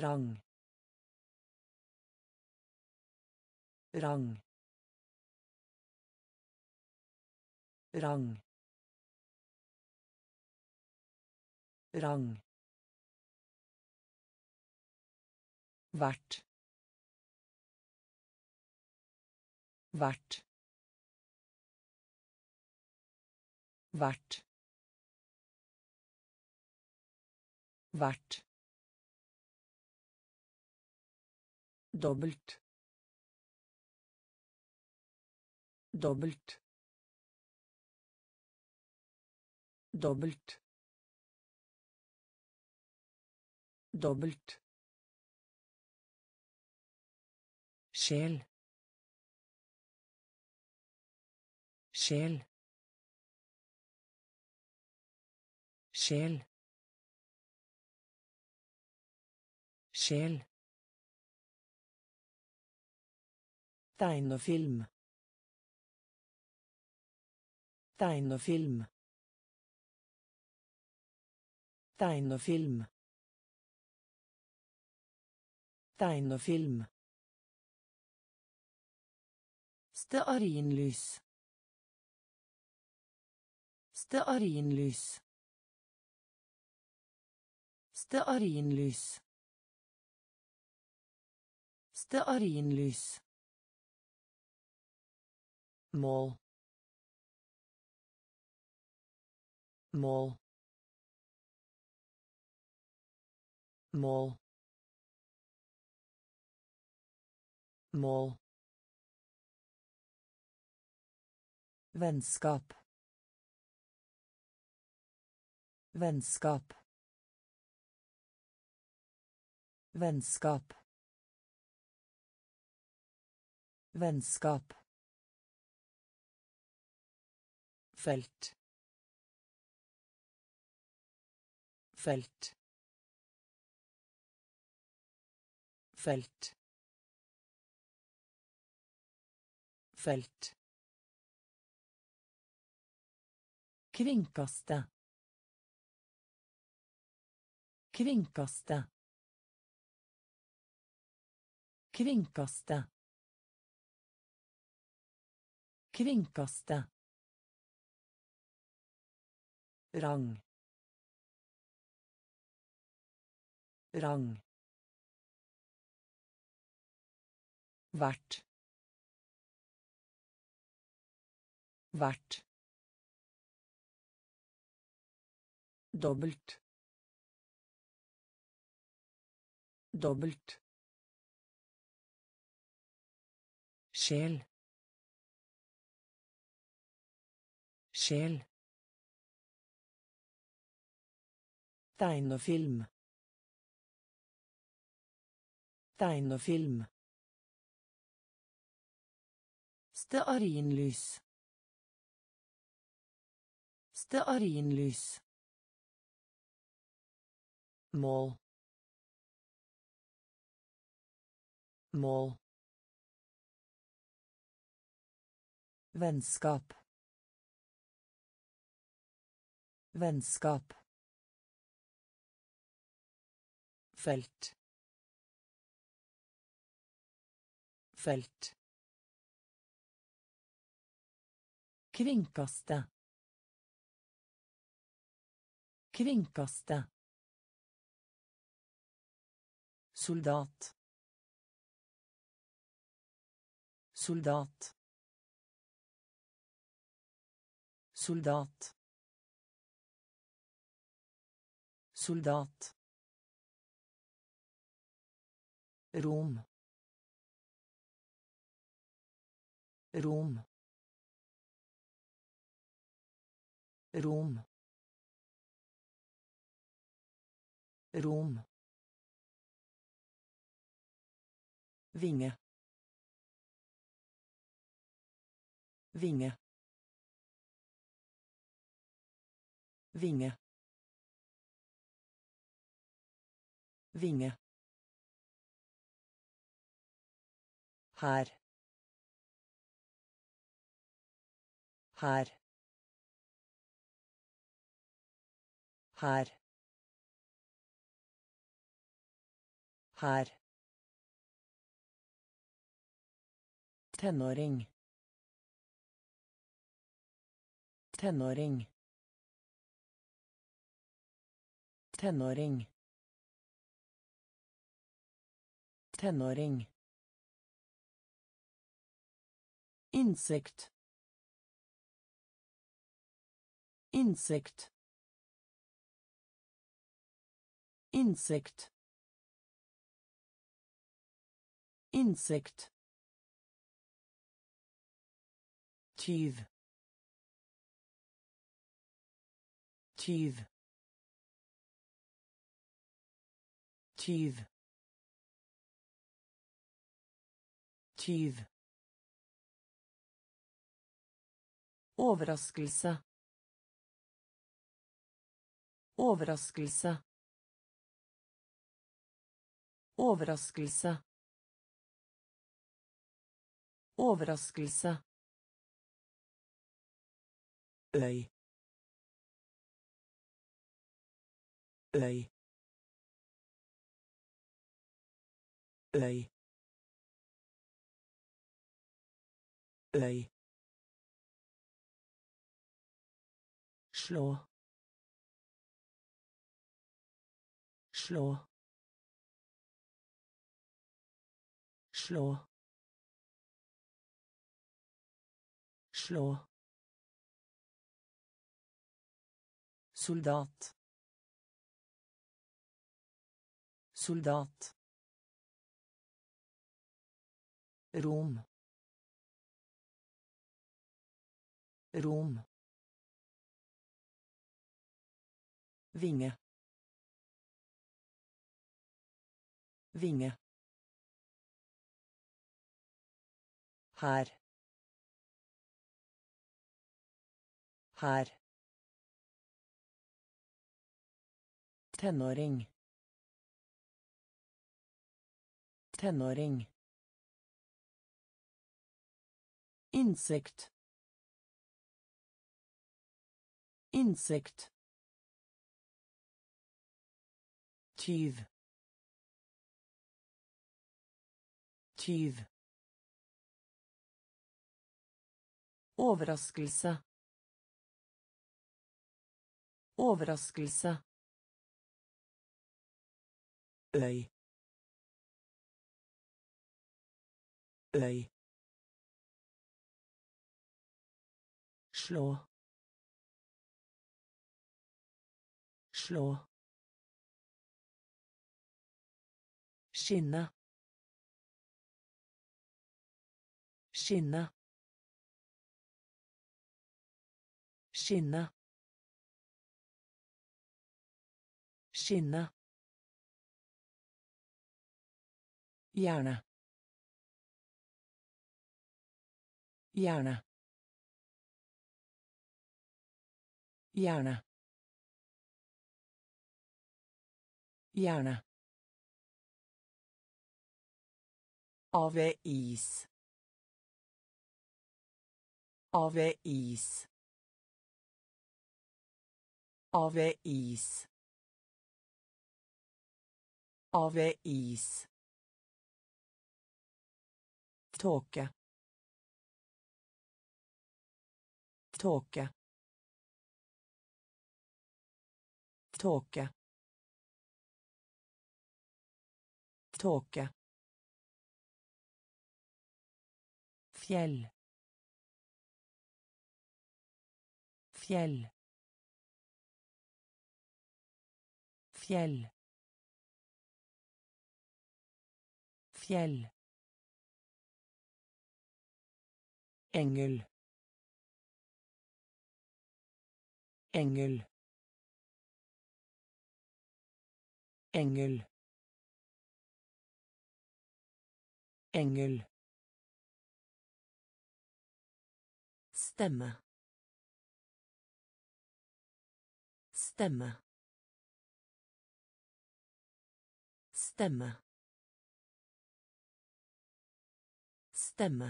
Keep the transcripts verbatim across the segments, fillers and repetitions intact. rang, rang, rang, rang, vart, vart, vart, vart, dobbelt, dobbelt, dobbelt, dobbelt, sjel, sjel, sjel, sjel, tegnefilm, tegnefilm, tegnefilm, tegnefilm, stearinlys, stearinlys, stearinlys, stearinlys, mål, mål, mål, mål, vänskap, vänskap, vänskap, vänskap, fält, fält, fält, fält, kringkaste, kringkaste, kringkaste, kringkaste, rang, rang, vart, vart, dobbelt, dobbelt, sjel, sjel, tegnefilm, tegnefilm, stearinlys, stearinlys, mål, mål, vänskap, vänskap, fält, fält, kringkaste, kringkaste, soldat, soldat, soldat, soldat, rom, rom, rom, rom, vinge, vinge, vinge, vinge, her, her, her, Her. Tenåring. Tenåring. Tenåring. Tenåring. Insekt. Insekt. Insekt. Insekt. Tyv. Tyv. Tyv. Tyv. Overraskelse. Overraskelse. Overraskelse. Overraskelse. Øy. Øy. Øy. Øy. Slå. Slå. Slå. Slå. Soldat. Soldat. Rom. Rom. Vinge. Vinge. Her. Her. Tenåring. Tenåring. Insekt. Insekt. Tyv. Tyv. Overraskelse. Overraskelse. Øy. Øy. Slå. Slå. Skinne. Skinne. Skinne. Skinne. Hjerne. Hjerne. Hjerne. Hjerne. Avis. Avis. Avis. Avis. Tåke. Tåke. Tåke. Tåke. Fjell. Fjell. Fjell. Fjell. Engel. Engel. Engel. Engel. Stemme. Stemme. Stemme. Stemme.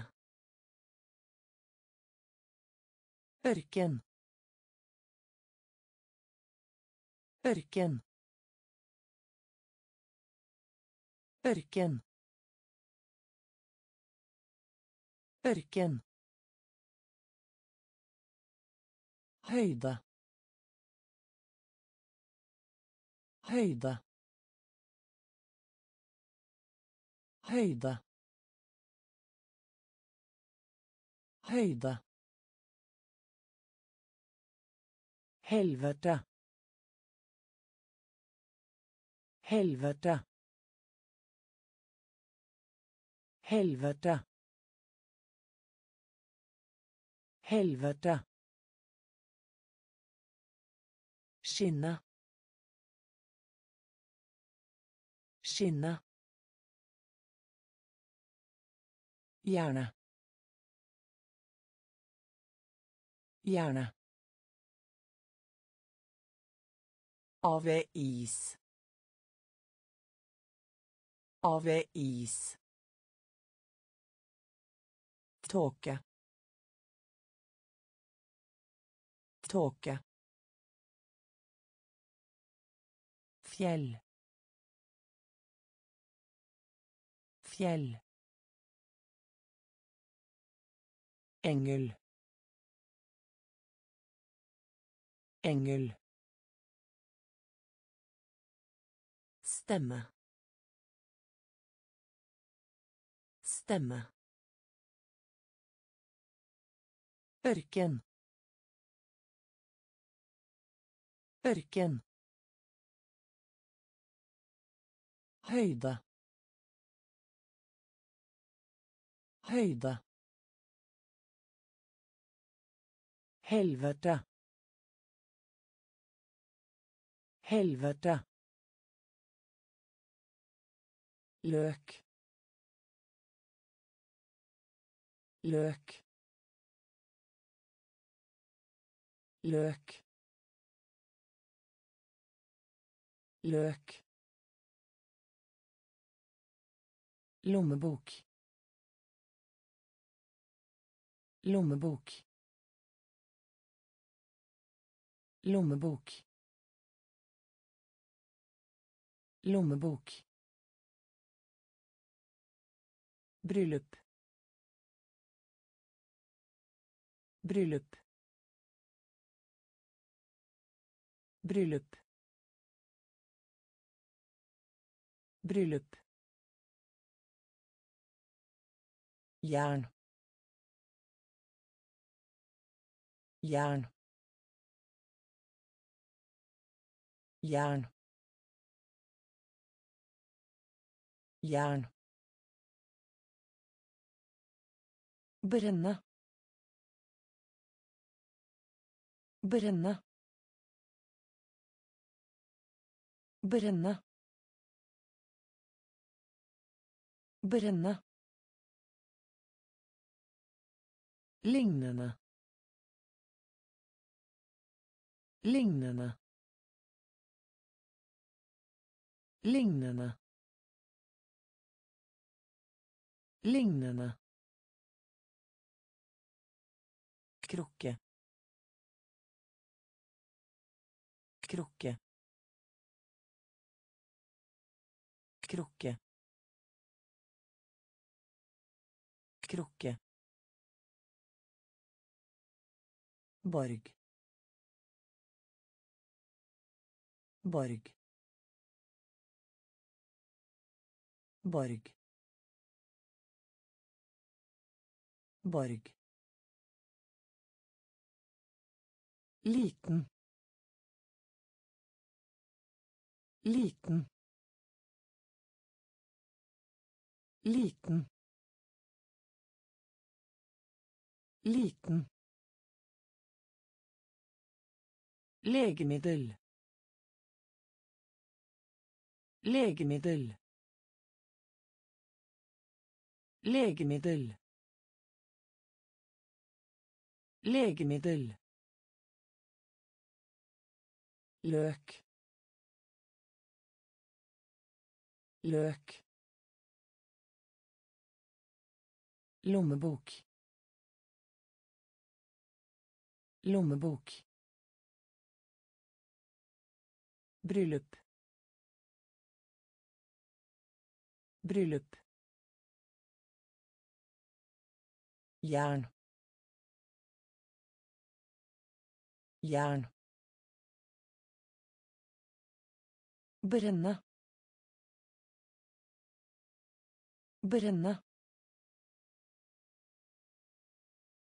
Ørken. Ørken. Ørken. Ørken. Høyde. Høyde. Høyde. Høyde. Helvete. Helvete. Helvete. Helvete. Skinne. Skinne. Hjerne. Hjerne. Avis. Avis. Tåke. Tåke. Fjell. Fjell. Engel. Engel. Stemme. Stemme. Ørken. Ørken. Høyde. Høyde. Helvete. Helvete. Løk. Løk. Løk. Løk. Lommebok. Lommebok. Lommebok. Lommebok. Bryllup. Bryllup. Bryllup. Bryllup. Jern. Jern. Jern. Jern. Brenne. Brenne. Brenne. Brenne. Lignende. Lignende. Lignende. Lignende. Krukke. Krukke. Krukke. Krukke. Borg. Borg. Borg. Borg. Liten. Liten. Liten. Liten. Legemiddel. Legemiddel. Legemiddel. Legemiddel. Løk. Løk. Lommebok. Lommebok. Bryllup. Bryllup. Jern. Jern. Brenne. Brenne.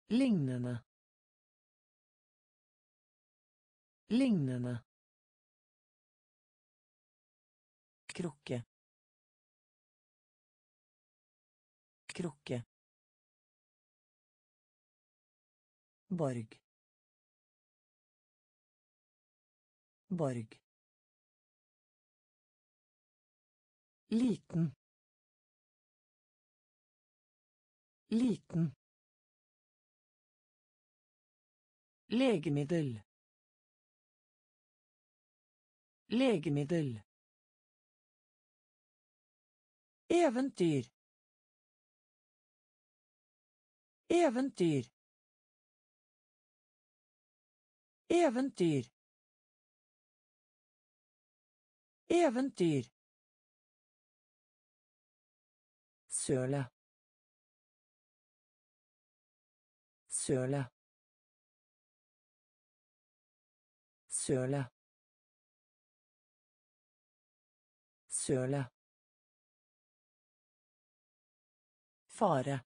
Lignende. Lignende. Krukke. Krukke. Borg. Borg. Liten. Liten. Legemiddel. Legemiddel. Eventyr. Eventyr. Eventyr. Eventyr. Søle. Søle. Søle. Søle. Fare.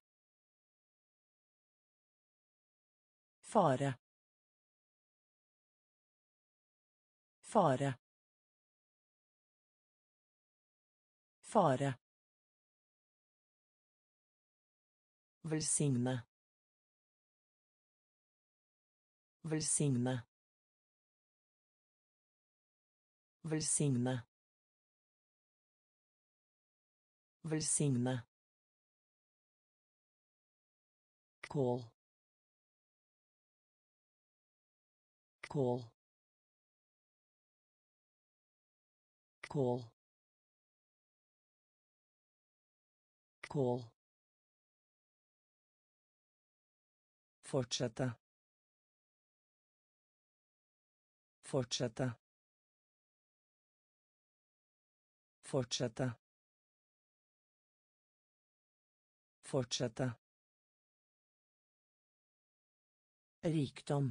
Fare. Fare. Fare. Velsigne. Velsigne. Velsigne. Velsigne. Kål. Kål. Kål. Kål. Fortsette. Fortsette. Fortsette. Fortsette. Rikdom.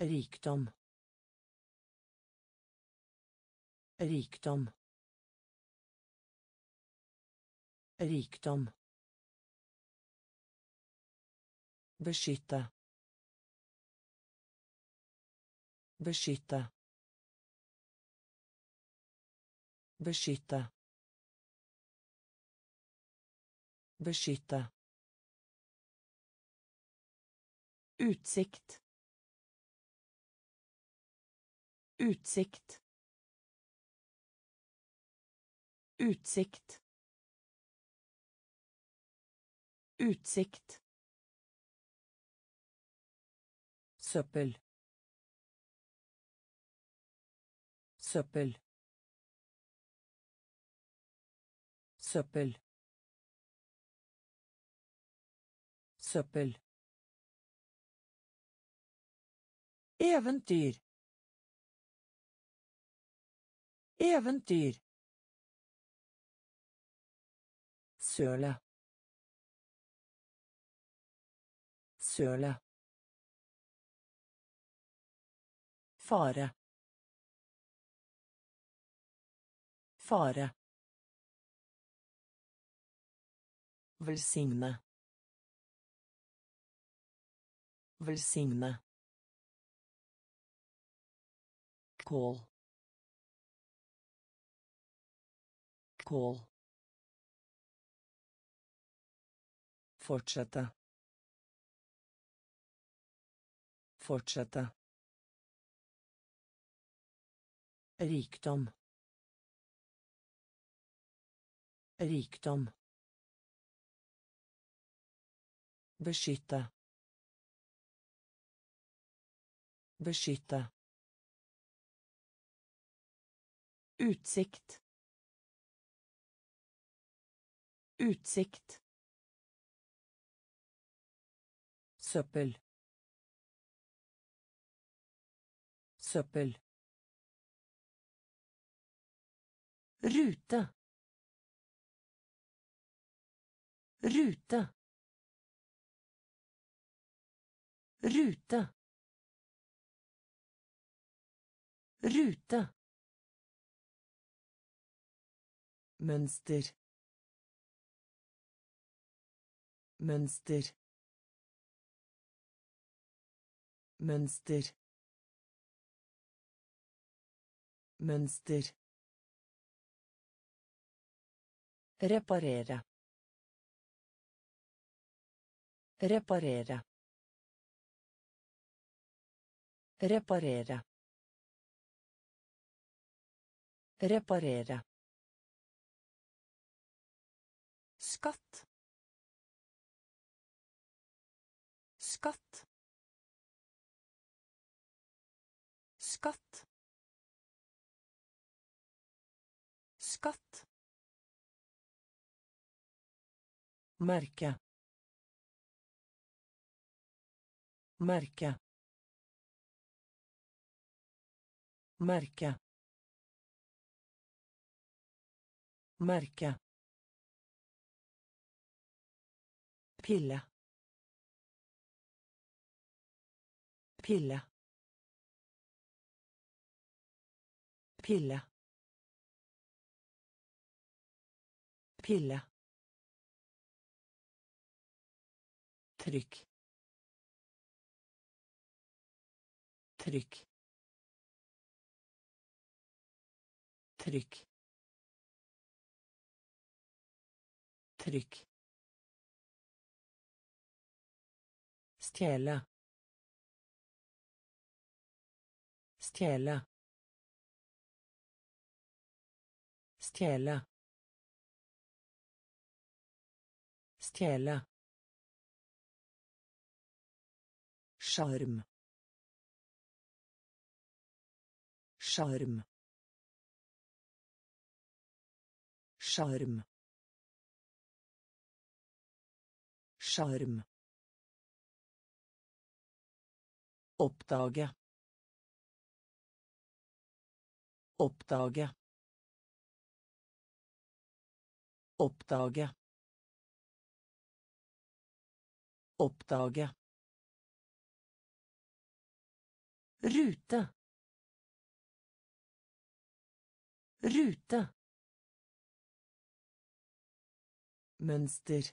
Rikdom. Rikdom. Rikdom. Beskytte. Beskytte. Beskytte. Beskytte. Utsikt. Utsikt. Utsikt. Utsikt. Søppel. Søppel. Søppel. Søppel. Eventyr. Eventyr. Søle. Søle. Fare. Fare. Velsigne. Velsigne. Kål. Kål. Fortsette. Fortsette. Rikdom. Rikdom. Beskytte. Beskytte. Utsikt. Utsikt. Søppel. Søppel. Rute. Rute. Rute. Rute. Mønster. Mønster. Mønster. Mønster. Reparere. Reparere. Reparere. Reparere. Skatt. Skatt. Skatt. Skatt. Merke. Merke. Merke. Merke. Pille. Pille. Pille. Pille. Trykk. Trykk. Trykk. Trykk. Stjele. Stjele. Stjele. Stjele. Sjarm. Sjarm. Sjarm. Sjarm. Oppdage. Oppdage. Oppdage. Oppdage. Rute. Rute. Mønster.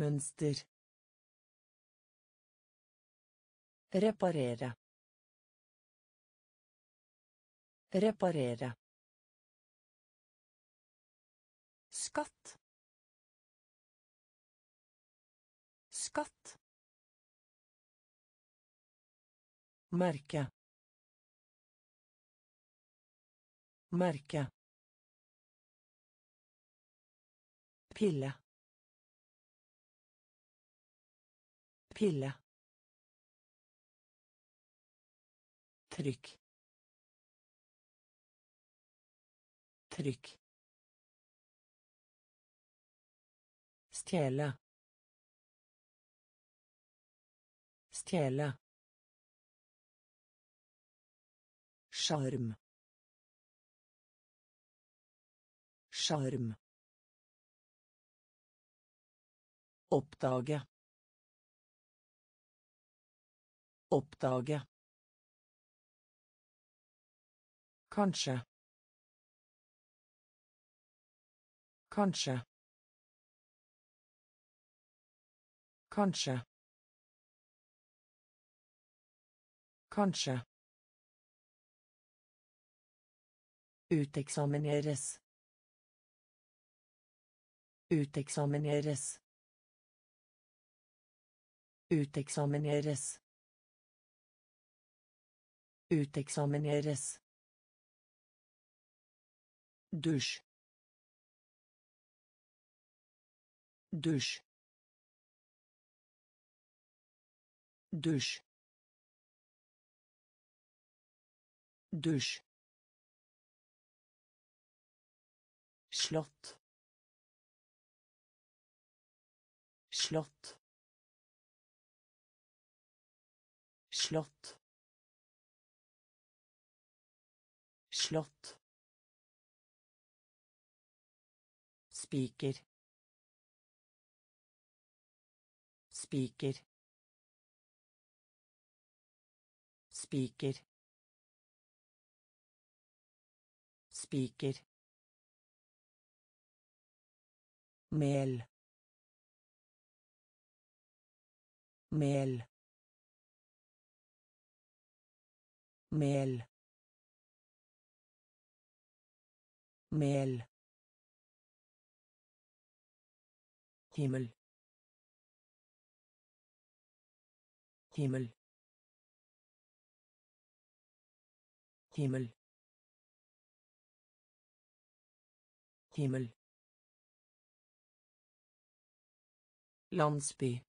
Mønster. Reparere. Reparere. Skatt. Skatt. Merke. Merke. Pille. Pille. Trykk. Trykk. Stjele. Stjele. Sjarm. Sjarm. Oppdage. Oppdage. Kanskje. Kanskje. Kanskje. Kanskje. Uteksamineres. Uteksamineres. Uteksamineres. Uteksamineres. Dusj. Dusj. Dusj. Dusj. Slott. Slott. Slott. slott. Spiker. Spiker. Spiker. Spiker. Mel. Mel. Mel. Mel. Himmel. Himmel. Himmel. Himmel. Landsby.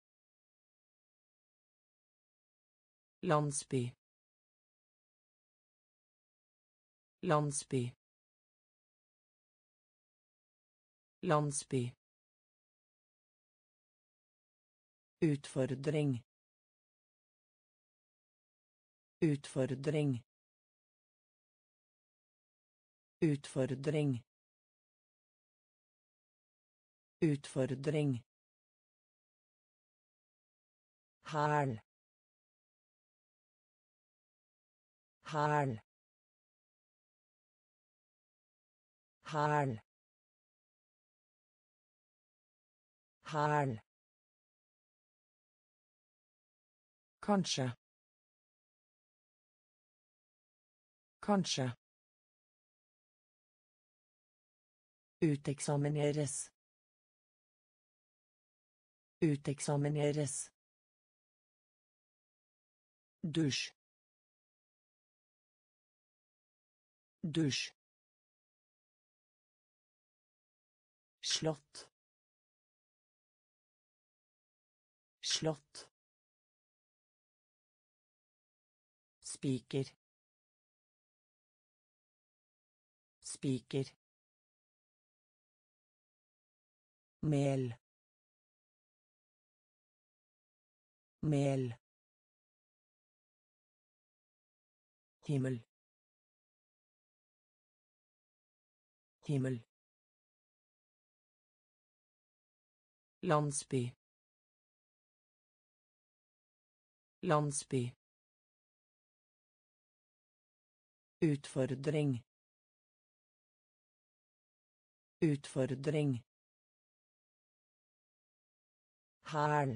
Landsby. Landsby. Landsby. Utfordring. Utfordring. Utfordring. Utfordring. Hæl. Hæl. Hæl. Hæl. Kanskje. Kanskje. Uteksamineres. Uteksamineres. Dusj. Dusj. Slott. Slott. Spiker. Spiker. Mel. Mel. Himmel. Himmel. Landsby. Landsby. Utfordring. Utfordring. Hæl.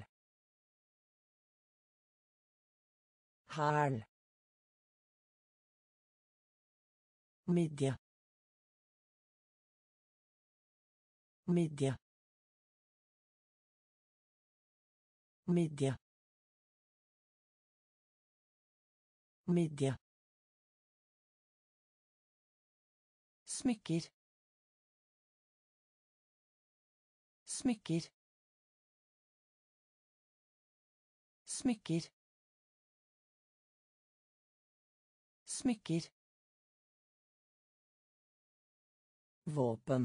Hæl. Midje. Midje. Midje. Midje. Smykker. Smykker. Smykker. Smykker. Våpen.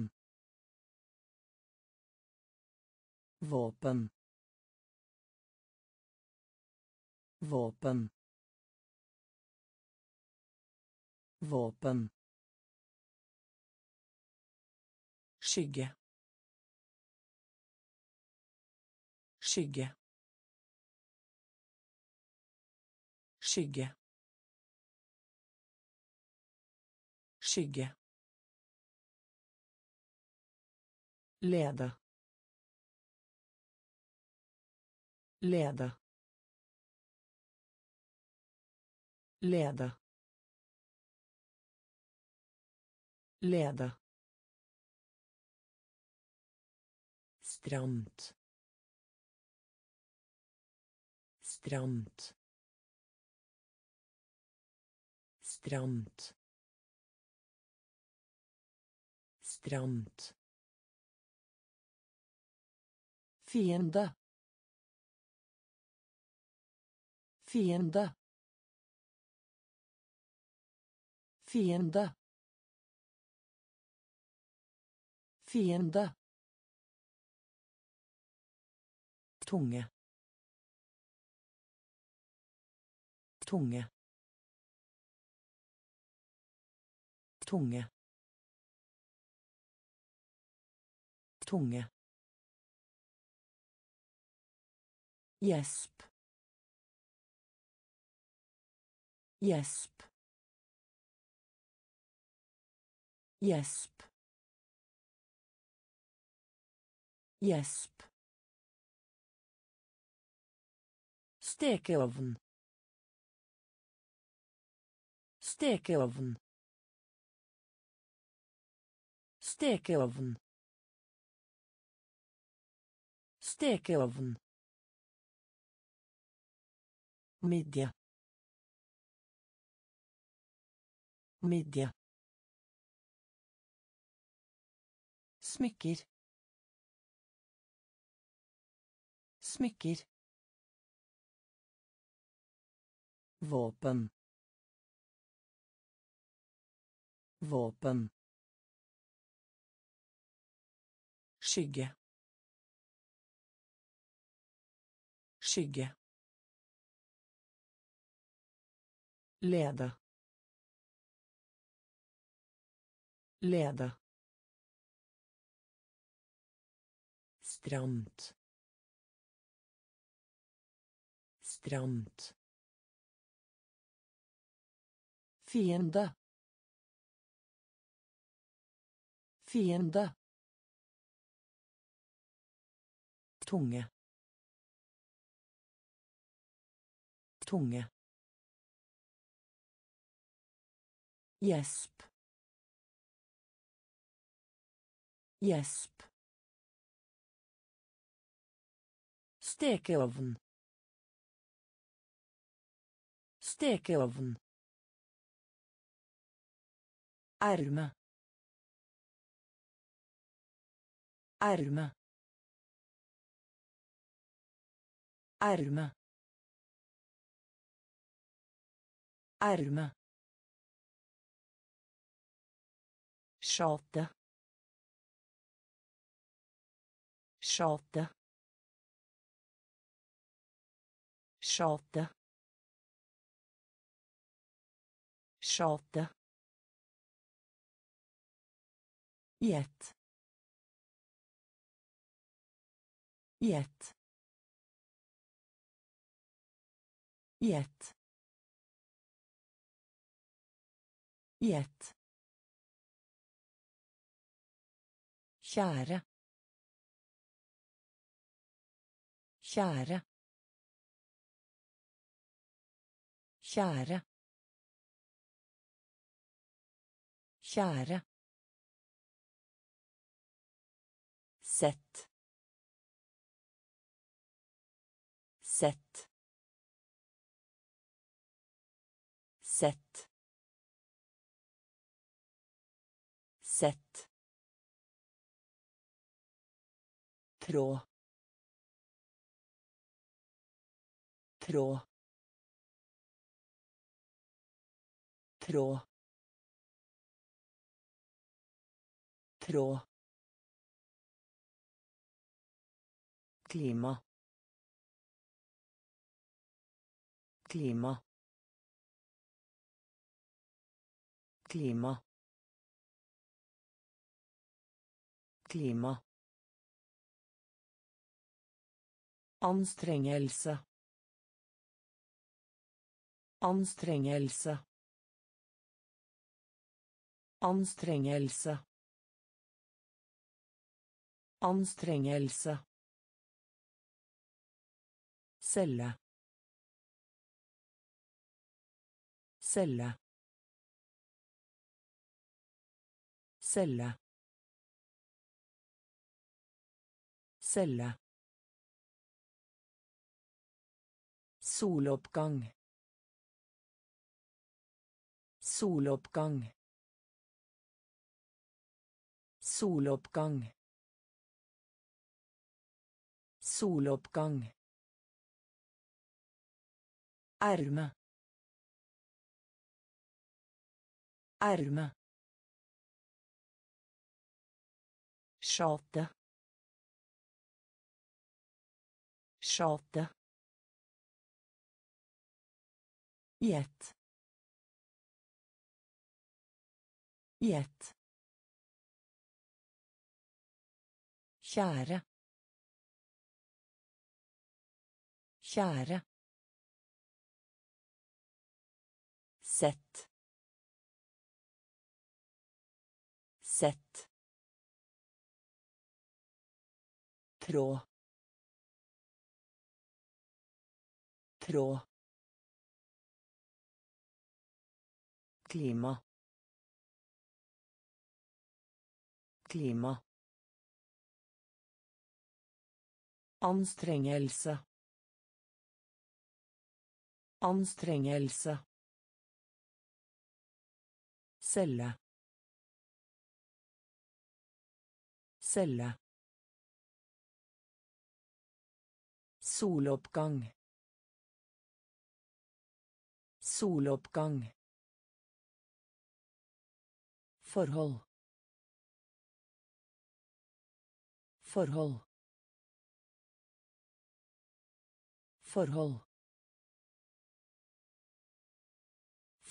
Våpen. Våpen. Våpen. Skygge. Skygge. Skygge. Skygge. Lede. Lede. Lede. Lede. Stramt. Stramt. Stramt. Stramt. Fiende. Fiende. Fiende. Fiende. Tunge. Tunge. tunge, tunge, gjesp, gjesp, gjesp, gjesp, stekeovn, stekeovn, stekeovn, stekeovn, midje, midje, smykker, smykker, våpen, våpen, skygge, skygge, lede, lede, stramt, stramt, fiende, fiende, tunge, tunge, gjesp, gjesp, stekeovn, stekeovn, arme, arme, arme, arme, skjolde, skjolde, skjolde, skjolde, gjett, gjett, gjett, gjett, kjære, kjære, kjære, kjære, sett, sett, sett, sett, tråd, tråd, tråd, tråd, klima, klima, klima, klima, anstrengelse, anstrengelse, anstrengelse, anstrengelse, celle, celle, celle, celle, soloppgang, soloppgang, soloppgang, soloppgang, arme, arme, skjolde, skjolde, gjett, Gjett. Kjære. Kjære. Sett. Sett. Tråd. Tråd. Klima. Klima. Anstrengelse. Anstrengelse. Celle. Celle. Soloppgang. Soloppgang. Forhold. Forhold. Forhold.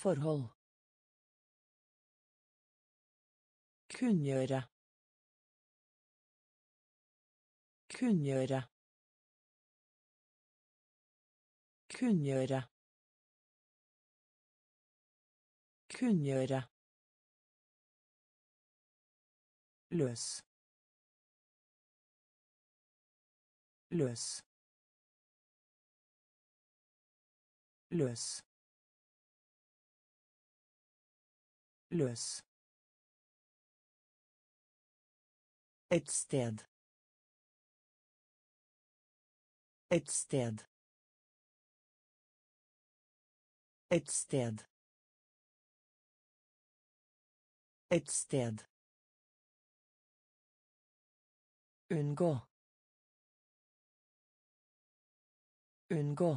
Forhold. Kunngjøre. Kunngjøre. Kunngjøre. Kunngjøre. Løs. Løs. Løs. Løs. Et sted. Et sted. Et sted. Et sted. Unngå. Unngå.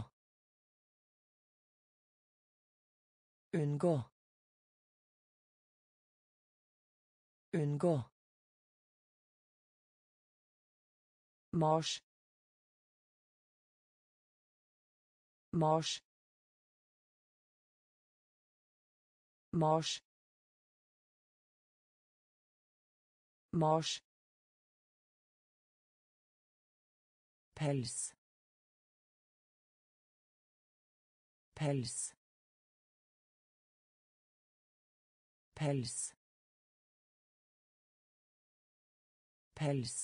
Unngå. Unngå. Marsj. Marsj. Marsj. Marsj. Pels. Pels. Pels. Pels.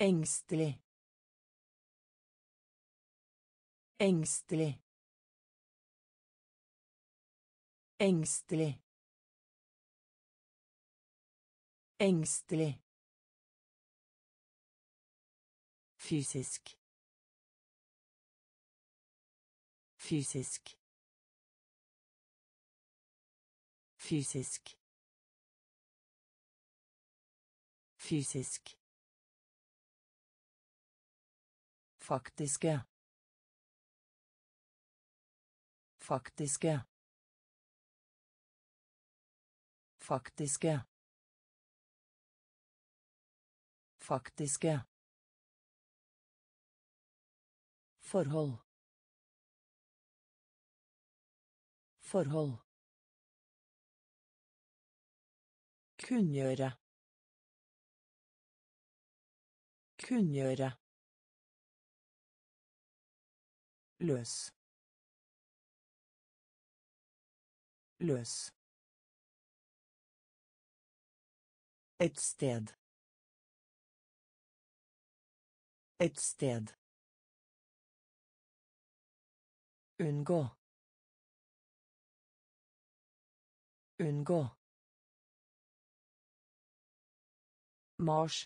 Engstelig. Engstelig. Engstelig. Engstelig. Fysisk. Fysisk. Fysisk. Fysisk. Faktiske. Faktiske. Faktiske. Faktiske. Forhold. Forhold. Kunngjøre. Kunngjøre. Løs. Løs. Et sted. Et sted. Unngå. Unngå. Marsj.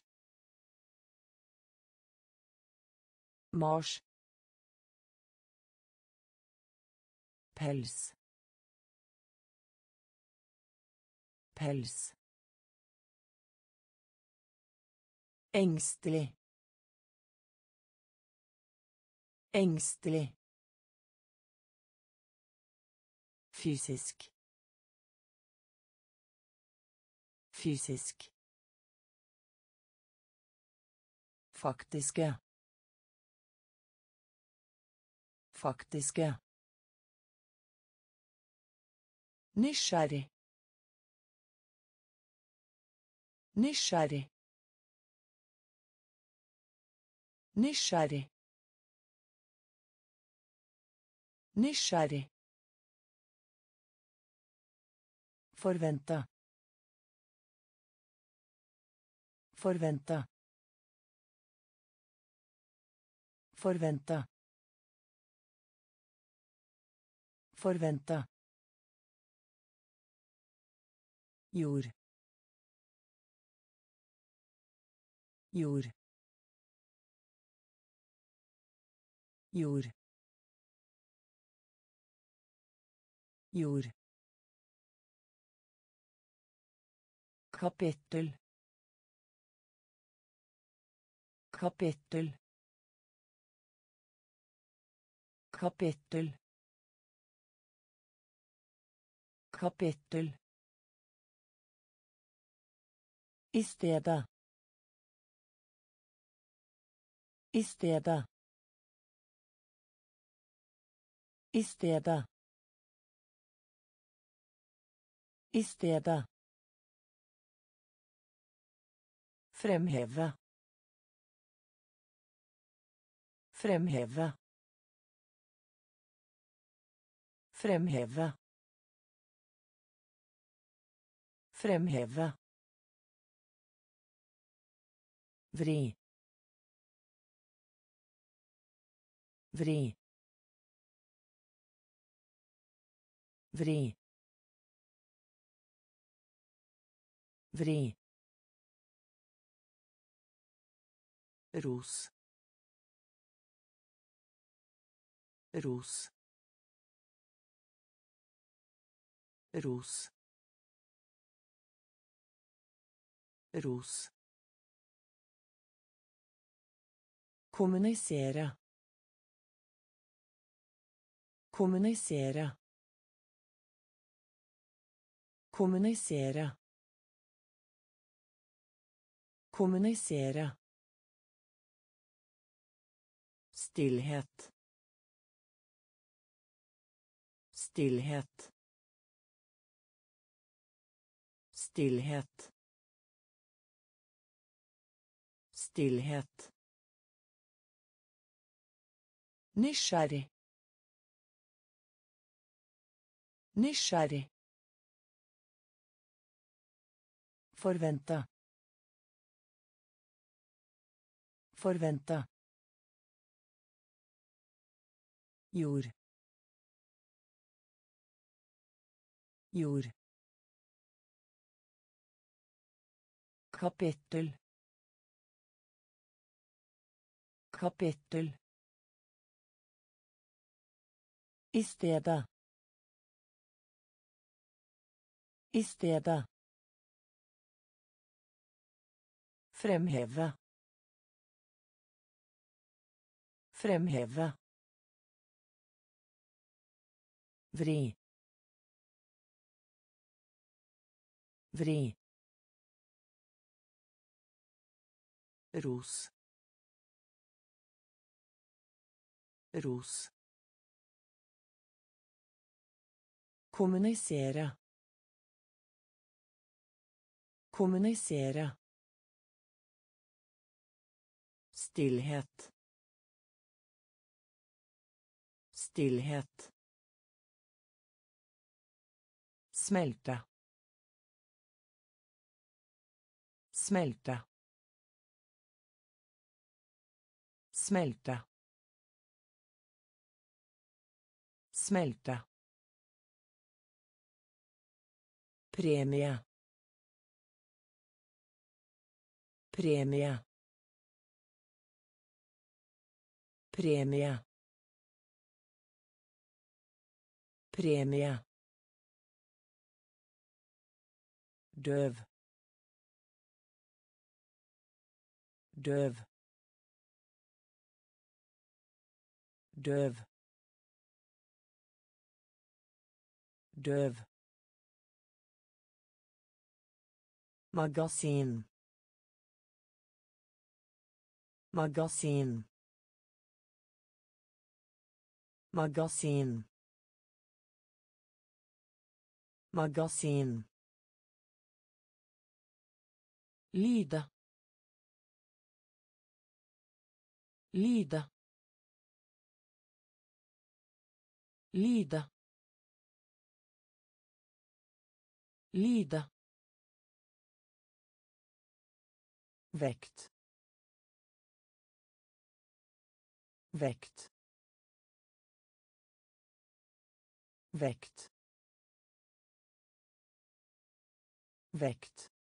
Marsj. Pels. Pels. Engstelig. Engstelig. Fysisk. Fysisk. Faktiske. Faktiske. Nysgjerrig. Nysgjerrig. Nysgjerrig. Nysgjerrig. Forvente. Forvente. Forvente. Forvente. Jord. Jord. Jord. Jord. Kapittel. Kapittel. Kapittel. Kapittel. I stedet. I stedet. I stedet. I stedet. Fremheve. Fremheve. Fremheve. Fremheve. Vri. Vri. Vri. Vri. Ros. Ros. Ros. Ros. Kommunisere. Kommunisere. Kommunisere. Kommunisere. Stillhet. Stillhet. Stillhet. Stillhet. Nysgjerrig. Nysgjerrig. Forvente. Forvente. Jord. Jord. Kapittel. Kapittel. I stedet. I stedet. Fremheve. Fremheve. Vri. Vri. Ros. Ros. Kommunisere. Kommunisere. Stillhet. Stillhet. Smelte. Smelte. Smelte. Smelte. Premie. Premie. Premie. Premie. Døv. Døv. Døv. Døv. Magasin. Magasin. Magasin. magasin, lyde, lyde, lyde, lyde, vekt, vekt, vekt, vekt,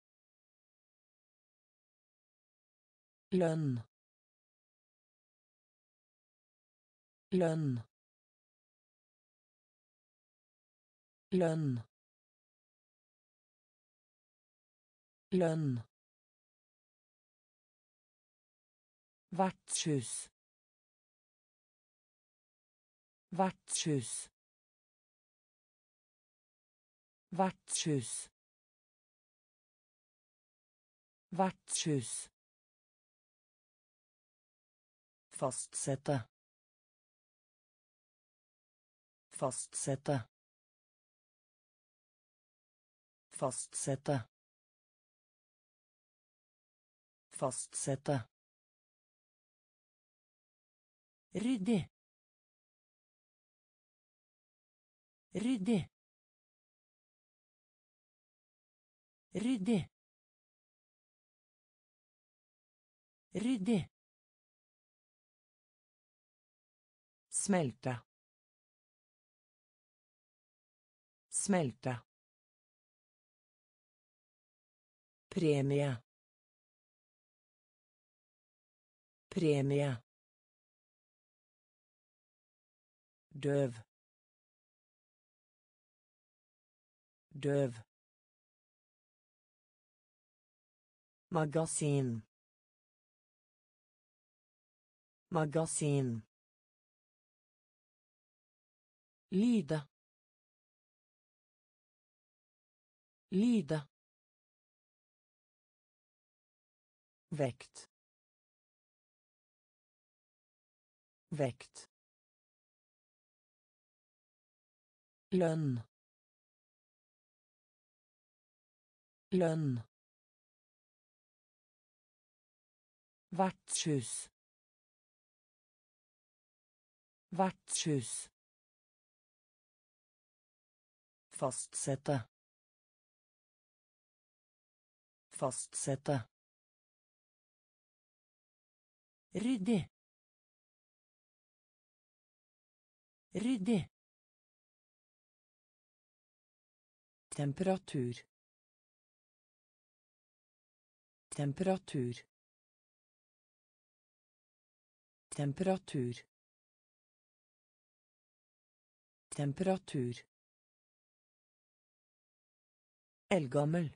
lønn, lønn, lønn, lønn, vertshus, vertshus, vertshus, vertshus, fastsette, fastsette, fastsette, fastsette, ryddig, ryddig, ryddig, ryddig, smelte, smelte, premie, premie, døv, døv, magasin, magasin, lyde, lyde, vekt, vekt, lønn, lønn, vertshus, vertshus, fastsette, fastsette, ryddig, ryddig, temperatur, temperatur, temperatur, temperatur, eldgammel,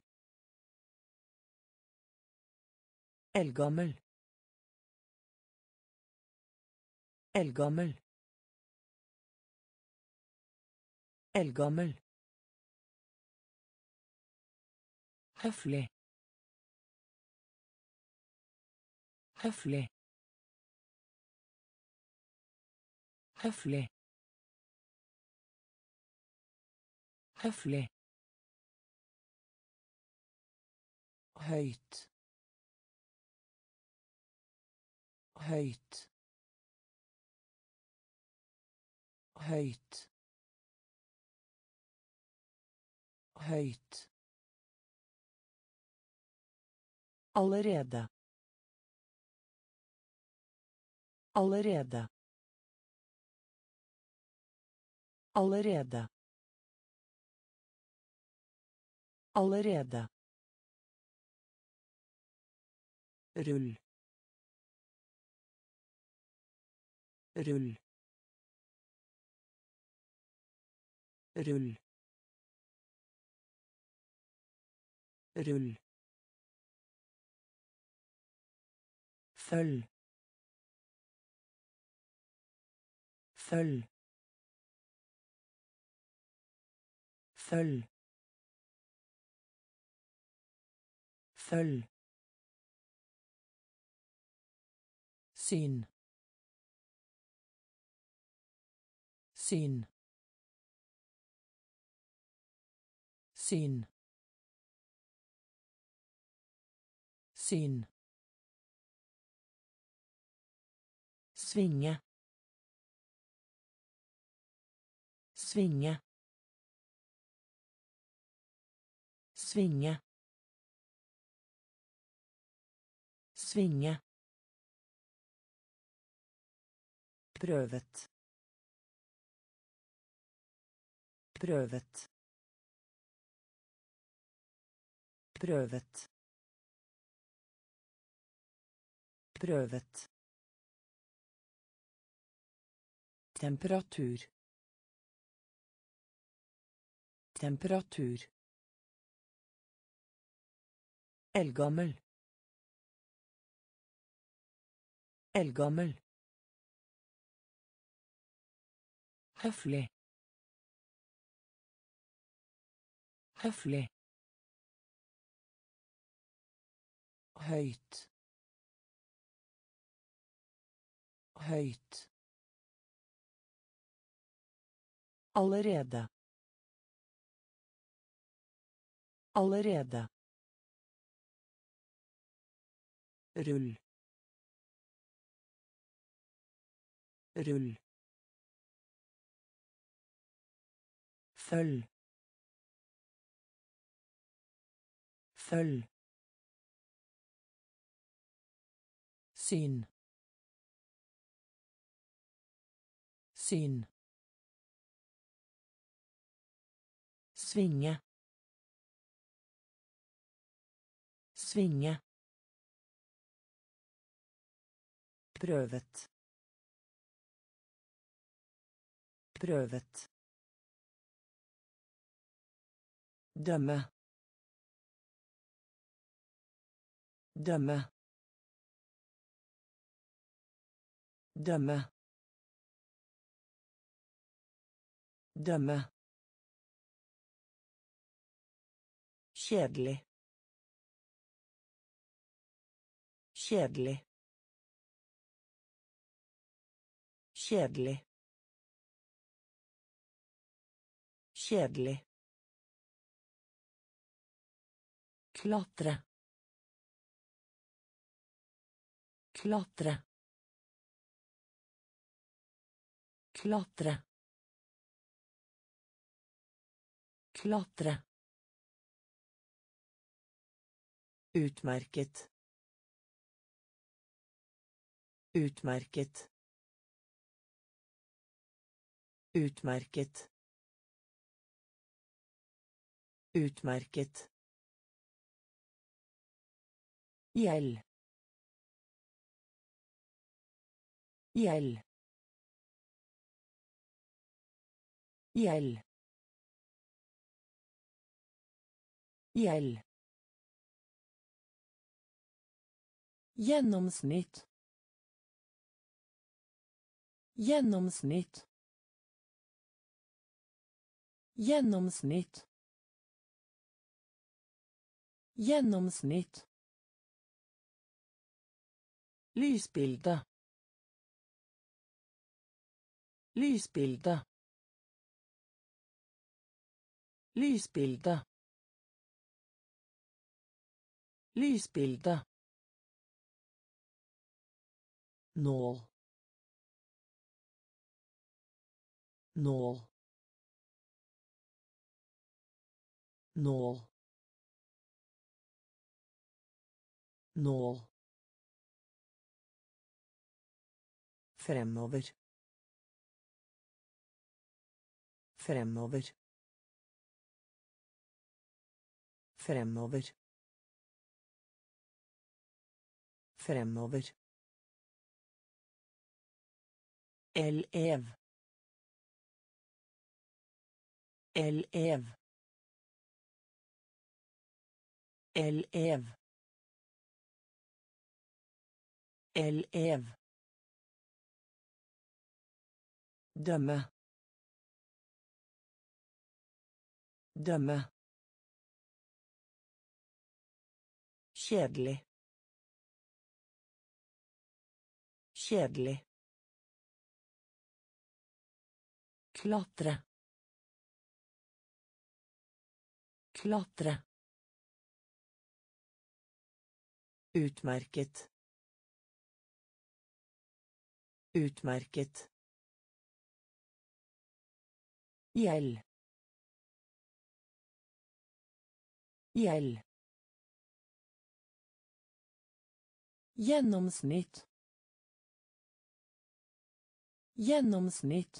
eldgammel, eldgammel, eldgammel, høflig, høflig, høflig, høflig, høyt, høyt, høyt, høyt, allerede, allerede, allerede, allerede, rull, rull, rull, rull, følg, følg, følg, følg, syn, syn, syn, syn, svinge, svinge, svinge, svinge, prøvet, prøvet, prøvet, prøvet, temperatur, temperatur, eldgammel, eldgammel, høflig, høflig, høyt, høyt, allerede, allerede, rull, rull, følg, følg, syn, syn, svinge, svinge, prøvet, prøvet, dømme, dømme, dømme, dømme, kjedelig, kjedelig, kjedelig, kjedelig, klatre, klatre, klatre, klatre, utmerket, utmerket, utmerket, utmerket, gjeld, gjeld, gjeld, gjeld, gjennomsnitt, gjennomsnitt, gjennomsnitt, gjennomsnitt, lysbilde, lysbilde, lysbilde, lysbilde, nål, nål, nål, nål, fremover, fremover, fremover, fremover, elev, elev, elev, elev, dømme, dømme, kjedelig, kjedelig, klatre, Klatre. Utmerket. Utmerket. Gjeld. Gjeld. Gjennomsnitt. Gjennomsnitt.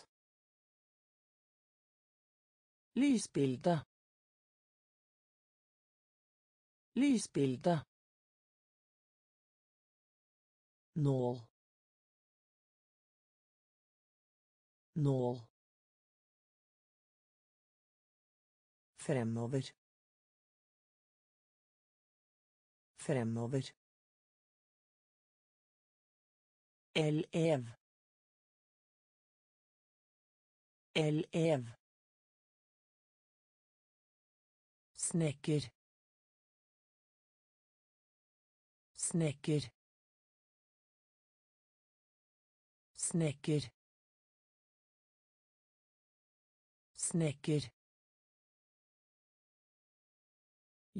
Lysbilde. Lysbilde. Nål. Nål. Fremover. Fremover. Elev. Elev. Snekker. Snekker. Snekker. Snekker.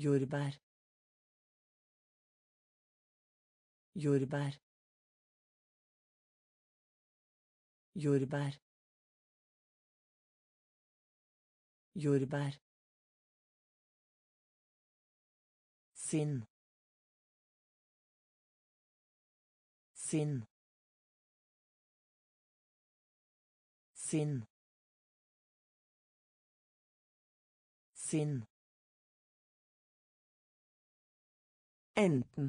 Jordbær. Jordbær. Jordbær. Jordbær. Sinn. Sinn. Sinn. Sinn. Enten.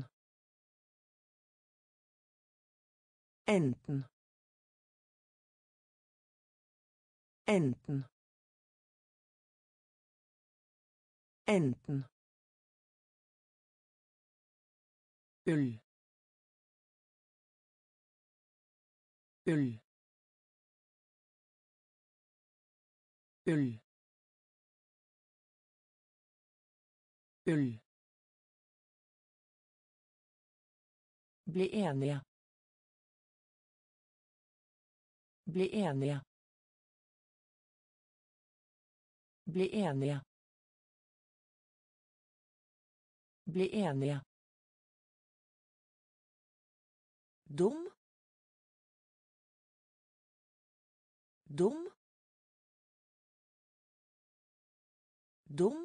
Enten. Enten. Enten. Ull. Ull. Ull. Ull. Bli enige. Bli enige. Bli enige. Bli enige. Dum. Dum. Dum.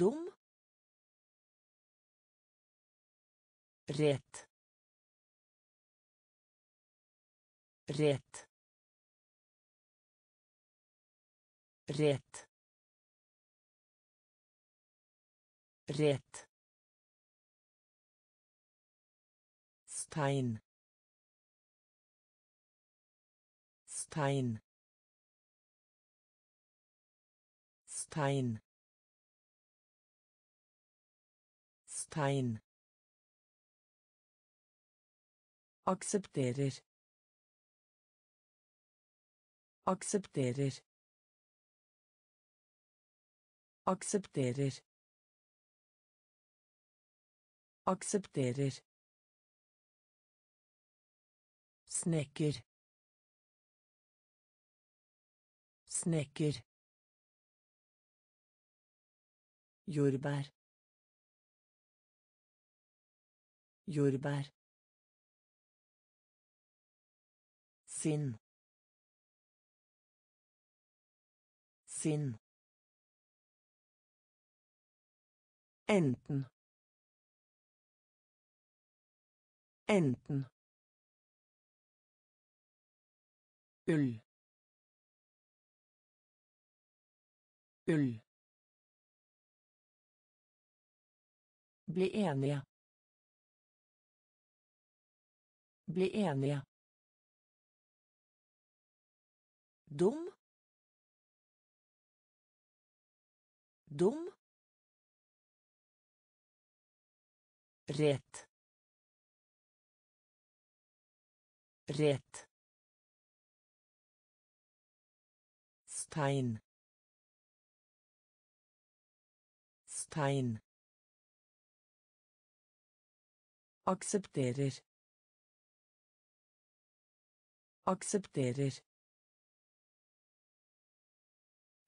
Dum. Rett. Rett. Rett. Rett. Stein. Stein. Stein. Stein. Aksepterer. Aksepterer. Aksepterer. Aksepterer. Snekker. Snekker. Jordbær. Jordbær. Sinn. Sinn. Enten. Enten. Ull. Ull. Bli enige. Bli enige. Dum. Dum. Rett. Rett. Stein. Stein. Aksepterer. Aksepterer.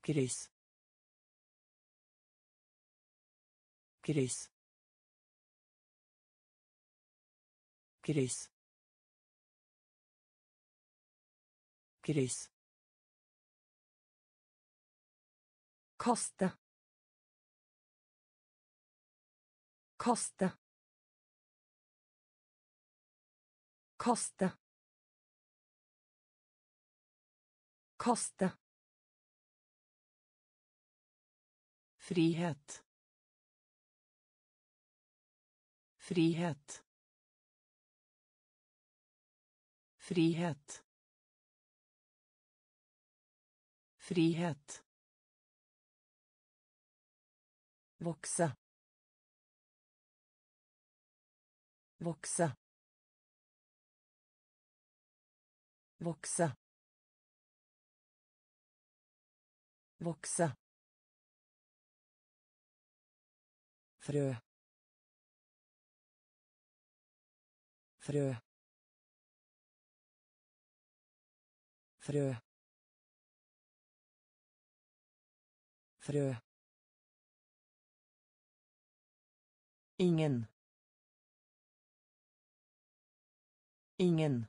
kryss kryss kryss kryss koste koste koste koste frihet frihet frihet frihet vokse vokse vokse vokse frø frø frø frø ingen ingen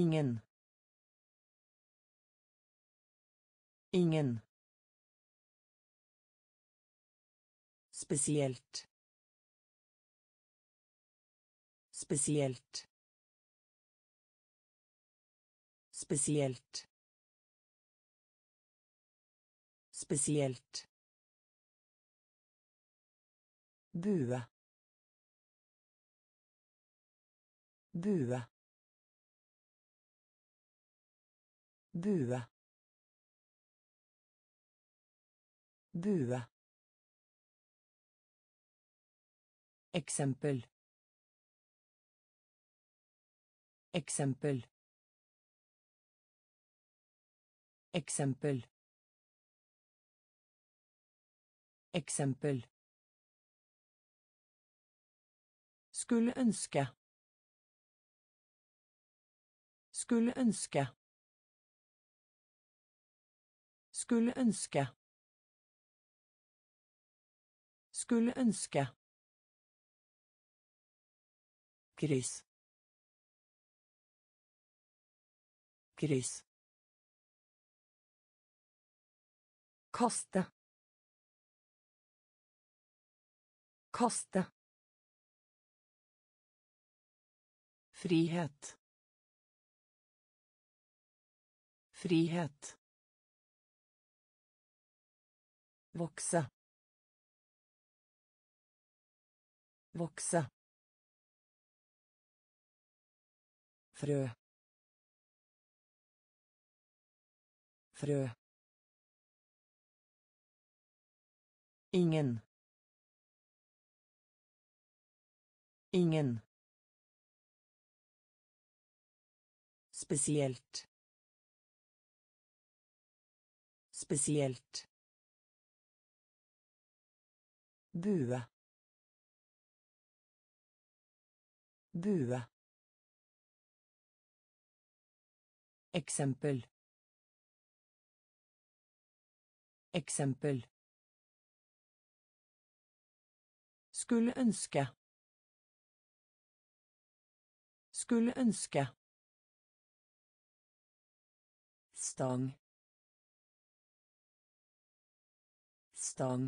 ingen ingen spesielt spesielt spesielt spesielt bue bue bue bue eksempel eksempel eksempel eksempel skulle ønske skulle ønske skulle ønske skulle ønske kryss kryss koste koste frihet frihet vokse vokse frø frø ingen ingen spesielt spesielt bue bue eksempel eksempel skulle ønske skulle ønske stang stang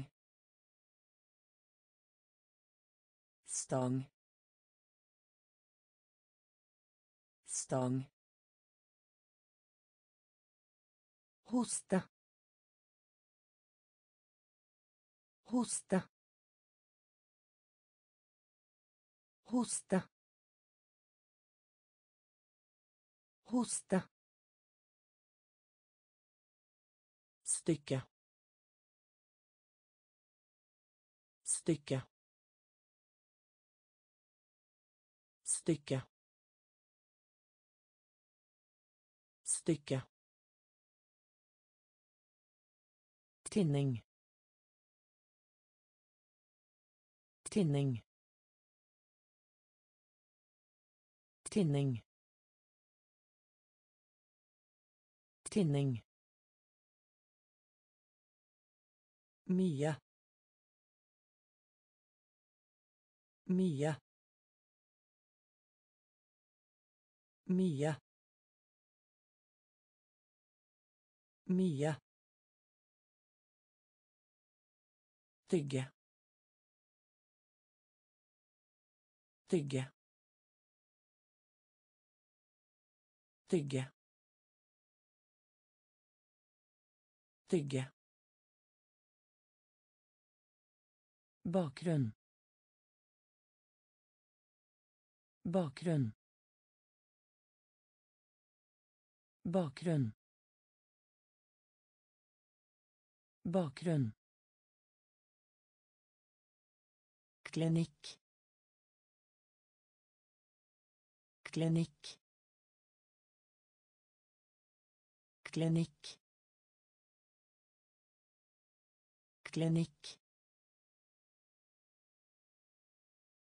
stang stang hoste hoste hoste hoste stykke stykke stykke stykke tinning tinning tinning tinning. Mye. Mye. Mye. Mye. Tygge. Tygge. Tygge. Tygge. Bakgrunn. Bakgrunn. Bakgrunn. Bakgrunn. Klinikk. Klinikk. Klinikk. Klinikk.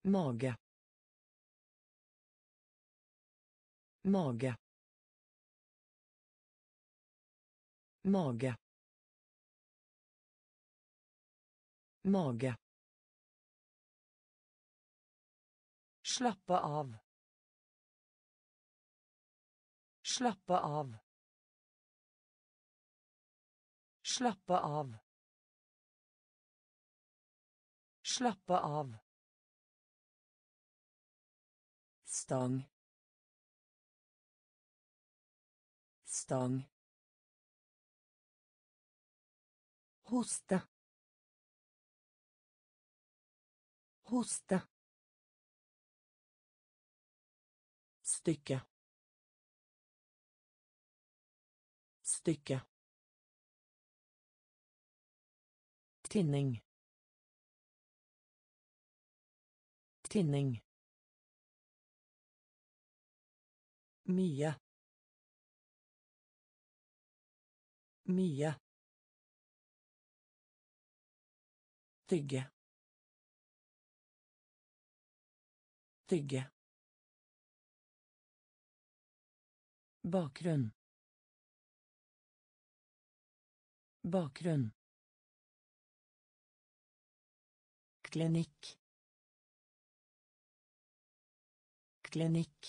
Mage. Mage. Mage. Mage. Slappe av. Slappe av. Slappe av. Slappe av. Stang. Stang. Hoste. Hoste. Stykke. Stykke. Tinning. Tinning. Mye. Mye. Tygge. Tygge. Bakgrunn. Bakgrunn. Klinikk. Klinikk.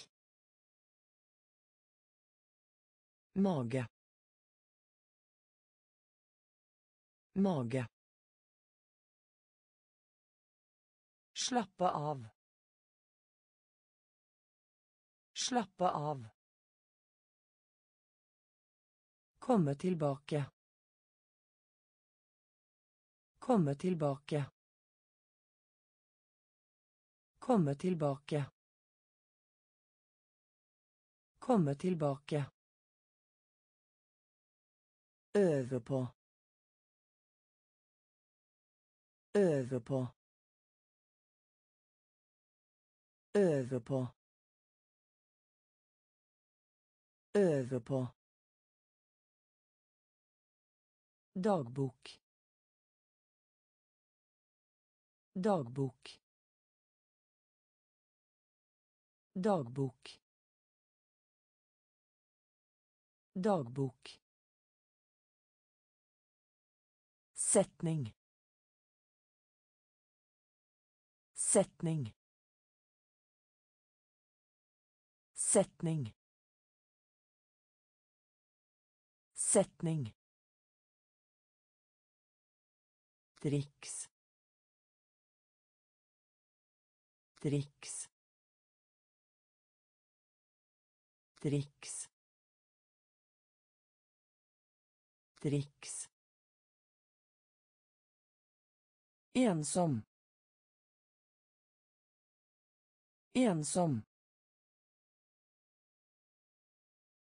Mage. Mage. Slappe av. Slappe av. Komme tilbake. Komme tilbake. Komme tilbake. Komme tilbake. Øve på. Øve på. Øve på. Øve på. Dagbok. Dagbok. Dagbok. Dagbok. Setning. Setning. Setning. Setning. Triks. Triks. Triks. Triks. Ensom. Ensom.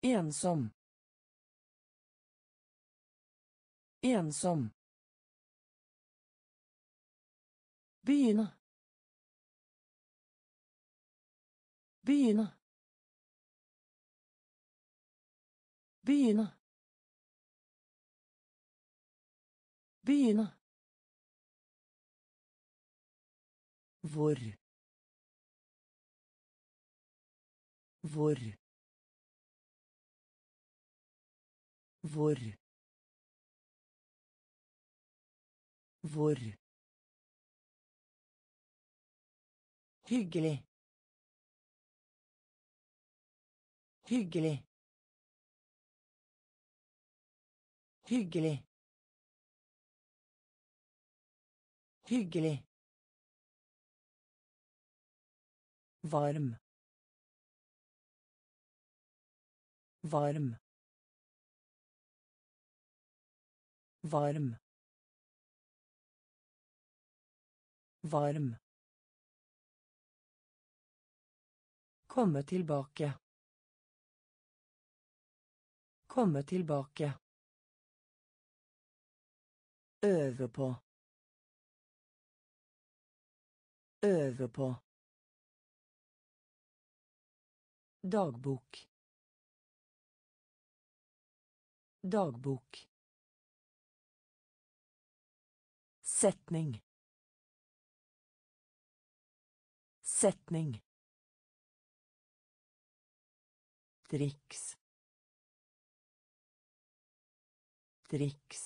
Ensom. Ensom. Begynne. Begynne. Begynne. Begynne. Hvor. Hvor. Hvor. Hvor. Hyggelig. Hyggelig. Hyggelig. Hyggelig. Varm. Varm. Varm. Varm. Komme tilbake. Komme tilbake. Øve på. Øve på. Dagbok. Dagbok. Setning. Setning. Triks. Triks.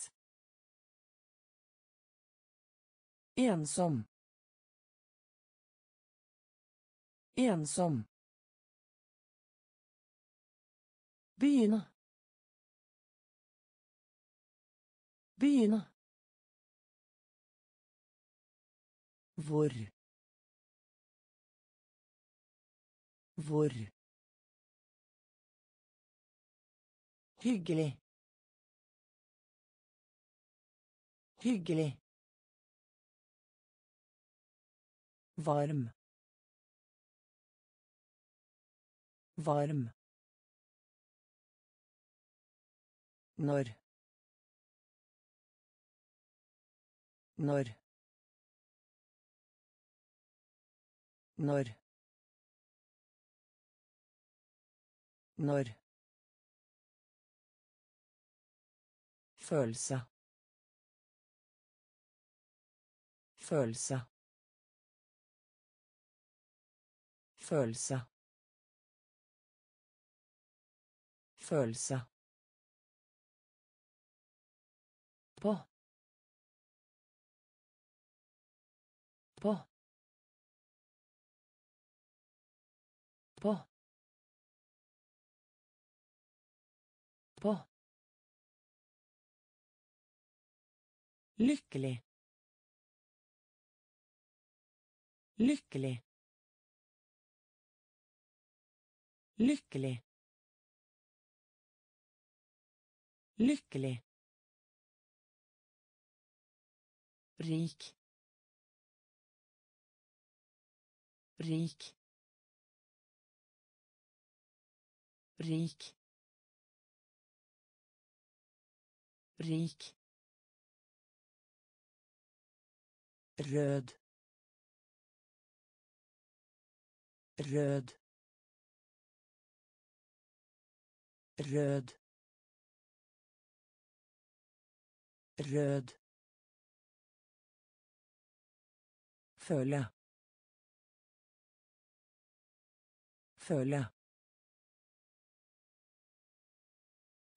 Ensom. Ensom. Begynne. Begynne. Hvor. Hvor. Hyggelig. Hyggelig. Varm. Varm. Når. Når. Når. Når. Følelse. Følelse. Følelse. Følelse. På. På. På. På. Lykkelig. Lykkelig. Lykkelig. Lykkelig. Rik. Rik. Rik. Rik. Rød. Rød. Rød. Rød. Føle. Føle.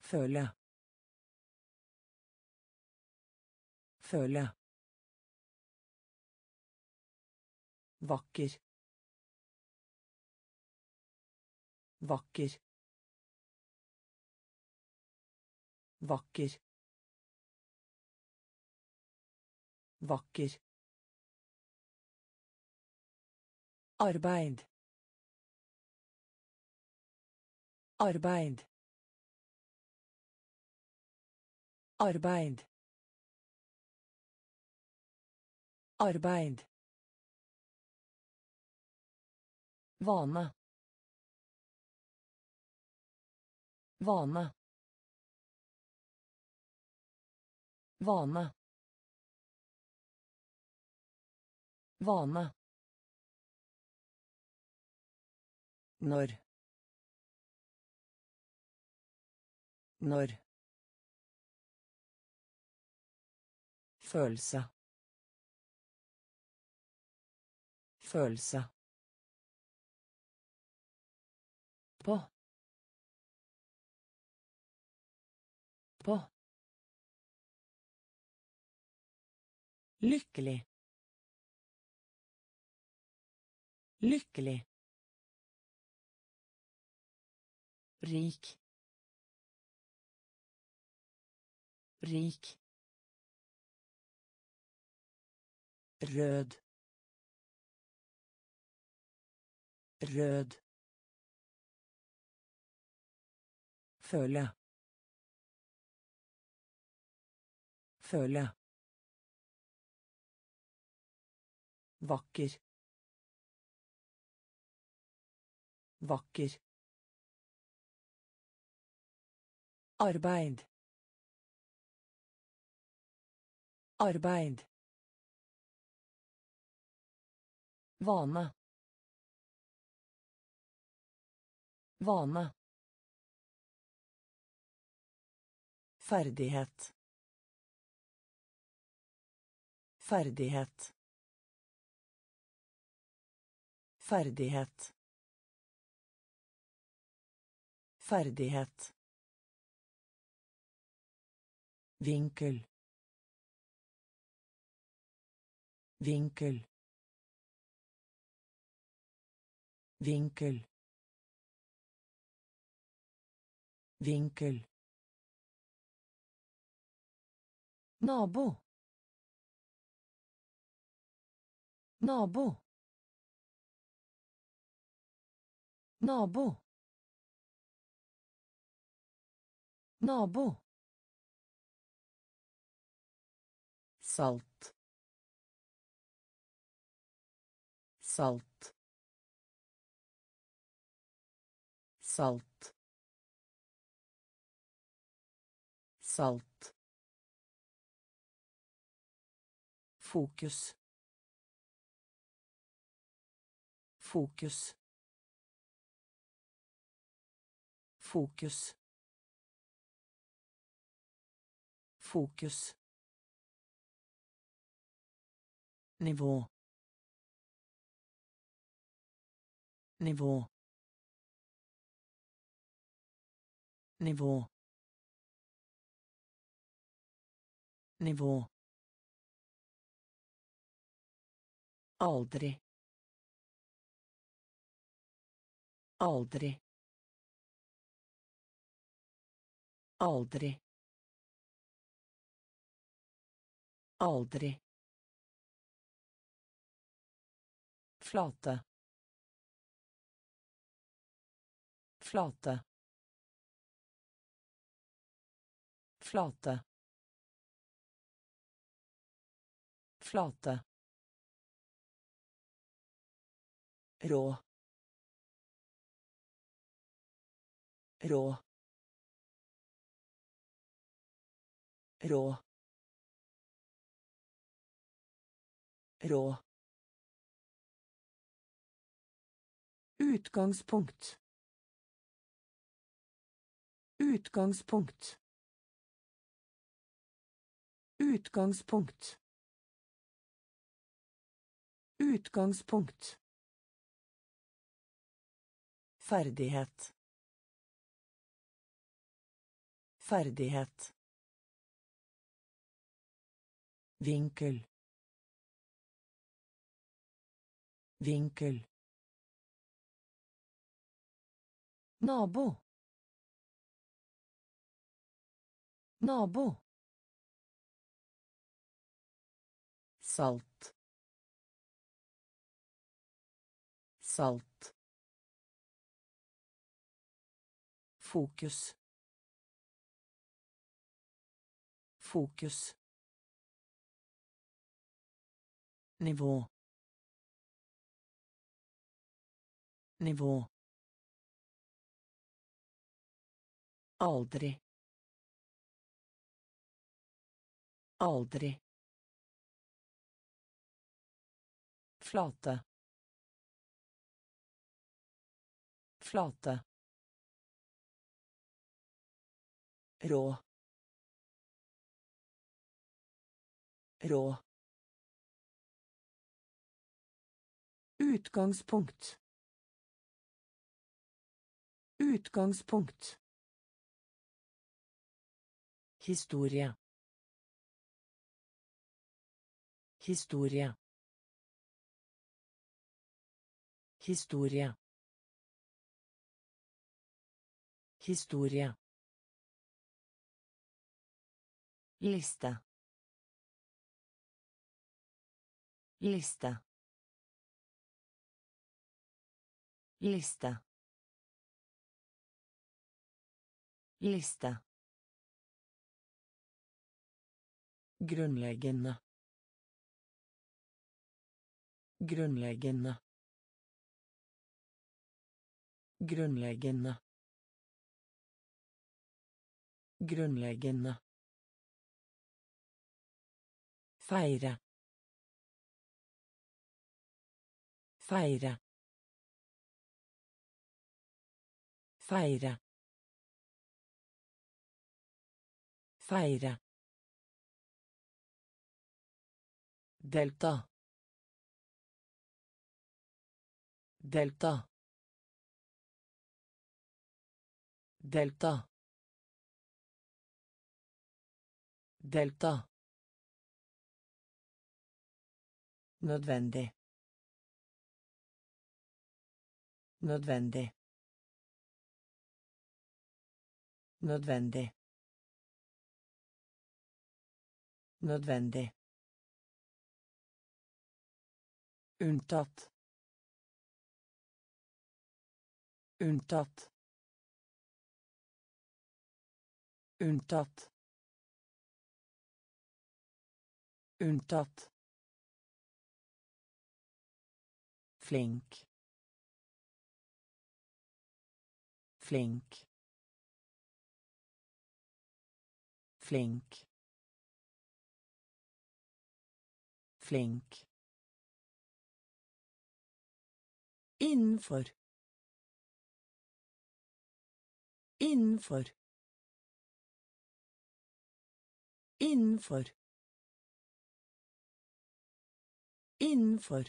Føle. Føle. Vakker. Vakker. Vakker. Vakker. Arbeid. Arbeid. Arbeid. Arbeid. Vane. Vane. Vane. Vane. Når. Når. Følelse. Følelse. På. på. Lykkelig. Lykkelig. Rik. Rik. Rød. Rød. Føle. Føle. Vakker. Vakker. Arbeid. Arbeid. Vane. Vane. Ferdighet. Ferdighet. Ferdighet. Ferdighet. Vinkel. Vinkel. Vinkel. Vinkel. Nabo. Nabo. Nabo. Nabo. Salt. Salt. Salt. Salt. Fokus. Fokus. Fokus. Fokus. Nivå. Nivå. Nivå. Nivå. Aldri. Aldri. Aldri. Aldri. Flate. Flate. Flate. Flate. Rå. Rå. Rå. Rå. Utgangspunkt. Utgangspunkt. Utgangspunkt. Utgangspunkt. Ferdighet. Ferdighet. Vinkel. Vinkel. Nabo. Nabo. Salt. Salt. Fokus. Fokus. Nivå. Nivå. Aldri. Aldri. Flate. Flate. Rå. Rå. Utgangspunkt. Utgangspunkt. Historie. Historie. Historie. Historie. Lista. Lista. Lista. Lista. Grunnleggende. Grunnleggende. Grunnleggende. Grunnleggende. Feire. Feire. Feire. Feire. Delta. Delta. Delta. Delta. Nødvendig. Nødvendig. Nødvendig. Nødvendig. Unntatt. Unntatt. Unntatt. Unntatt. Flink. Flink. Flink. Flink. Innenfor. Innenfor. Innenfor. Innenfor.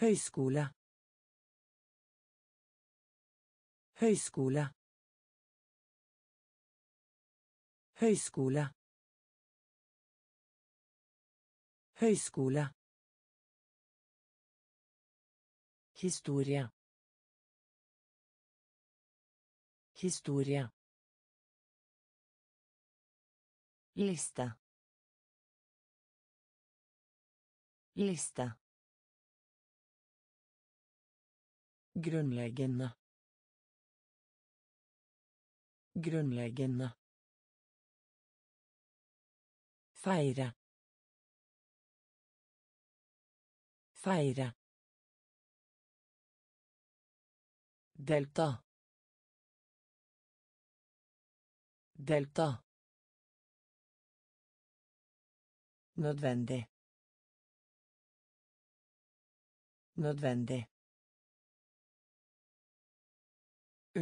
Høyskole. Høyskole. Høyskole. Høyskole. Historie. Historie. Lista. Lista. Grunnleggende. Grunnleggende. Feire. Feire. Delta. Delta. Nødvendig. Nødvendig.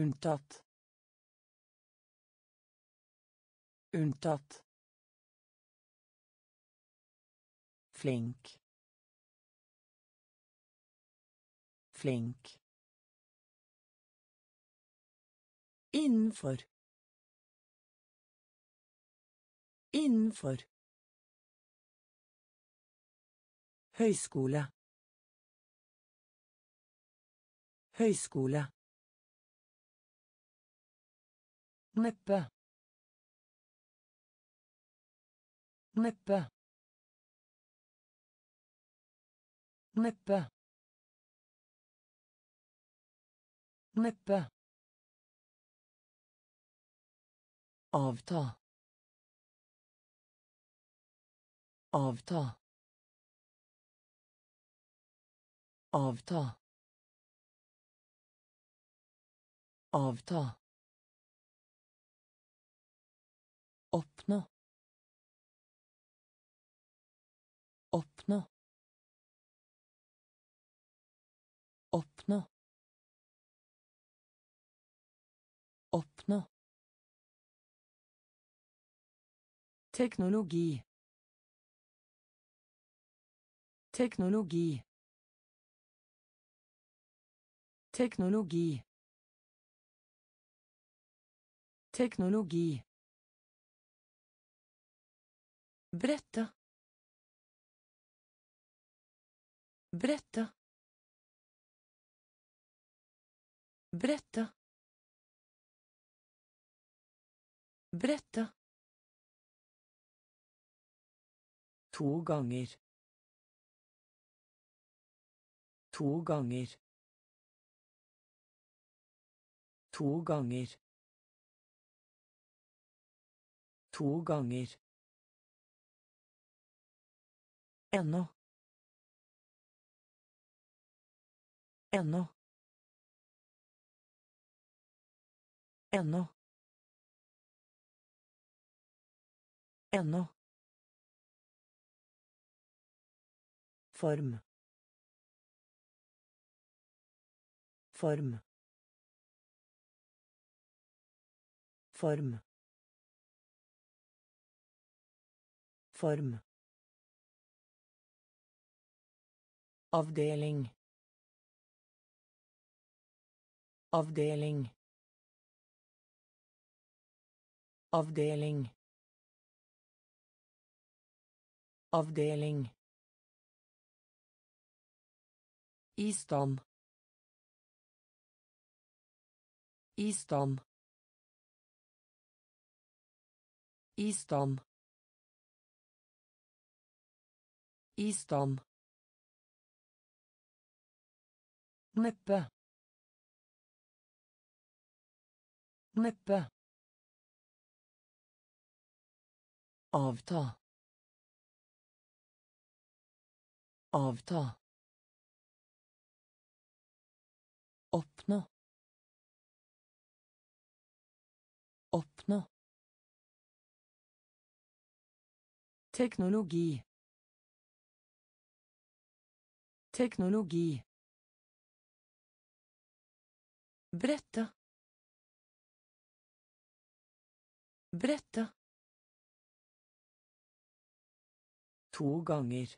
Unntatt. Unntatt. Flink. Flink. Innenfor. Innenfor. Høyskole. Høyskole. Neppe. Neppe. Neppe. Neppe. Avta. Avta. Avta. Avta. Oppnå. Oppnå. Oppnå. Oppnå. Teknologi. Teknologi. Teknologi. Teknologi. Brette. Brette. Brette. Brette. To ganger. To ganger. To ganger. To ganger. Ennå. Ennå. Ennå. Ennå. Form. Form. Form. Form. Avdeling. Avdeling. Avdeling. Avdeling. I stand. I stand. I stand. I stand. Neppe. Neppe. Avta. Avta. Oppnå. Oppnå. Teknologi. Teknologi. Brette. Brette. To ganger.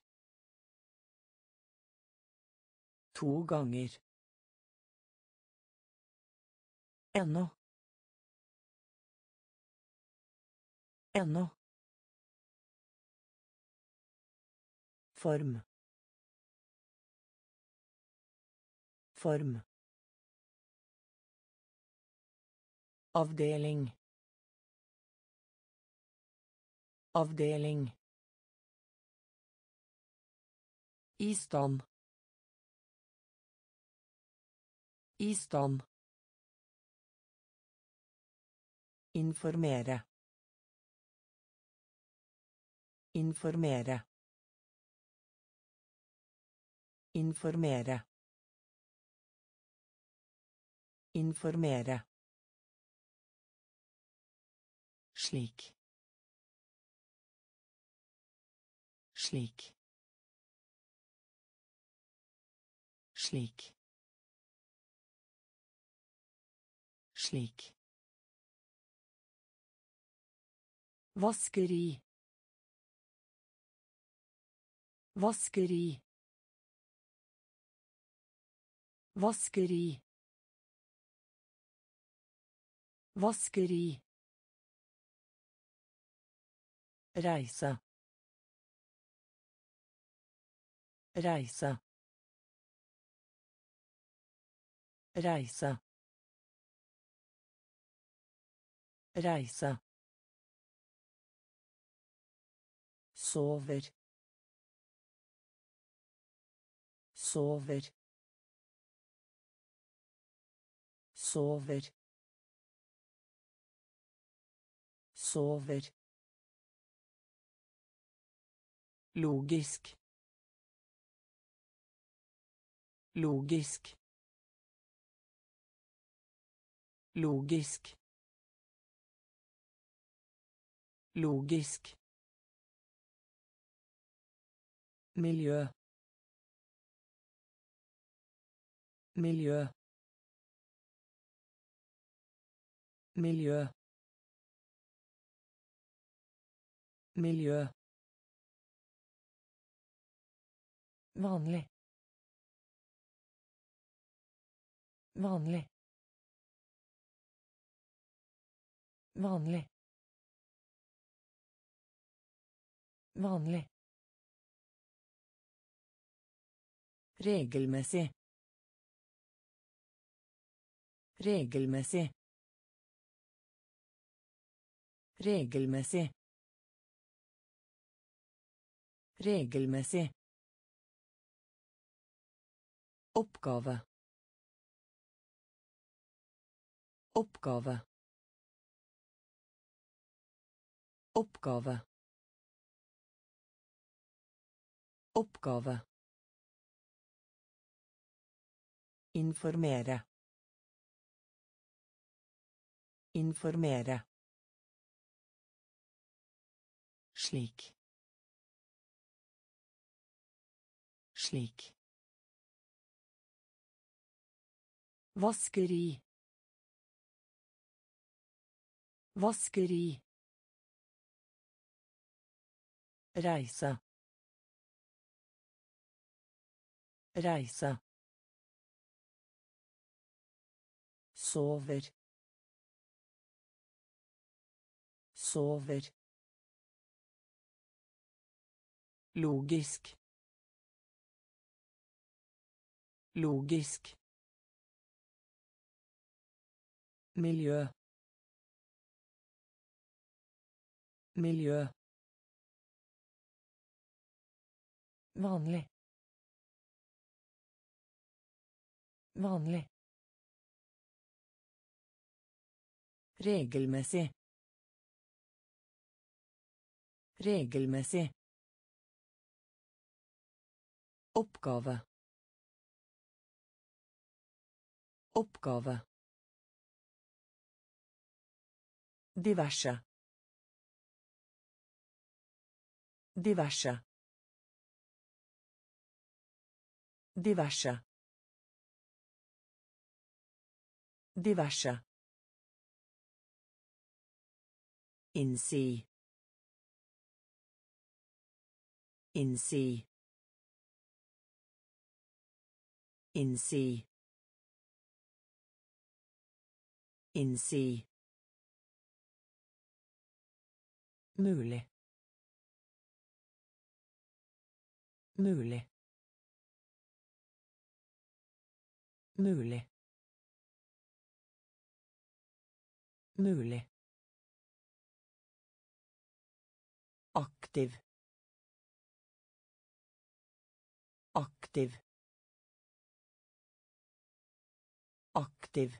To ganger. Ennå. Ennå. Form. Form. Avdeling. Avdeling. I stand. I stand. Informere. Informere. Informere. Informere. Slik. Slik. Slik. Slik. Vaskeri. Vaskeri. Vaskeri. Vaskeri. Reise. Reise. Reise. Reise. Sover. Sover. Sover. Sover. Logisk. Logisk. Logisk. Logisk. Miljø. Miljø. Miljø. Miljø. Vanlig. Vanlig. Vanlig. Vanlig. Regelmessig. Regelmessig. Regelmessig. Regelmessig. Oppgave. Oppgave. Oppgave. Oppgave. Informere. Informere. Slik. Slik. Vaskeri. Vaskeri. Reise. Reise. Sover. Sover. Logisk. Logisk. Miljø. Miljø. Vanlig. Vanlig. Regelmessig. Regelmessig. Oppgave. Oppgave. Diverse. Diverse. Diverse. Diverse. Innsi. Innsi. Innsi. Innsi. Mulig. Mulig. Mulig. Mulig. Aktiv. Aktiv. Aktiv.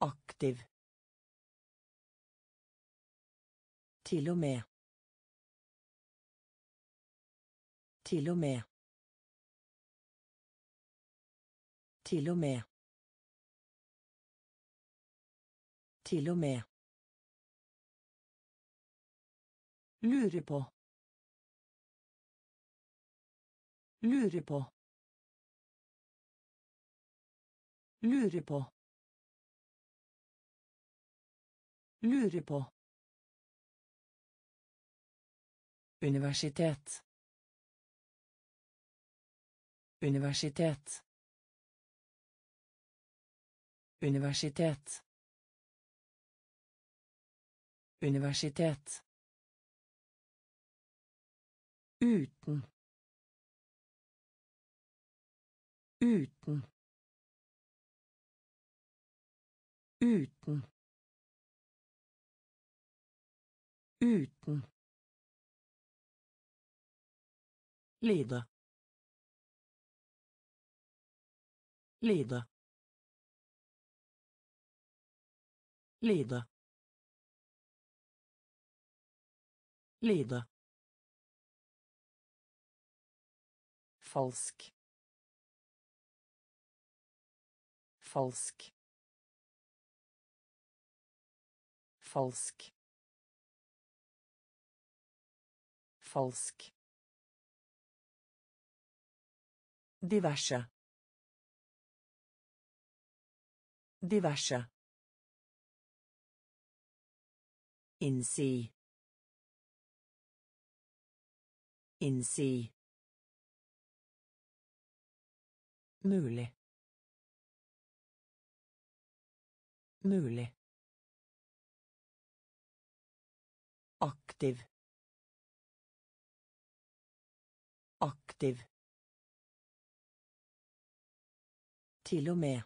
Aktiv. Til og med. Til og med. Til og med. Til og med. Lure på. Lure på. Lure på. Lure på. Universitet. Universitet. Universitet. Universitet. Uten. Uten. Uten. Uten. Lide. Lide. Lide. Lide. Falsk. Falsk. Falsk. Falsk. Diverse. Diverse. Innsi. Innsi. Mulig. Mulig. Aktiv. Aktiv. Til og med.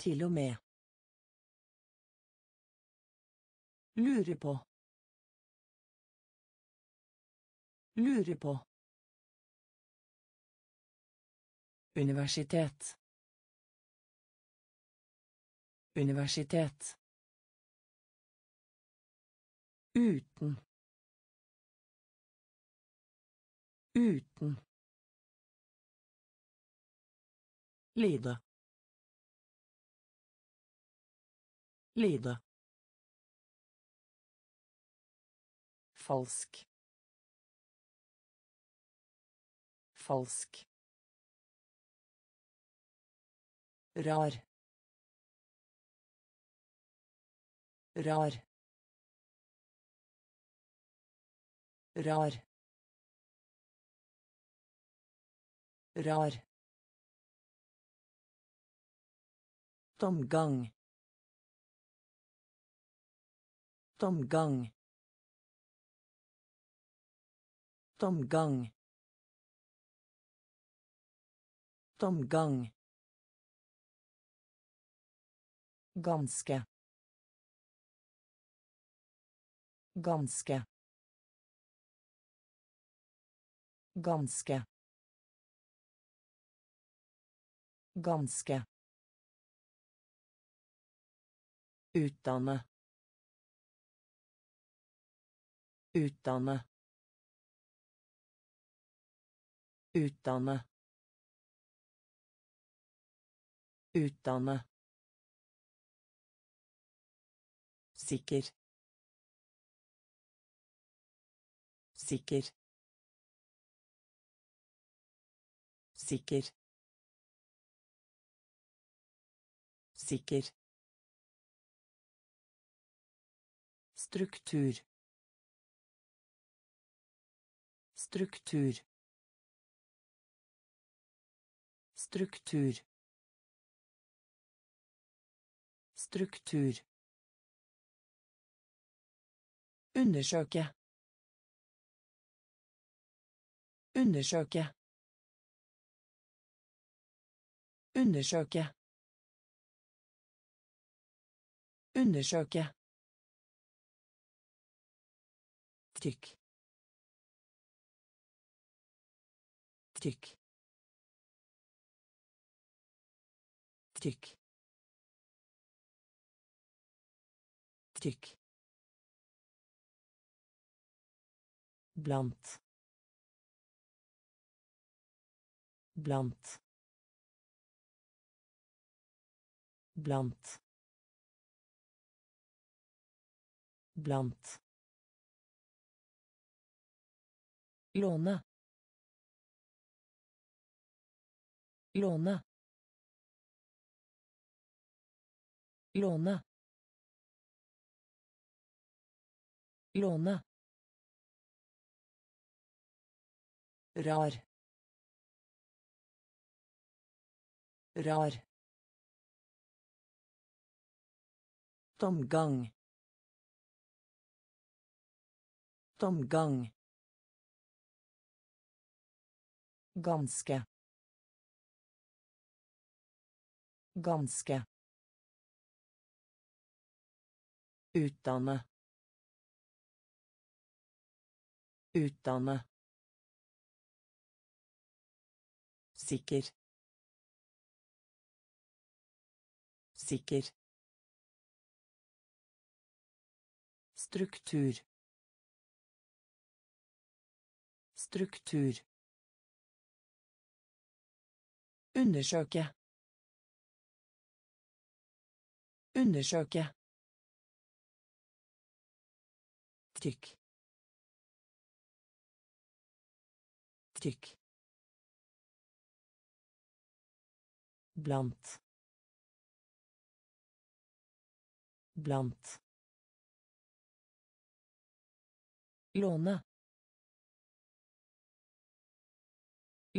Til og med. Lure på. Lure på. Universitet. Universitet. Uten. Uten. Lide. Lide. Falsk. Falsk. Rar. Rar. Rar. Rar. Tomgang. Tomgang. Tomgang. Tomgang. Ganske. Ganske. Ganske. Ganske. Utdanne. Utdanne. Utdanne. Utdanne. Sikker. Sikker. Sikker. Sikker. Struktur. Struktur. Struktur. Struktur. Undersøke. Undersøke. Undersøke. Undersøke. Trykk. Trykk. Trykk. Trykk. Blant. Blant. Blant. Blant. Låne. Låne. Låne. Låne. Rar. Rar. Tomgang. Tomgang. Ganske. Ganske. Utdanne. Utdanne. Sikker. Sikker. Struktur. Struktur. Undersøke. Undersøke. Trykk. Trykk. Blant. Blant. Låne.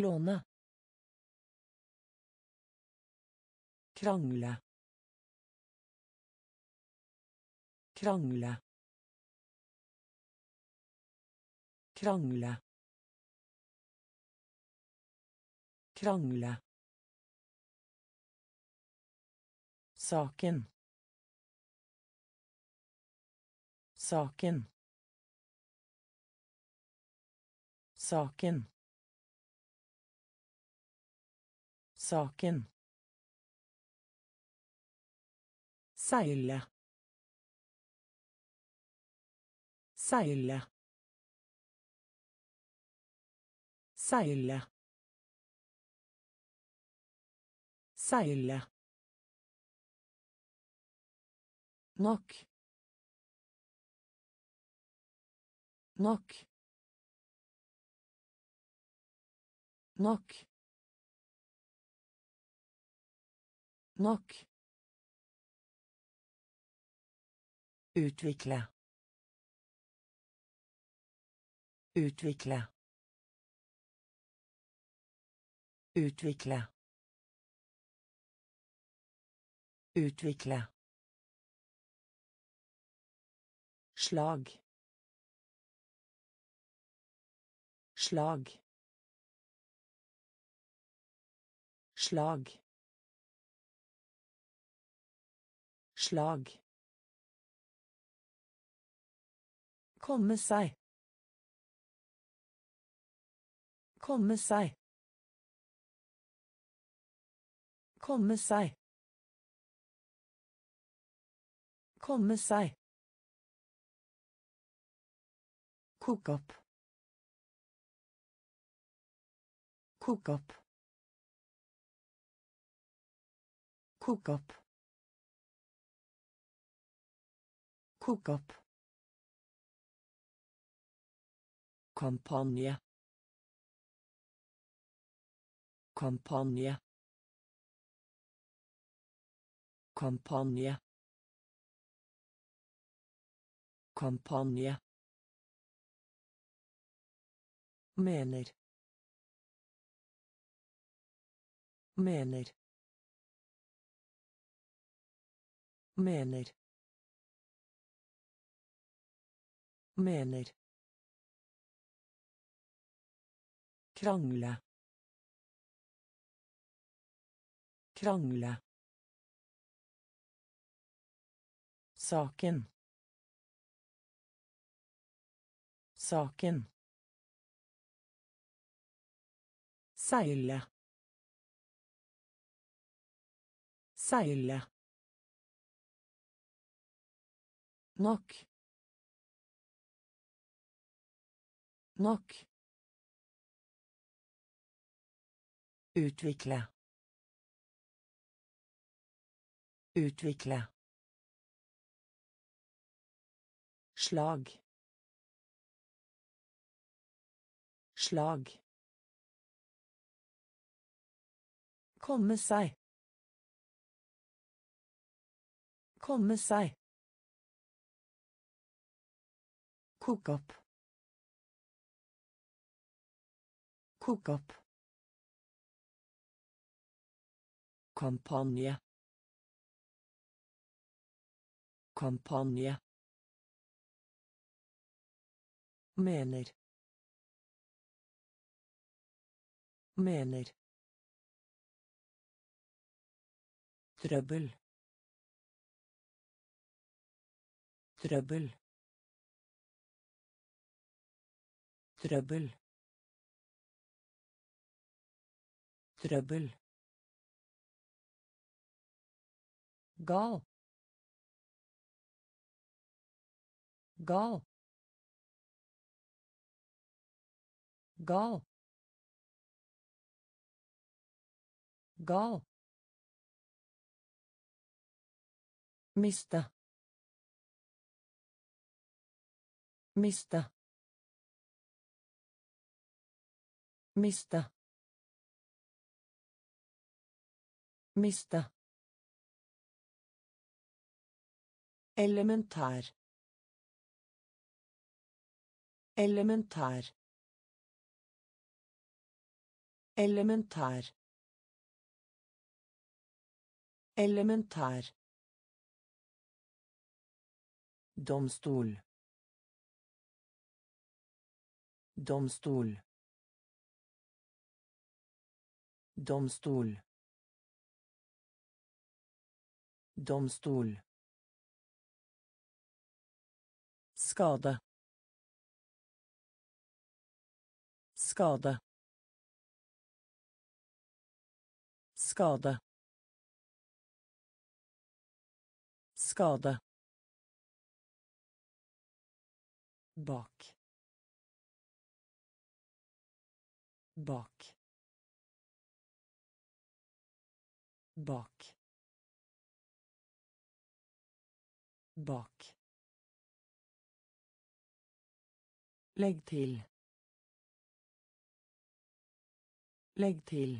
Låne. krangle, krangle, krangle, krangle. Saken, saken, saken, saken. Seile, seile, seile, seile. Nok, nok, nok, nok. Utvikle, utvikle, utvikle, utvikle. Slag, slag, slag, slag. Komme seg, komme seg, komme seg, komme seg. Cook up, cook up, cook up, cook up. Kampanje, kampanje, kampanje, kampanje. Mener, mener, mener, mener. Krangle, krangle. Saken, saken. Seile, seile. Nok, nok. Utvikle, utvikle. Slag, slag. Komme seg, komme seg. Cook up, cook up. Kampanje, kampanje. Mener, mener. Trøbbel, trøbbel, trøbbel, trøbbel. Gal, gal, gal, gal. Miste, miste, miste, miste. Elementær, elementær, elementær, Elementær. Domstol. Domstol. Domstol. Domstol. Skade. Skade. Skade. Skade. Bak. Bak. Bak. Bak. Legg til. Legg til.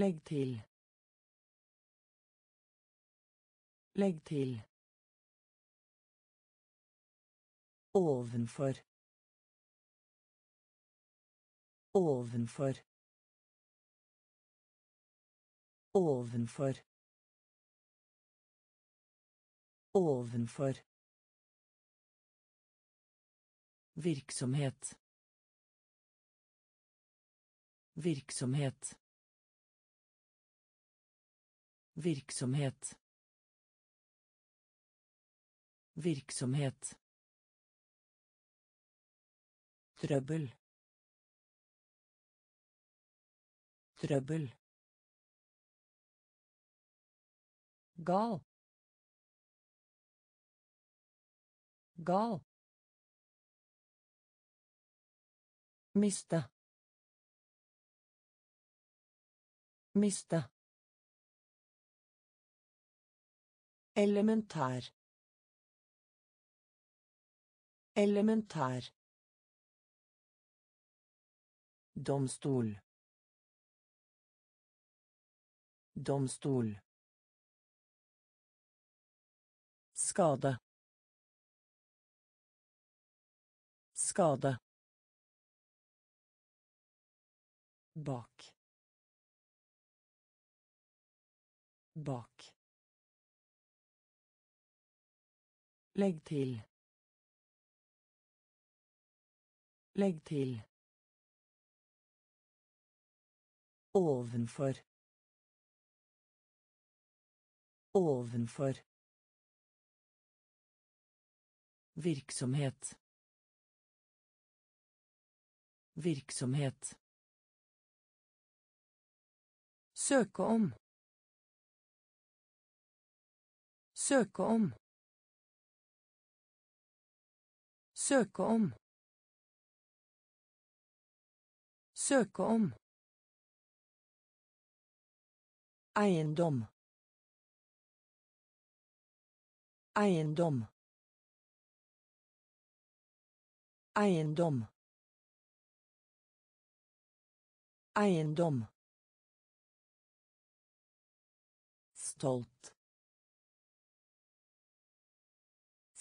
Legg til. Legg til. Ovenfor. Ovenfor. Ovenfor. Ovenfor. Virksomhet. Virksomhet. Virksomhet. Virksomhet. Trøbbel. Trøbbel. Gal. Gal. Miste. Miste. Elementær. Elementær. Domstol. Domstol. Skade. Skade. Bak. Bak. Legg til. Legg til. Ovenfor. Ovenfor. Virksomhet. Virksomhet. Søke om. Søke om. Søke om. Søke om. Eiendom. Eiendom. Eiendom. Eiendom. Stolt.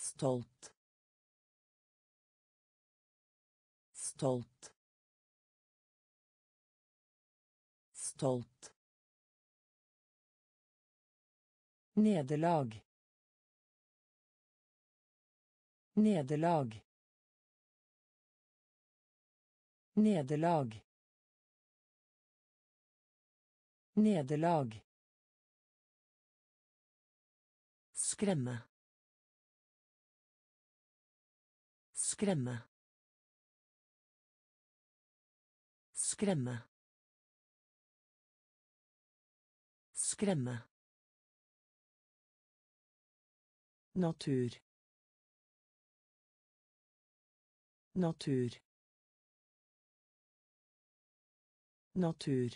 Stolt. Stolt. Stolt. Nederlag. Nederlag. Nederlag. Nederlag. Skremme. Skremme. Skremme. Skremme. Natur. Natur. Natur.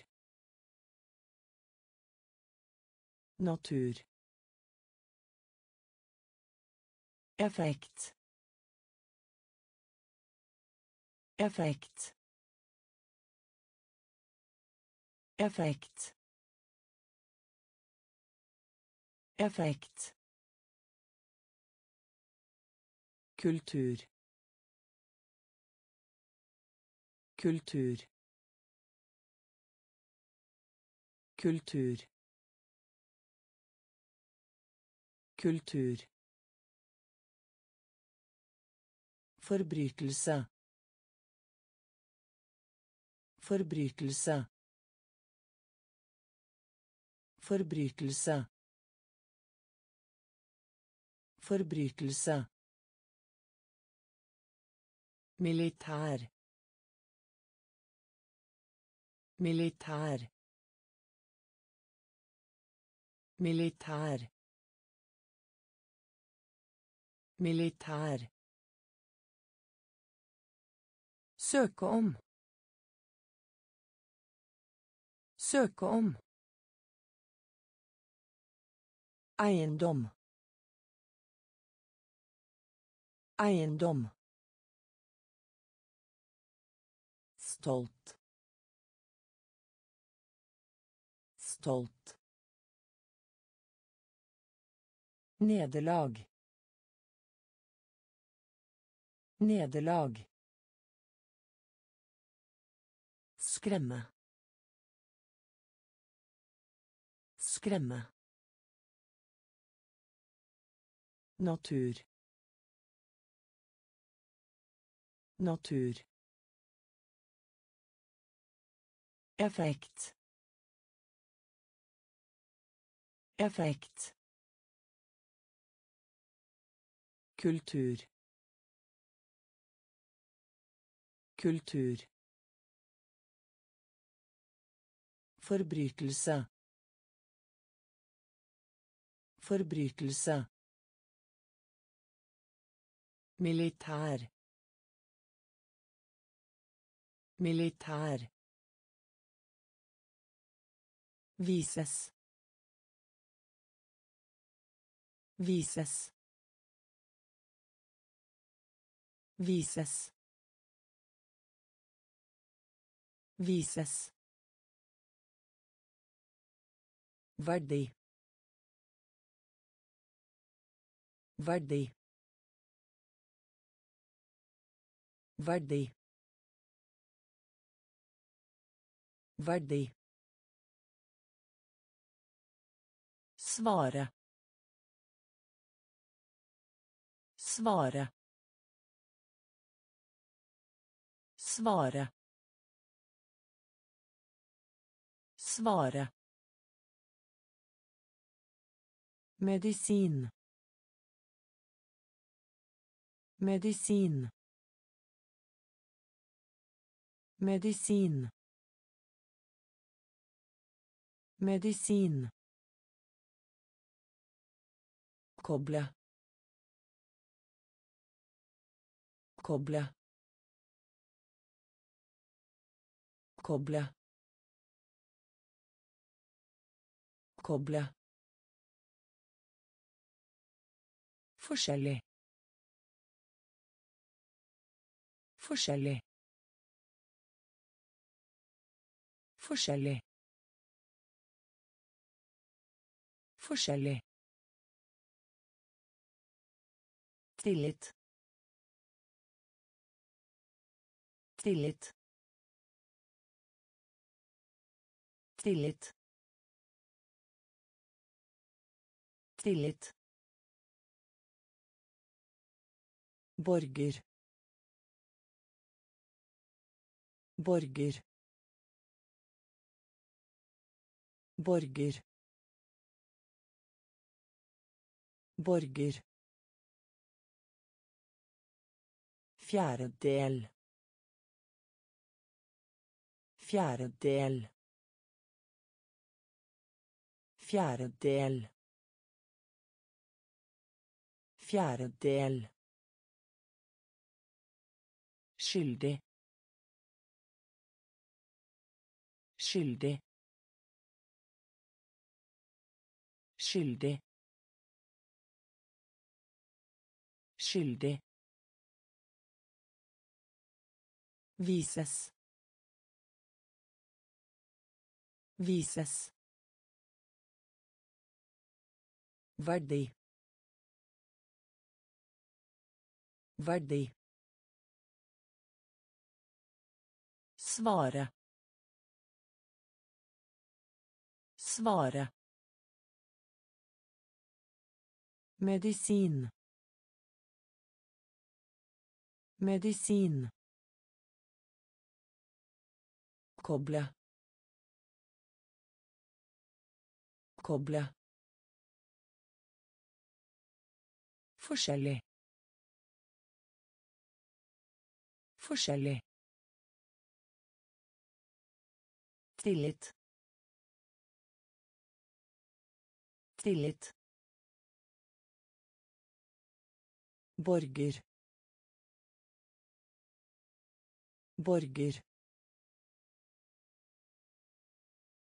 Natur. Effekt. Effekt. Effekt. Effekt. Kultur. Kultur. Kultur. Kultur. Forbrytelse. Forbrytelse. Forbrytelse. Forbrytelse. Militær. Militær. Militær. Militær. Søke om. Søke om. Eiendom. Eiendom. Stolt. Stolt. Nederlag. Nederlag. Skremme. Skremme. Natur. Natur. Effekt. Effekt. Kultur. Kultur. Forbrytelse. Forbrytelse. Militær. Militær. Vises. Vises. Vises. Vises. Verdi. Verdi. Verdi. Verdi. Svare. Svare. Svare. Svare. Medisin. Medisin. Medisin. Medisin. Koble. Koble. Koble. Koble. Forskjellig. Forskjellig. Forskjellig. Forskjellig. Tillit. Tillit. Tillit. Tillit. Borger. Borger. Borger. Borger. Fjerde del. Fjerde del. Fjerde del. Fjerde del. Skyldig. Skyldig. Skyldig. Skyldig. Vises. Vises. Verdi. Verdi. Svare. Svare. Medisin. Medisin. Koble. Koble. Forskjellig. Forskjellig. Tillit. Tillit. Borger. Borger.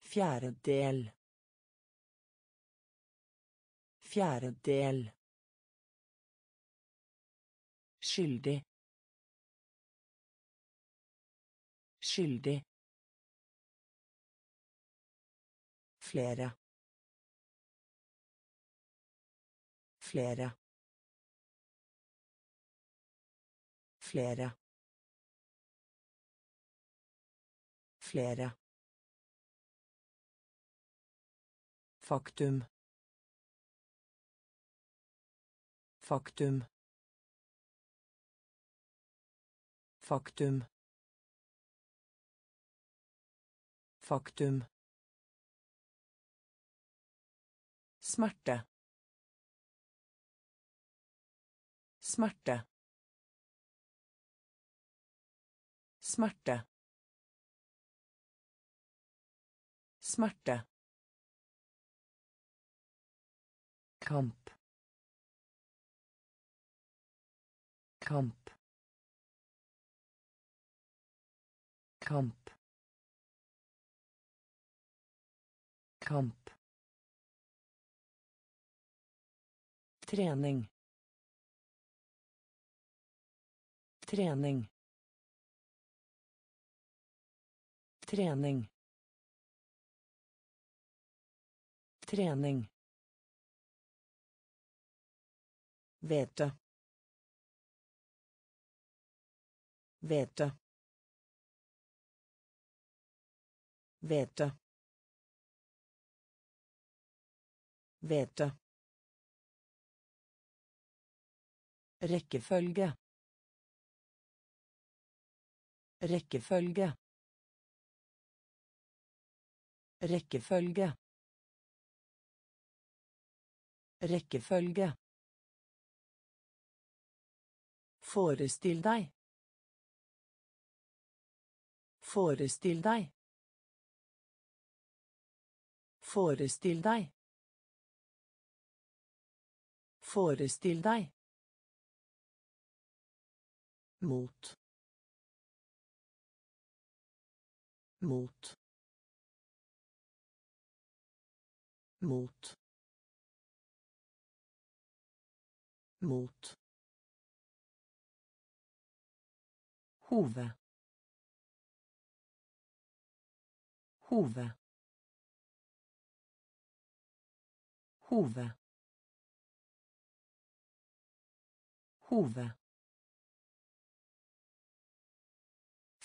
Fjerdedel. Fjerdedel. Skyldig. Skyldig. Flere. Flere. Flere. Flere. Faktum. Faktum. Faktum. Faktum. Smerte. Smerte. Smerte. Smerte. Kamp. Kamp. Kamp. Kamp. Trening. Trening. Trening. Trening. Vete. Vete. Vete. Vete. Rekkefølge. Rekkefølge. Rekkefølge. Rekkefølge. Forestill deg. Forestill deg. Forestill deg. Forestill deg. Mot. Mot. Mot. Mot. Hove. Hove. Hove. Hove.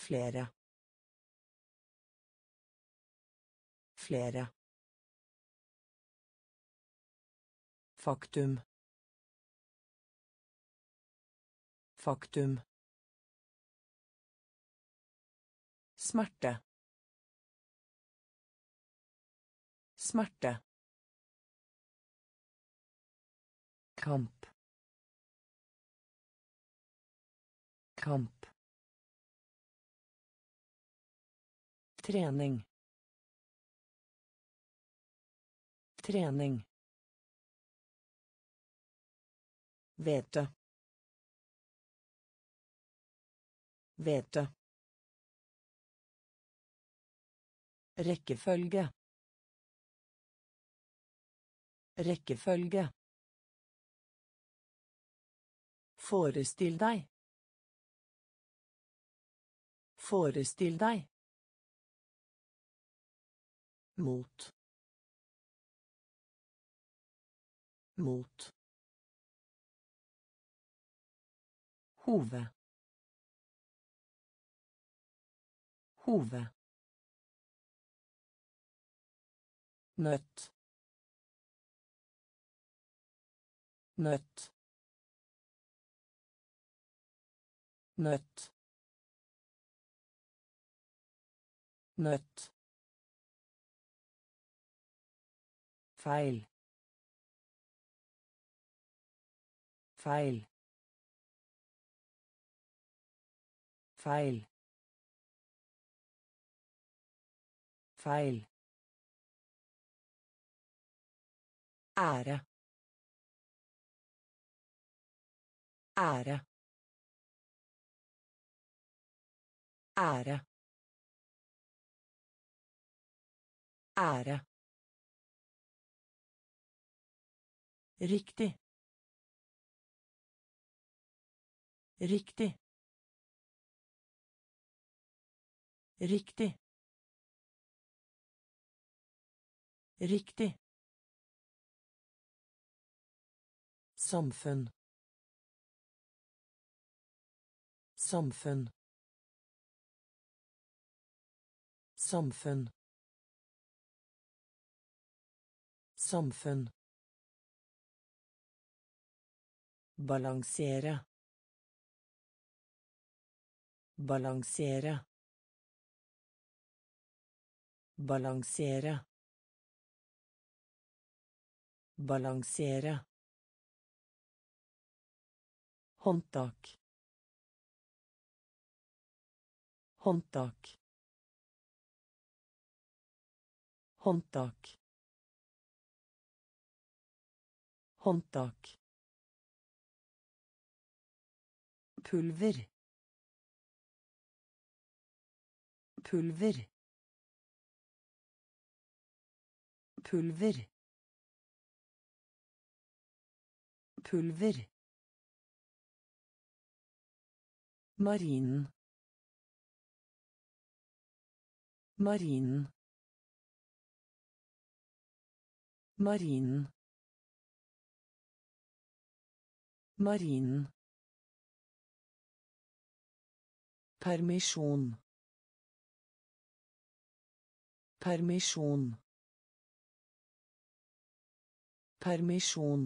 Flere. Flere. Faktum. Faktum. Smerte. Smerte. Kamp. Kamp. Trening. Trening. Vete. Vete. Rekkefølge. Rekkefølge. Forestill deg. Forestill deg. Mot. Mot. Hove. Hove. Nøtt. Nøtt. Nøtt. Nøtt. Feil. Feil. Feil. Feil. Ære. Ære. Ære. Ære. Riktig. Riktig. Riktig. Riktig. Samfunn. Samfunn. Samfunn. Samfunn. Balansere. Balansere. Balansere. Balansere. Håndtak. Håndtak. Håndtak. Håndtak. Pulver. Pulver. Pulver. Pulver. Marinen. Marinen. Marinen. Marinen. Permisjon. Permisjon. Permisjon.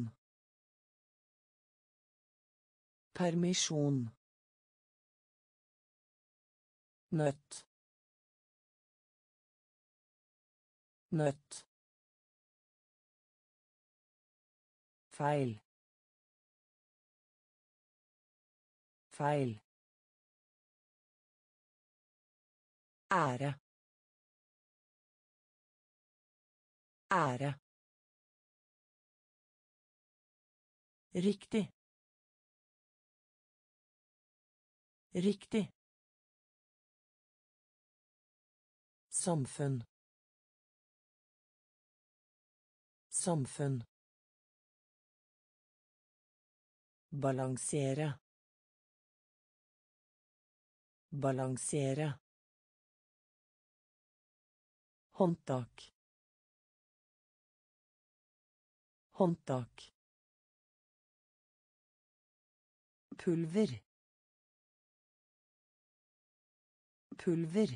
Permisjon. Nøtt. Nøtt. Feil. Feil. Ære. Ære. Riktig. Riktig. Samfunn. Samfunn. Balansere. Balansere. Håndtak. Håndtak. Pulver. Pulver.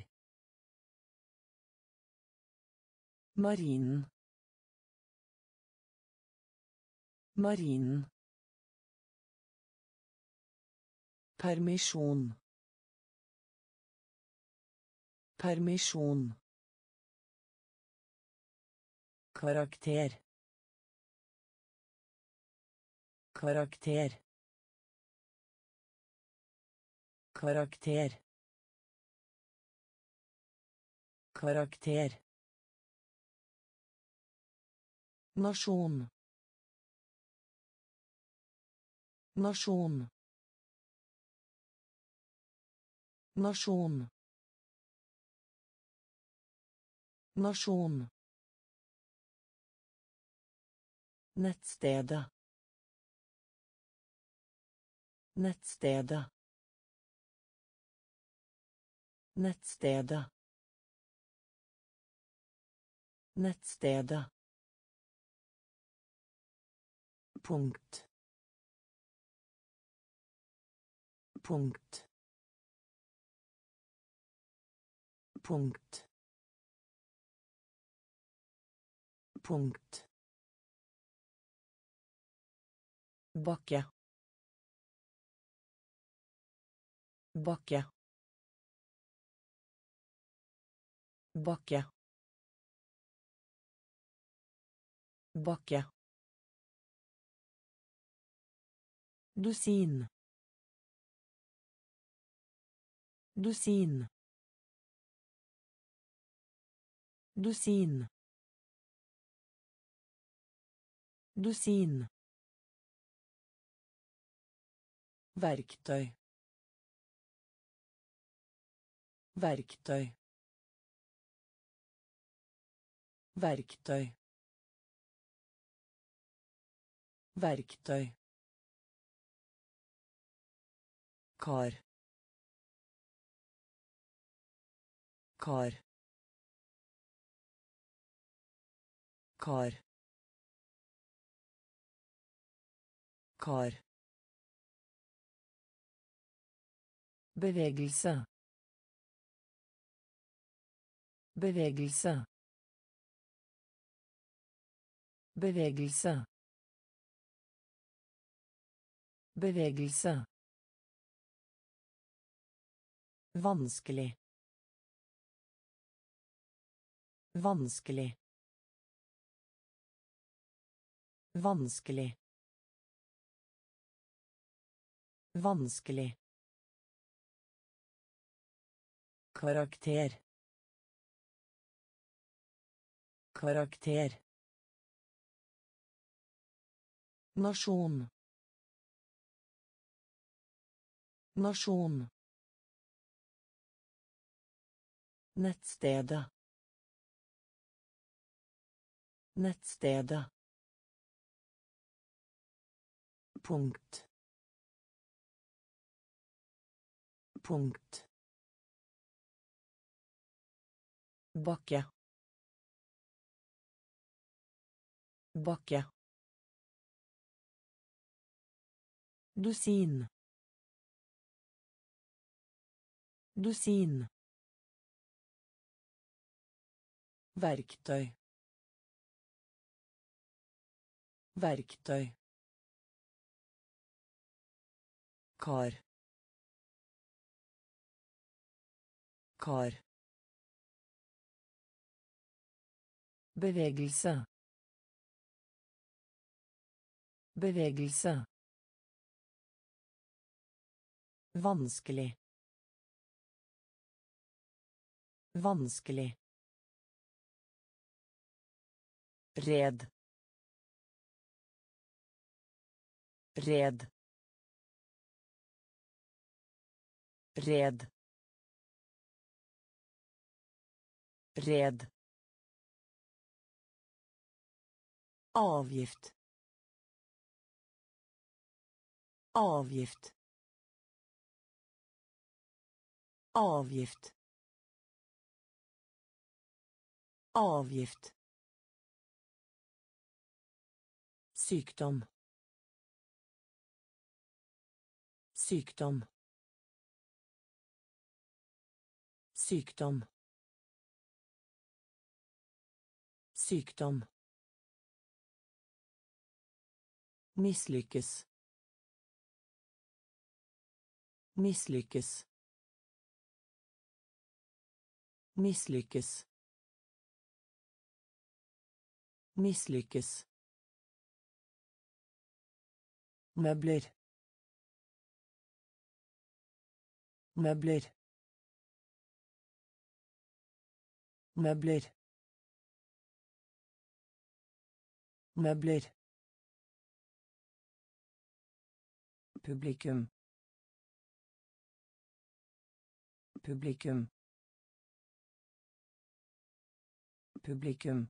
Marinen. Marinen. Permisjon. Permisjon. Karakter. Karakter. Karakter. Karakter. Nasjon. Nasjon. Nasjon. Nasjon. Nettstedet. Nettstedet. Nettstedet. Nettstedet. Punkt. Punkt. Punkt. Punkt. Bakke. Bakke. Bakke. Bakke. Dusin. Dusin. Dusin. Dusin. Verktøy. Verktøy. Verktøy. Verktøy. Kar. Kar. Kar. Kar. Bevegelse. Bevegelse. Bevegelse. Bevegelse. Vanskelig. Vanskelig. Vanskelig. Vanskelig. Karakter. Karakter. Nasjon. Nasjon. Nettstedet. Nettstedet. Punkt. Punkt. Bakke. Bakke. Dusin. Dusin. Verktøy. Verktøy. Kar. Kar. Bevegelse. Bevegelse. Vanskelig. Vanskelig. Red. Red. Red. Red. Avgift. Avgift. Avgift. Avgift. Sykdom. Sykdom. Sykdom. Sykdom. Misslykkes. Misslykkes. Misslykkes. Misslykkes. Møbler. Møbler. Møbler. Møbler. Publikum. Publikum. Publikum.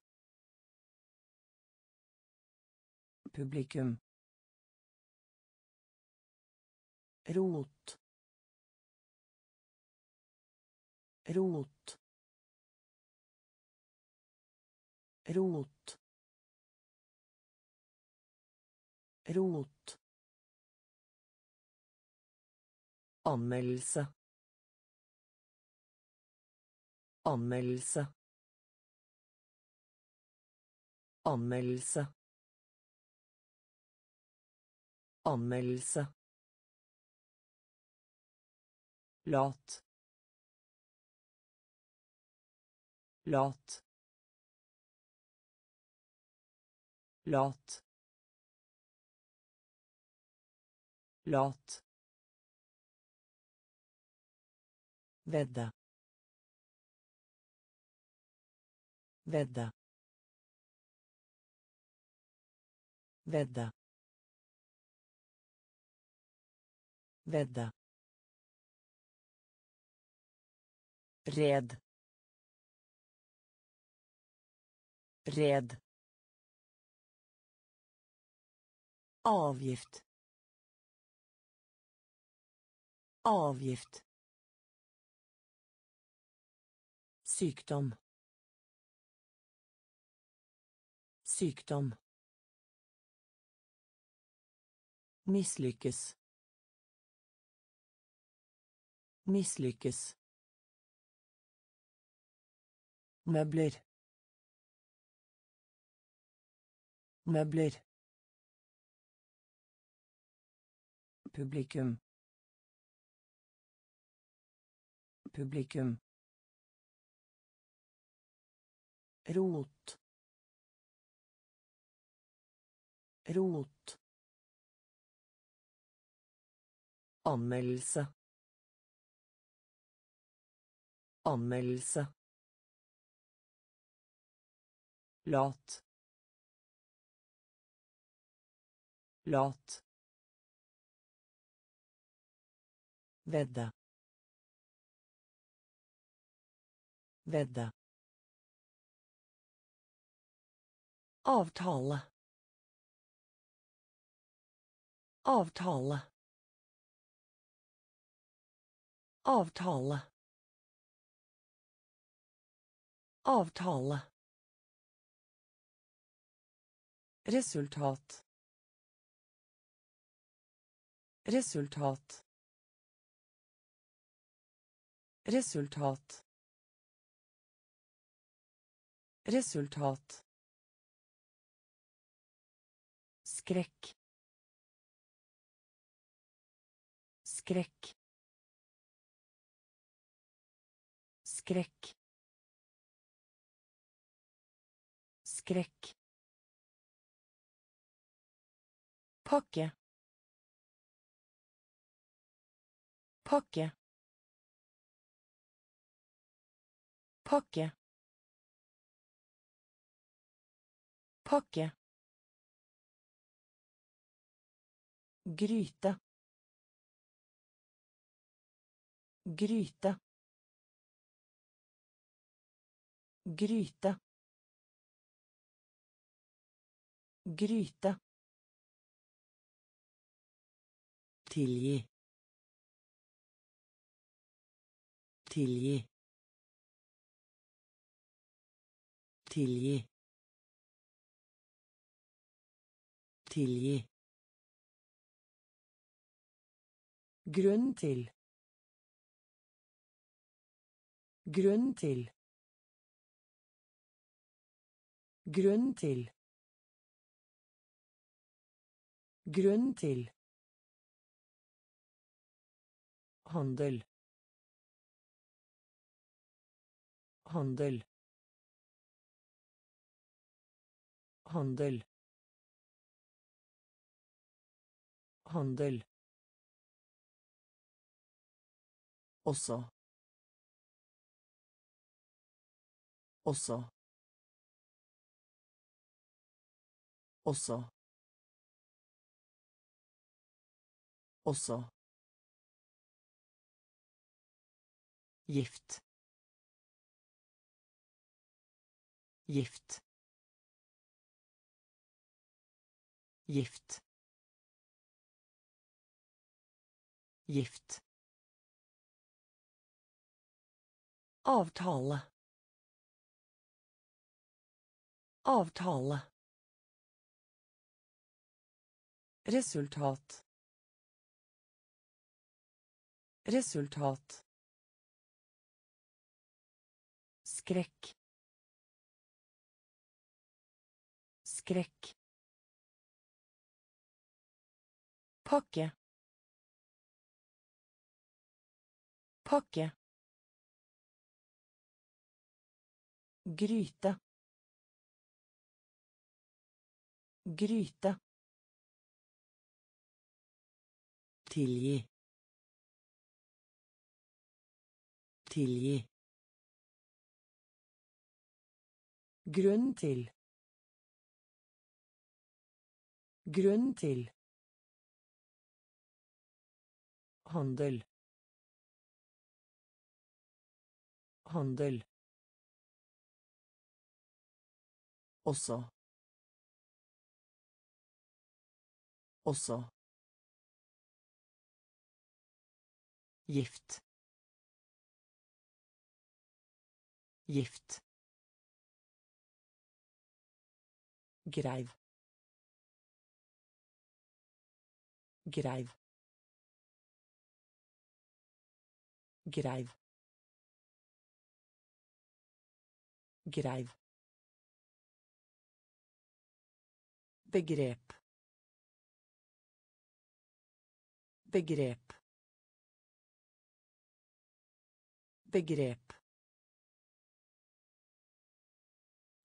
Publikum. Rot. Rot. Rot. Rot. Anmeldelse. Anmeldelse. Anmeldelse. Anmeldelse. Lat. Lat. Lat. Lat. Vedde. Vedde. Vedde. Vedde. Red. Red. Avgift. Avgift. Sykdom. Sykdom. Misslykkes. Misslykkes. Møbler. Møbler. Publikum. Publikum. Rot. Rot. Anmeldelse. Anmeldelse. Lat. Lat. Vedde. Vedde. Avtale. Avtale. Avtale. Avtale. Resultat. Resultat. Resultat. Resultat. Skrekk. Skrekk. Skrekk. Skrekk. Pakke. Pakke. Pakke. Pakke. Gryte. Gryte. Gryte. Gryte. Tilgi. Tilgi. Tilgi. Tilgi. Grunn til. Grunn til. Grunn til. Grunn til. Handel. Handel. Handel. Handel. Også. Også. Også. Også. Gift. Gift. Gift. Gift. Avtale. Avtale. Resultat. Resultat. Skrekk. Skrekk. Pakke. Pakke. Gryte. Gryte. Tilgi. Tilgi. Grunn til. Grunn til. Handel. Handel. Også. Også. Gift. Gift. Greiv. Greiv. Greiv. Greiv. Begrep. Begrep. Begrep.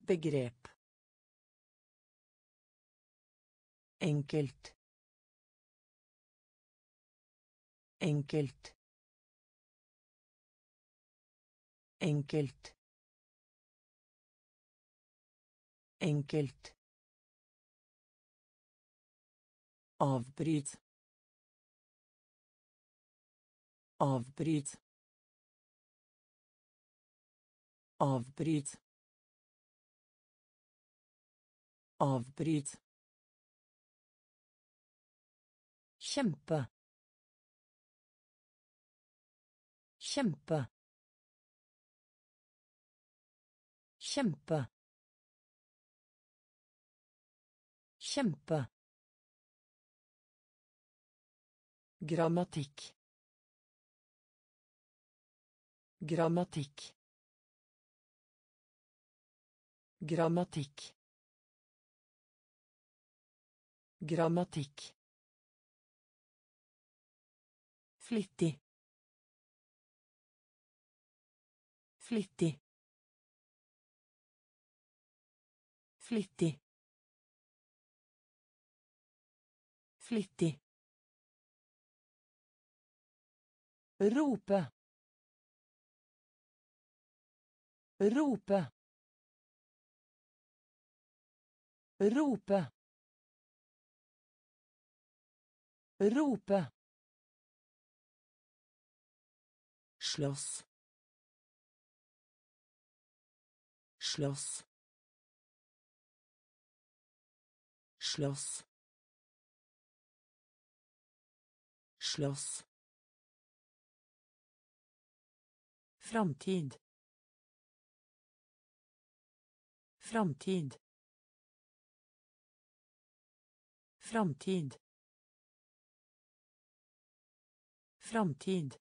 Begrep. Enkelt. Enkelt. Enkelt. Enkelt. Avbryt. Avbryt. Avbryt. Avbryt. Kjempe. Kjempe. Kjempe. Kjempe. Grammatikk. Grammatikk. Grammatikk. Grammatikk. Flittig. Flittig. Flittig. Flittig. Rope. Rope. Rope. Rope. Slåss. Slåss. Slåss. Slåss. Framtid. Framtid. Framtid. Framtid.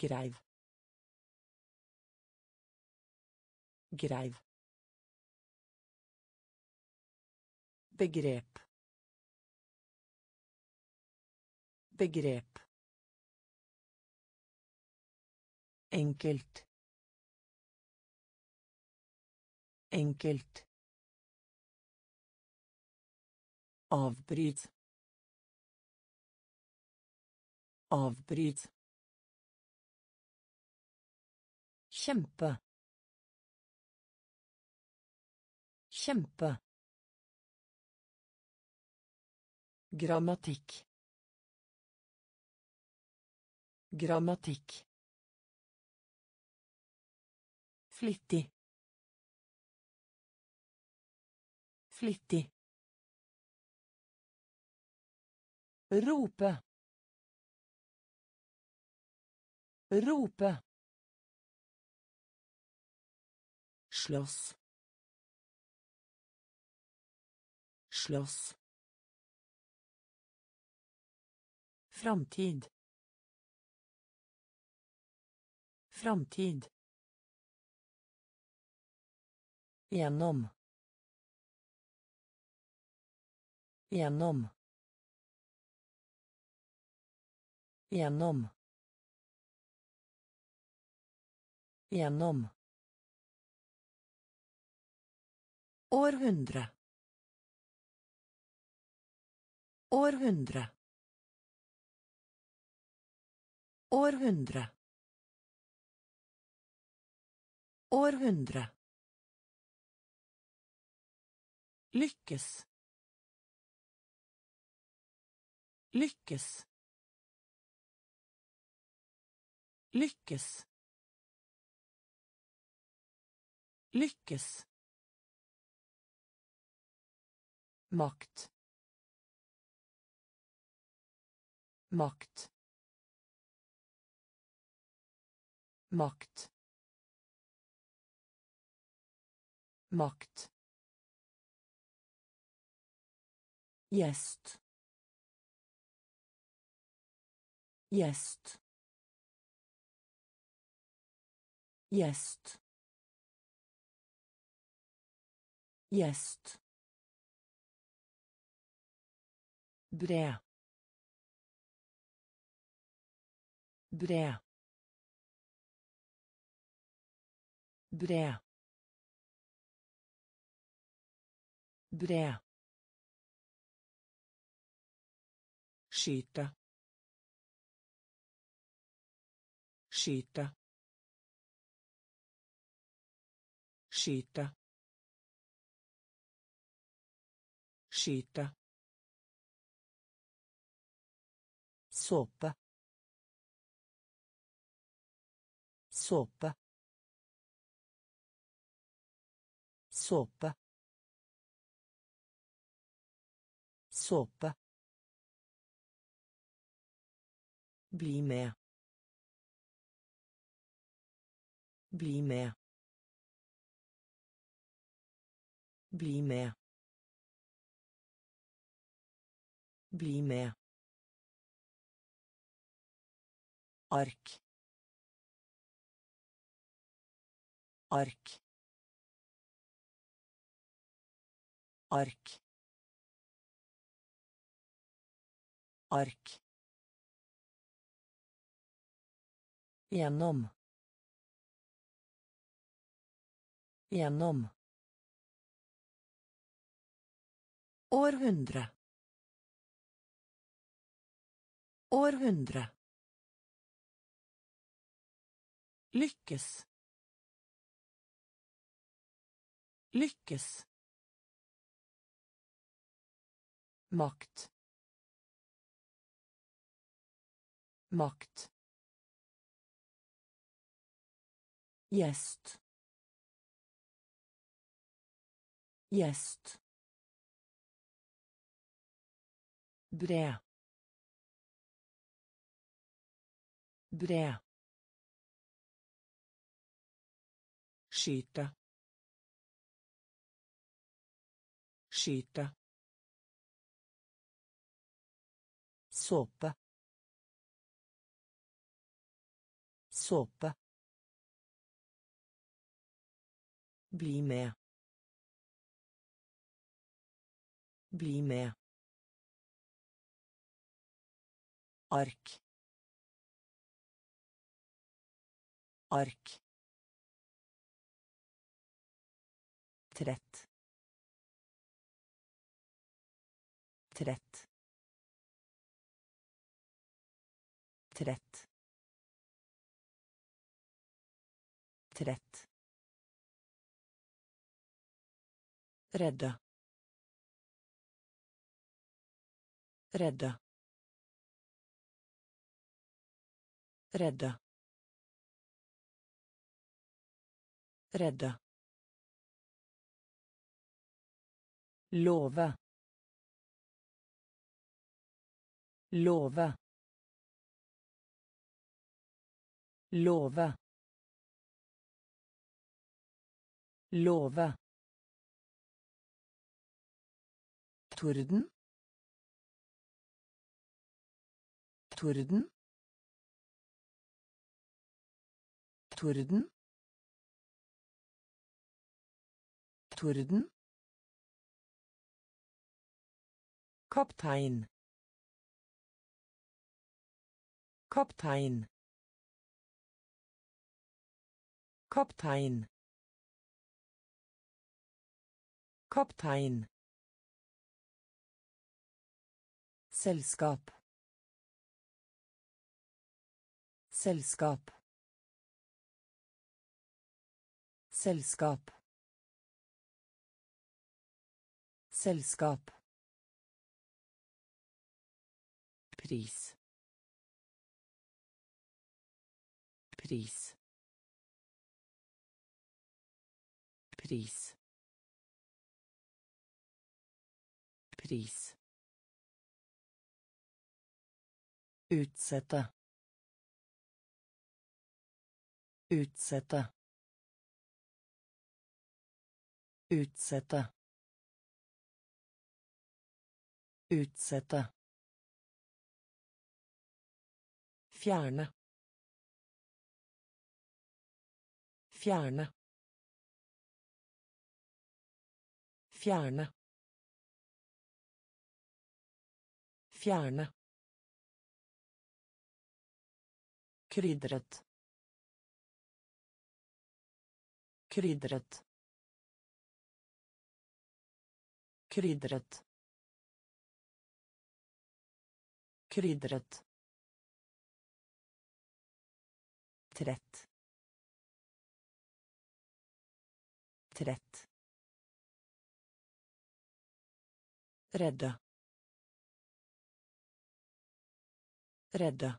Greiv. Greiv. Begrep. Begrep. Enkelt. Enkelt. Avbryt. Avbryt. Kjempe. Kjempe. Grammatikk. Grammatikk. Flittig. Flittig. Rope. Rope. Slåss. Slåss. Framtid. Framtid. Gjennom. Gjennom. Gjennom. Gjennom. Århundre. Århundre. Århundre. Århundre. Lykkes. Lykkes. Lykkes. Lykkes. Makt. Makt. Makt. Makt. Jest. Jest. Jest. Jest. Bred. Bred. Bred. Bred. Skyte. Skyte. Skyte. Skyte. Såpe. Såpe. Såpe. Såpe. Bli med. Bli med. Bli med. Bli med. Ark. Ark. Ark. Ark. Gjennom. Gjennom. Århundre. Århundre. Lykkes. Lykkes. Makt. Makt. Gjest. Gjest. Bred. Bred. Skyte. Skyte. Såpe. Såpe. Bli med. Bli med. Ark. Ark. Trett. Trett. Trett. Trett. Rädda. Rädda. Rädda. Rädda. Lova. Lova. Lova. Lova. Torden. Torden. Torden. Torden. Kaptein. Kaptein. Kaptein. Kaptein. Selskap. Selskap. Selskap. Selskap. Pris. Pris. Pris. Pris. Utsette. Utsette. Utsette. Utsette. Fjerne. Fjerne. Fjerne. Fjerne. Krydret. Krydret. Krydret. Krydret. Trett. Trett. Redde. Redde.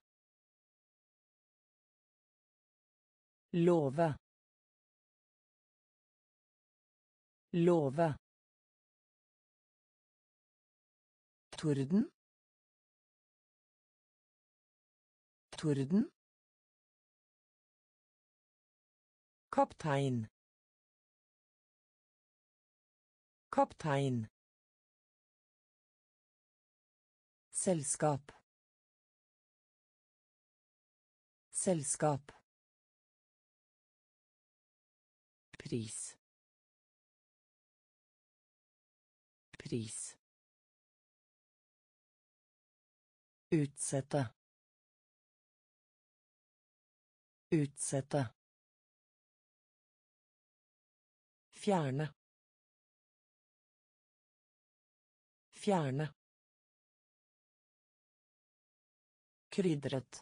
Love. Love. Torden. Torden. Kaptein. Kaptein. Selskap. Selskap. Pris. Pris. Utsette. Utsette. Fjerne. Fjerne. Krydret.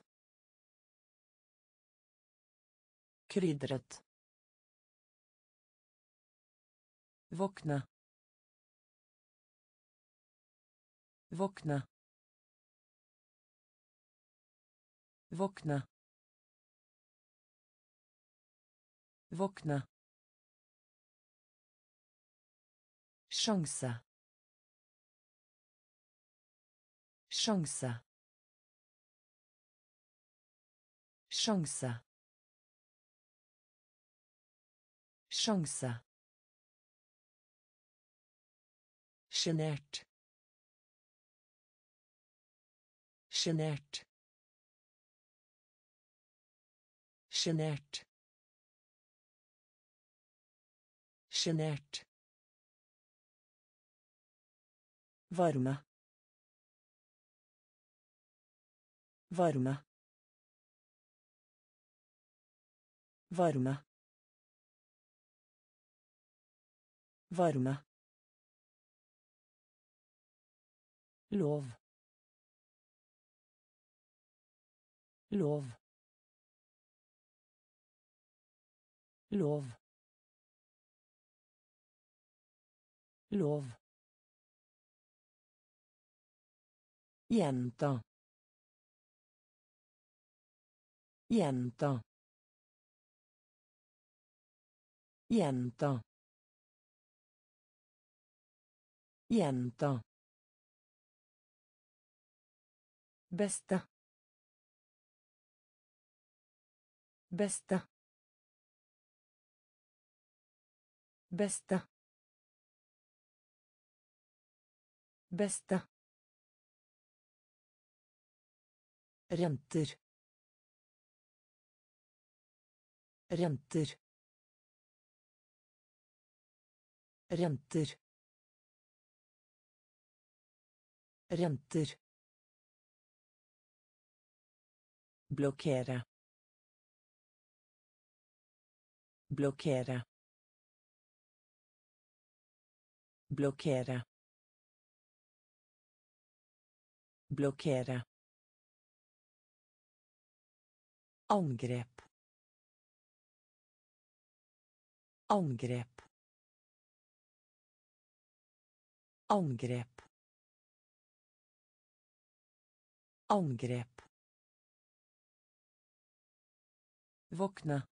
Krydret. Våkne. Våkne. Våkne. Våkne. Sjanse. Sjanse. Sjanse. Sjanse. Sjenert. Sjenert. Sjenert. Sjenert. Varme. Varme. Varme. Varme. Lov. Lov. Lov. Lov. Jenta. Jenta. Jenta. Jenta. Beste. Beste. Beste. Beste. Renter. Renter. Renter. Renter. Blokkere. Blokkere. Blokkere. Blokkere. Angrep. Angrep. Angrep. Angrep. Våkne.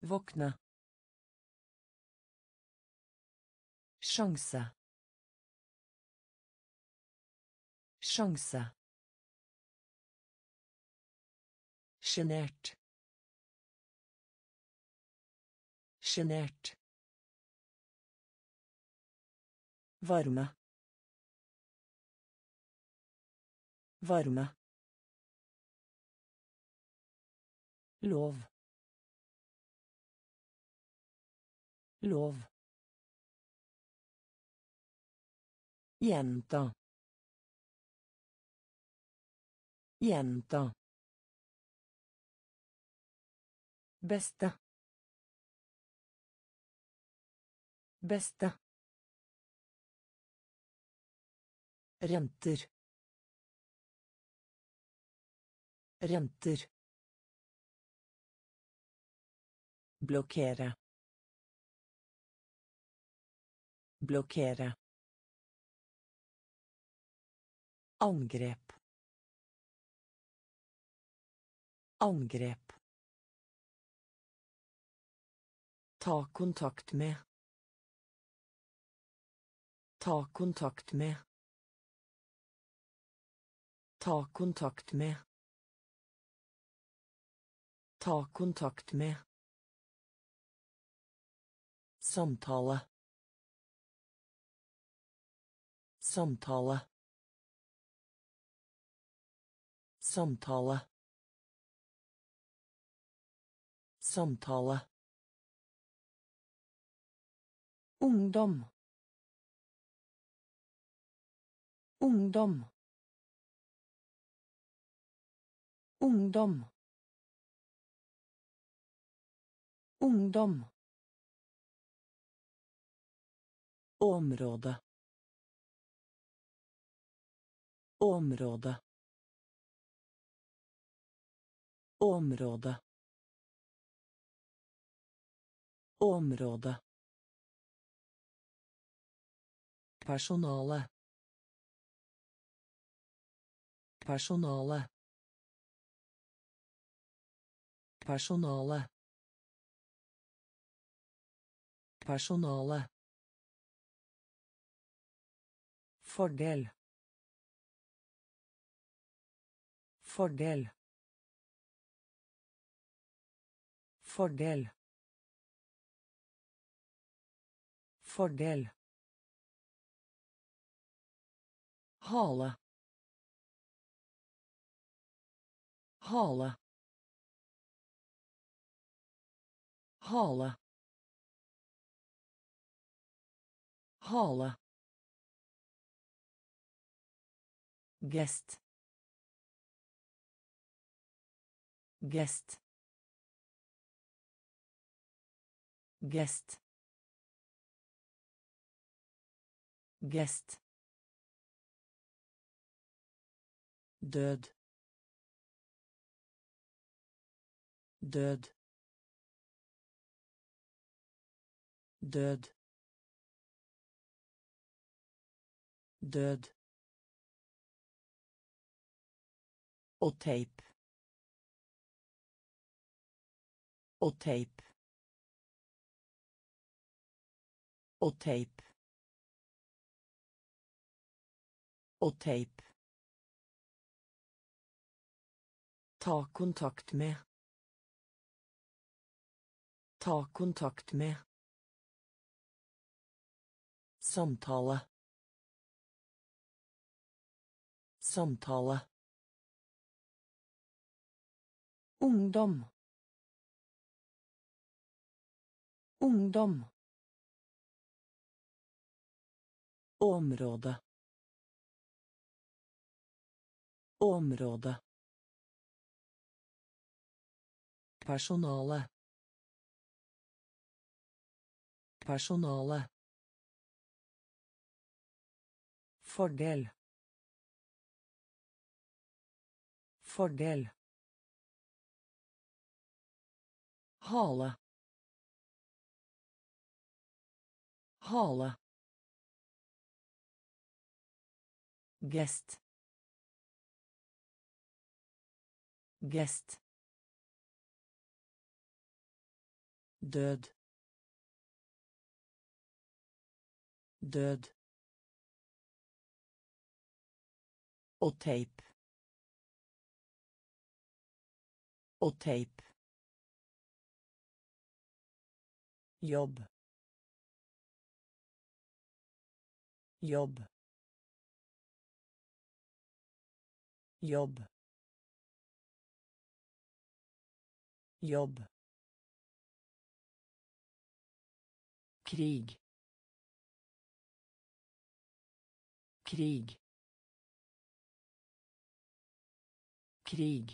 Våkne. Sjanse. Sjanse. Sjenert. Sjenert. Varme. Varme. Lov. Lov. Jenta. Jenta. Beste. Beste. Renter. Renter. Blokkere. Blokkere. Angrep. Angrep. Ta kontakt med. Ta kontakt med. Ta kontakt med. Ta kontakt med. Samtale. Samtale. Samtale. Samtale. Ungdom. Ungdom. Ungdom. Ungdom. Område. Område. Område. Område. Personale. Personale. Personale. Personale. Fordel. Fordel. Fordel. Fordel. Hale. Hale. Hale. Hale. Gest. Gest. Gest. Gest. Død. Død. Død. Død. Og teip. Og teip. Og teip. Og teip. Ta kontakt med. Ta kontakt med. Samtale. Samtale. Ungdom. Ungdom. Område. Område. Personale. Personale. Fordel. Fordel. Hale. Hale. Gest. Gest. Død. Død. Og teip. Og teip. Jobb. Jobb. Jobb. Jobb. Krig. Krig. Krig.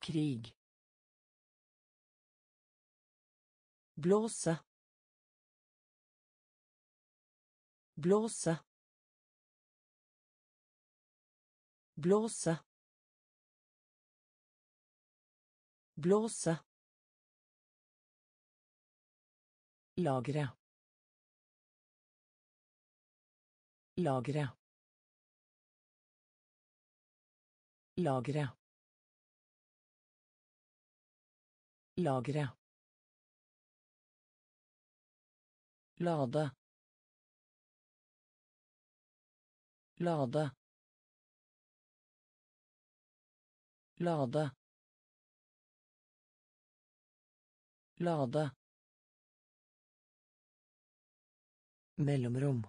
Krig. Blåse. Blåse. Blåse. Blåse. Lagre. Lagre. Lagre. Lagre. Lade. Lade. Lade. Lade. Mellomrom.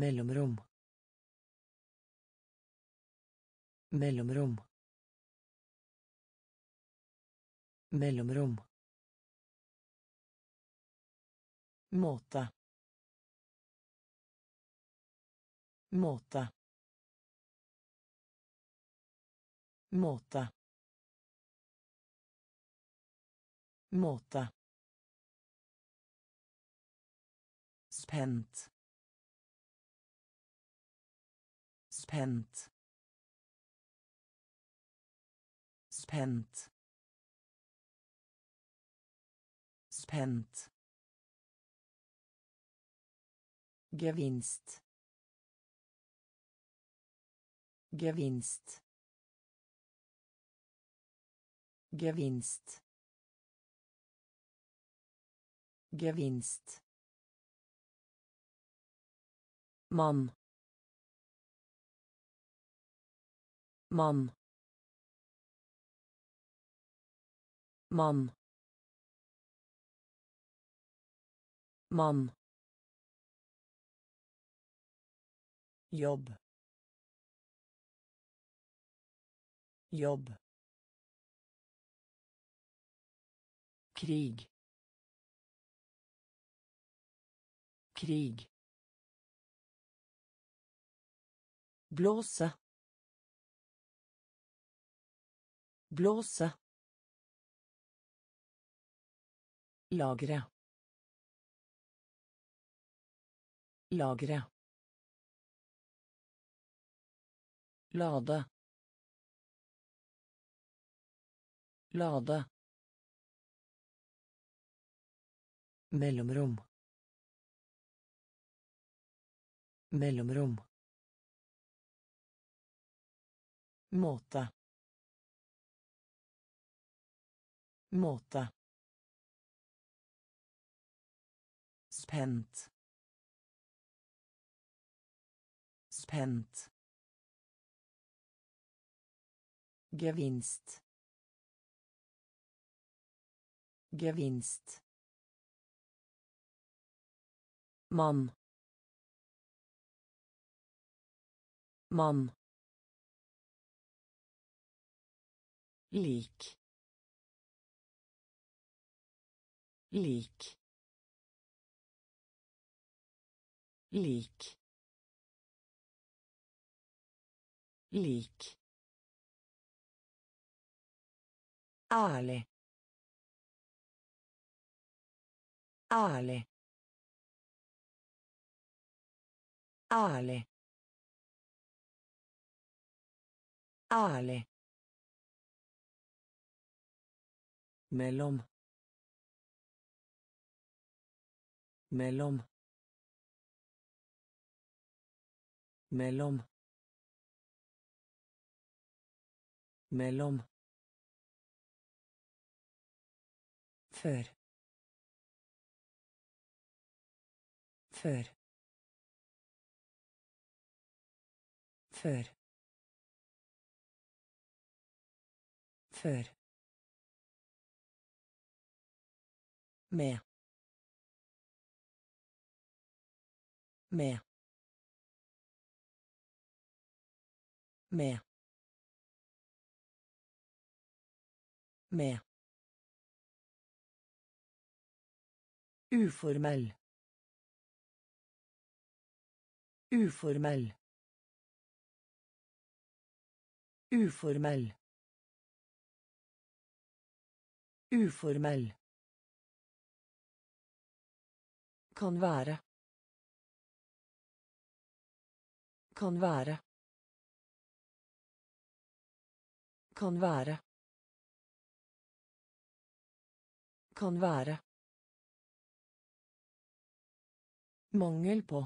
Mellomrom. Mellomrom. Mellomrom. Måte. Måte. Måte. Måte. Spent. Spent. Spent. Spent. Gevinst. Gevinst. Gevinst. Gevinst. Mann. Mann. Mann. Mann. Jobb. Jobb. Krig. Krig. Blåse. Blåse. Lagre. Lagre. Lade. Lade. Mellomrom. Mellomrom. Måte. Måte. Spent. Spent. Gevinst. Gevinst. Mann. Mann. Lik. Lik. Lik. Lik. Ale. Ale. Ale. Ale. Mellom. Mellom. Mellom. Mellom. Før. Før. Før. Før. Mer. Mer. Mer. Mer. Uformell. Uformell. Uformell. Uformell. Kan være. Kan være. Kan være. Kan være. Mangel på.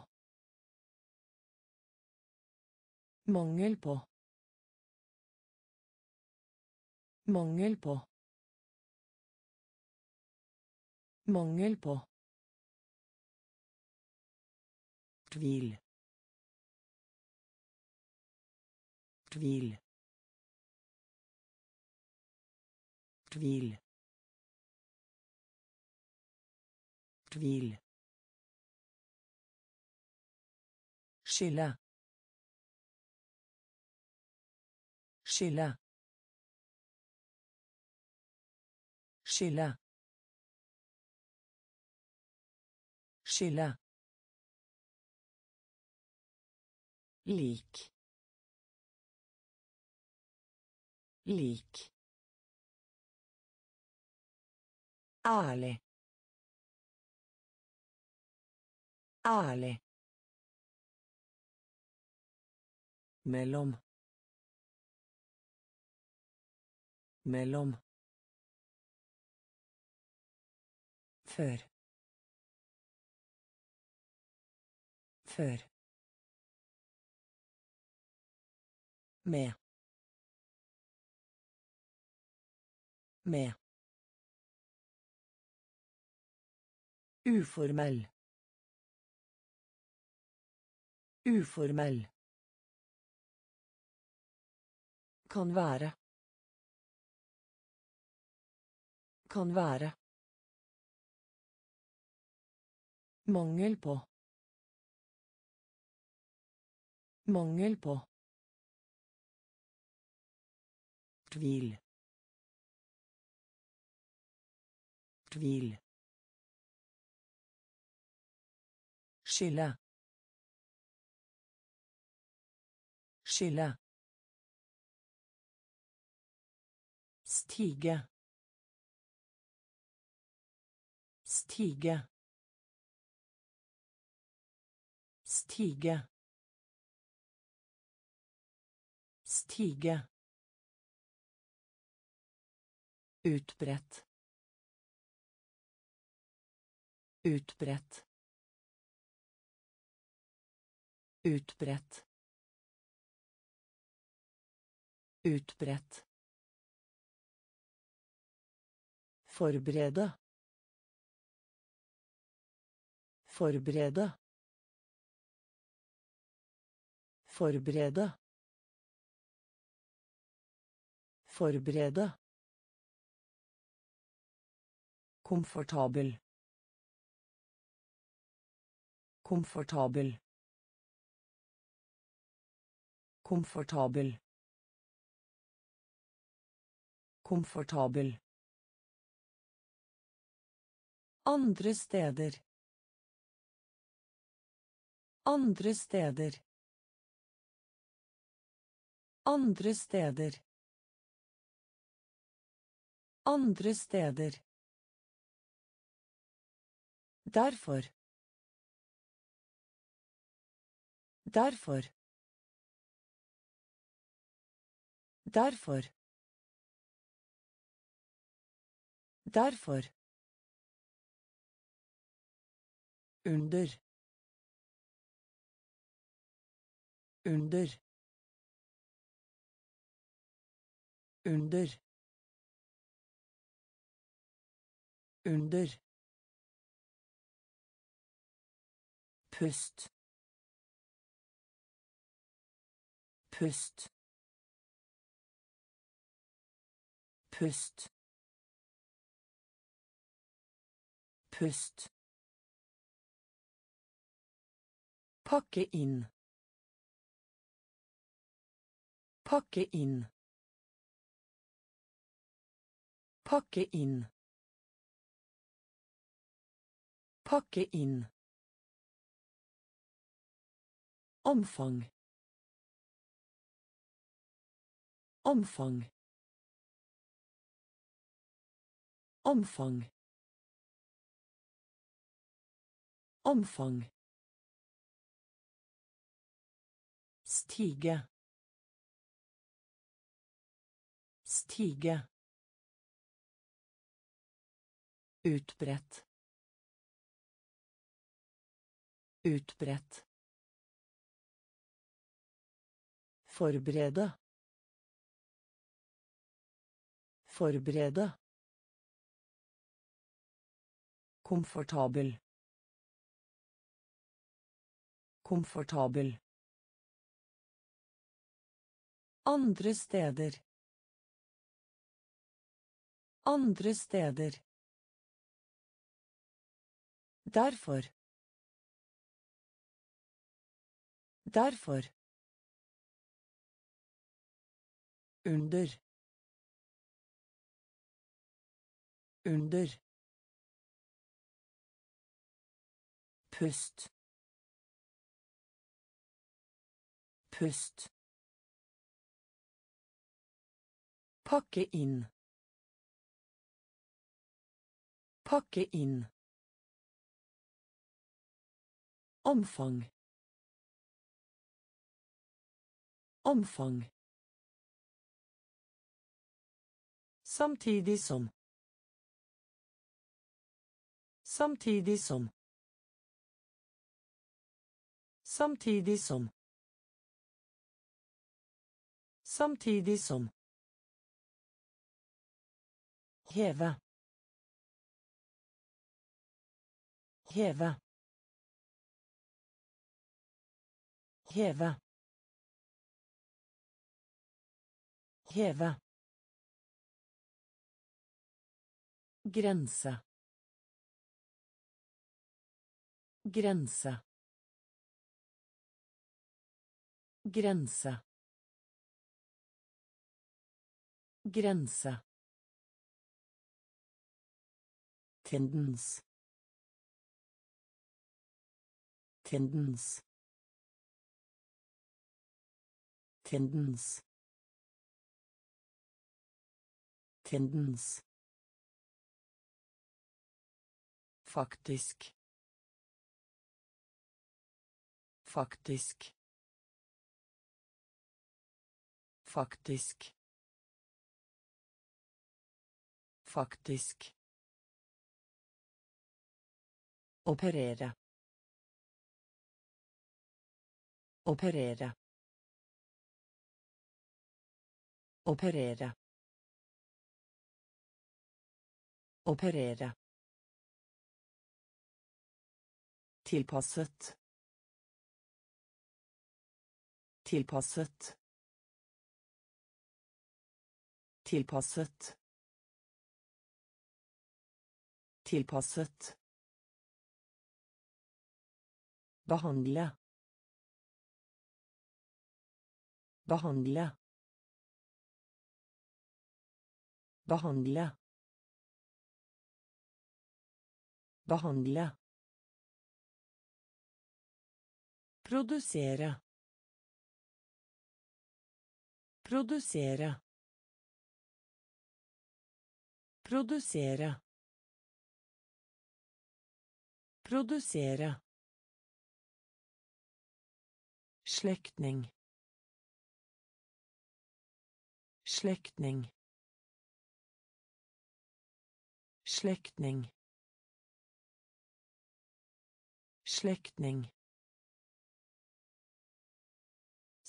Mangel på. Mangel på. Mangel på. Tvil. Tvil. Tvil. Tvil. Skille. Skille. Skille. Skille. Lik. Lik. Ærlig. Ærlig. Mellom. Mellom. Før. Før. Mer. Mer. Uformell. Uformell. Kan være. Kan være. Mangel på. Mangel på. Tvil. Tvil. Skille. Skille. Stige. Stige. Stige. Stige. Utbredt. Utbredt. Utbredt. Utbredt. Forberede. Forberede. Forberede. Forberede. Komfortabel. Komfortabel. Komfortabel. Komfortabel. Andre steder. Andre steder. Andre steder. Andre steder. Derfor. Derfor. Derfor. Derfor. Under. Under. Under. Under. Pust. Pust. Pust. Pust. Pakke inn. Pakke inn. Pakke inn. Pakke inn. Omfang. Omfang. Omfang. Omfang. Stige. Stige. Utbredt. Utbredt. Forberede. Forberede. Komfortabel. Komfortabel. Andre steder. Andre steder. Derfor. Derfor. Under. Under. Pust. Pust. Pakke inn. Pakke inn. Omfang. Omfang. Samtidig som. Samtidig som. Samtidig som. Samtidig som. Heve. Heve. Heve. Heve. Grense. Grense. Grense. Grense. Tendens. Tendens. Tendens. Tendens. Faktisk. Faktisk. Faktisk. Faktisk. Operere. Operere. Operere. Operere. Tilpasset. Tilpasset. Tilpasset. Tilpasset. Behandle. Behandle. behandle, behandle, produsere, produsere, produsere, produsere, slektning, slektning, slektning, slektning,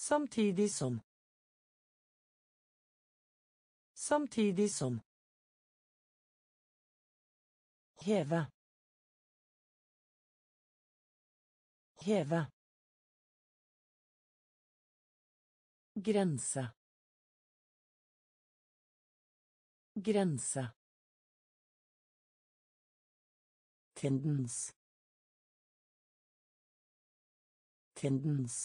samtidig som, samtidig som, heve, heve, grense, grense, tendens, tendens,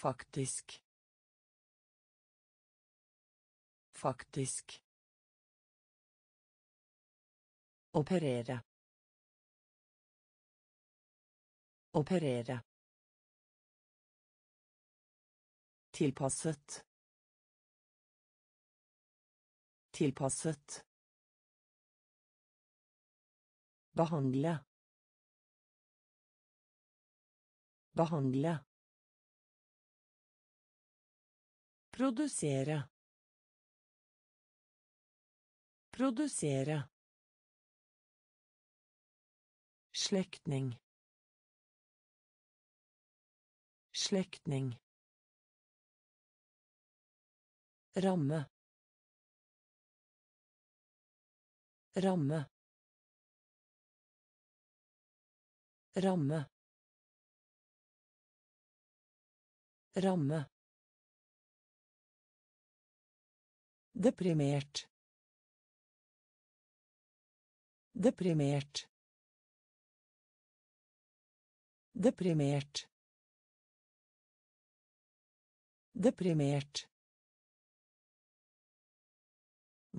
faktisk, faktisk, operere, operere, tilpasset, tilpasset, behandle, behandle, produsere, produsere, slektning, slektning, ramme, ramme, ramme, ramme, deprimert, deprimert, deprimert, deprimert,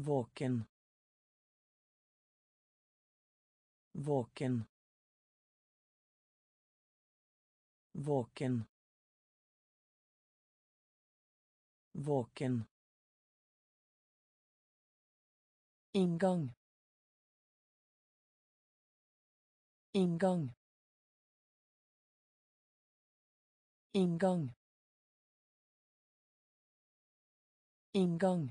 våken, våken, våken, våken, inngang, inngang, inngang, inngang,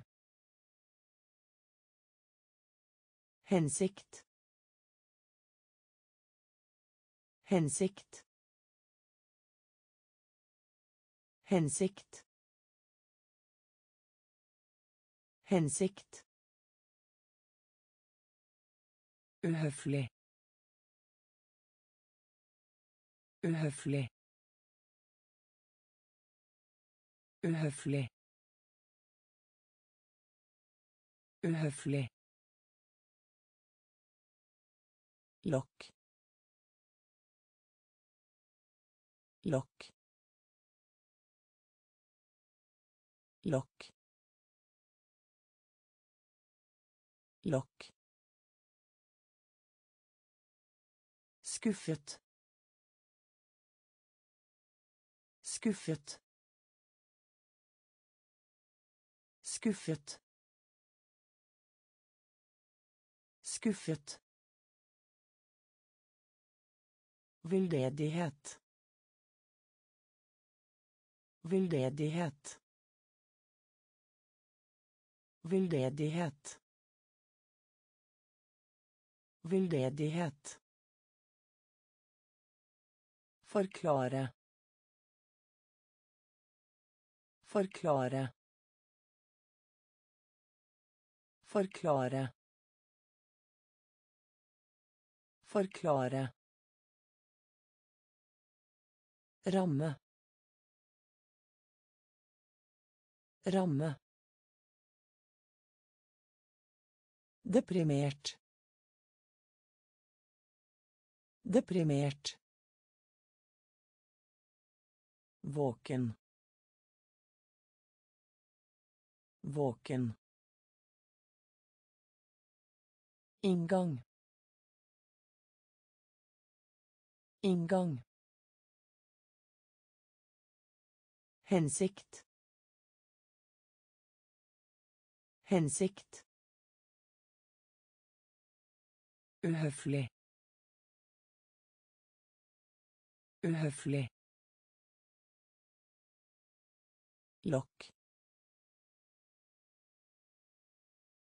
hensikt, hensikt, hensikt, hensikt, uhøflig, uhøflig, uhøflig, uhøflig, lokk, lokk, lokk, lokk, skuffet, skuffet, skuffet, skuffet, veldedighet, veldedighet, veldedighet, veldedighet, forklare, forklare, forklare, forklare, ramme, ramme, deprimert, deprimert, våken, våken. Inngang. Inngang. Hensikt. Hensikt. Uhøflig. Uhøflig. Lokk.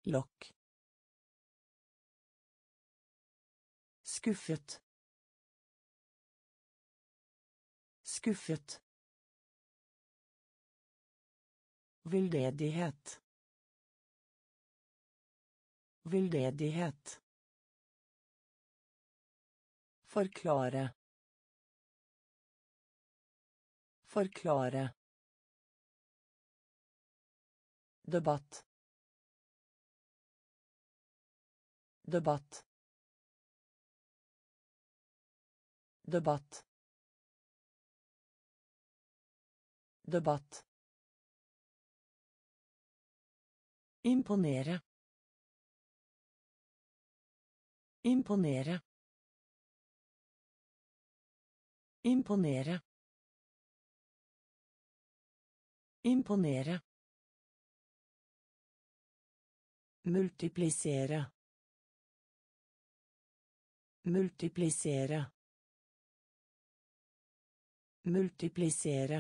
Lokk. Skuffet. Skuffet. Veldedighet. Veldedighet. Forklare. Forklare. Debatt. Debatt. Debatt. Debatt. Imponere. Imponere. Imponere. Imponere. Multiplisere. Multiplisere. Multiplisere.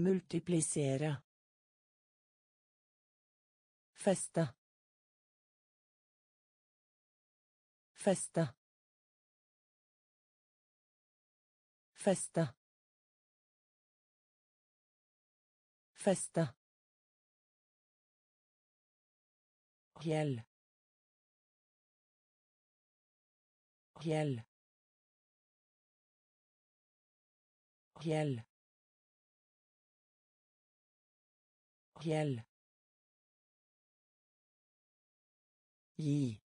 Multiplisere. Feste. Feste. Feste. Feste. Hjell. Hjell. Hjell. Hjell. Gi.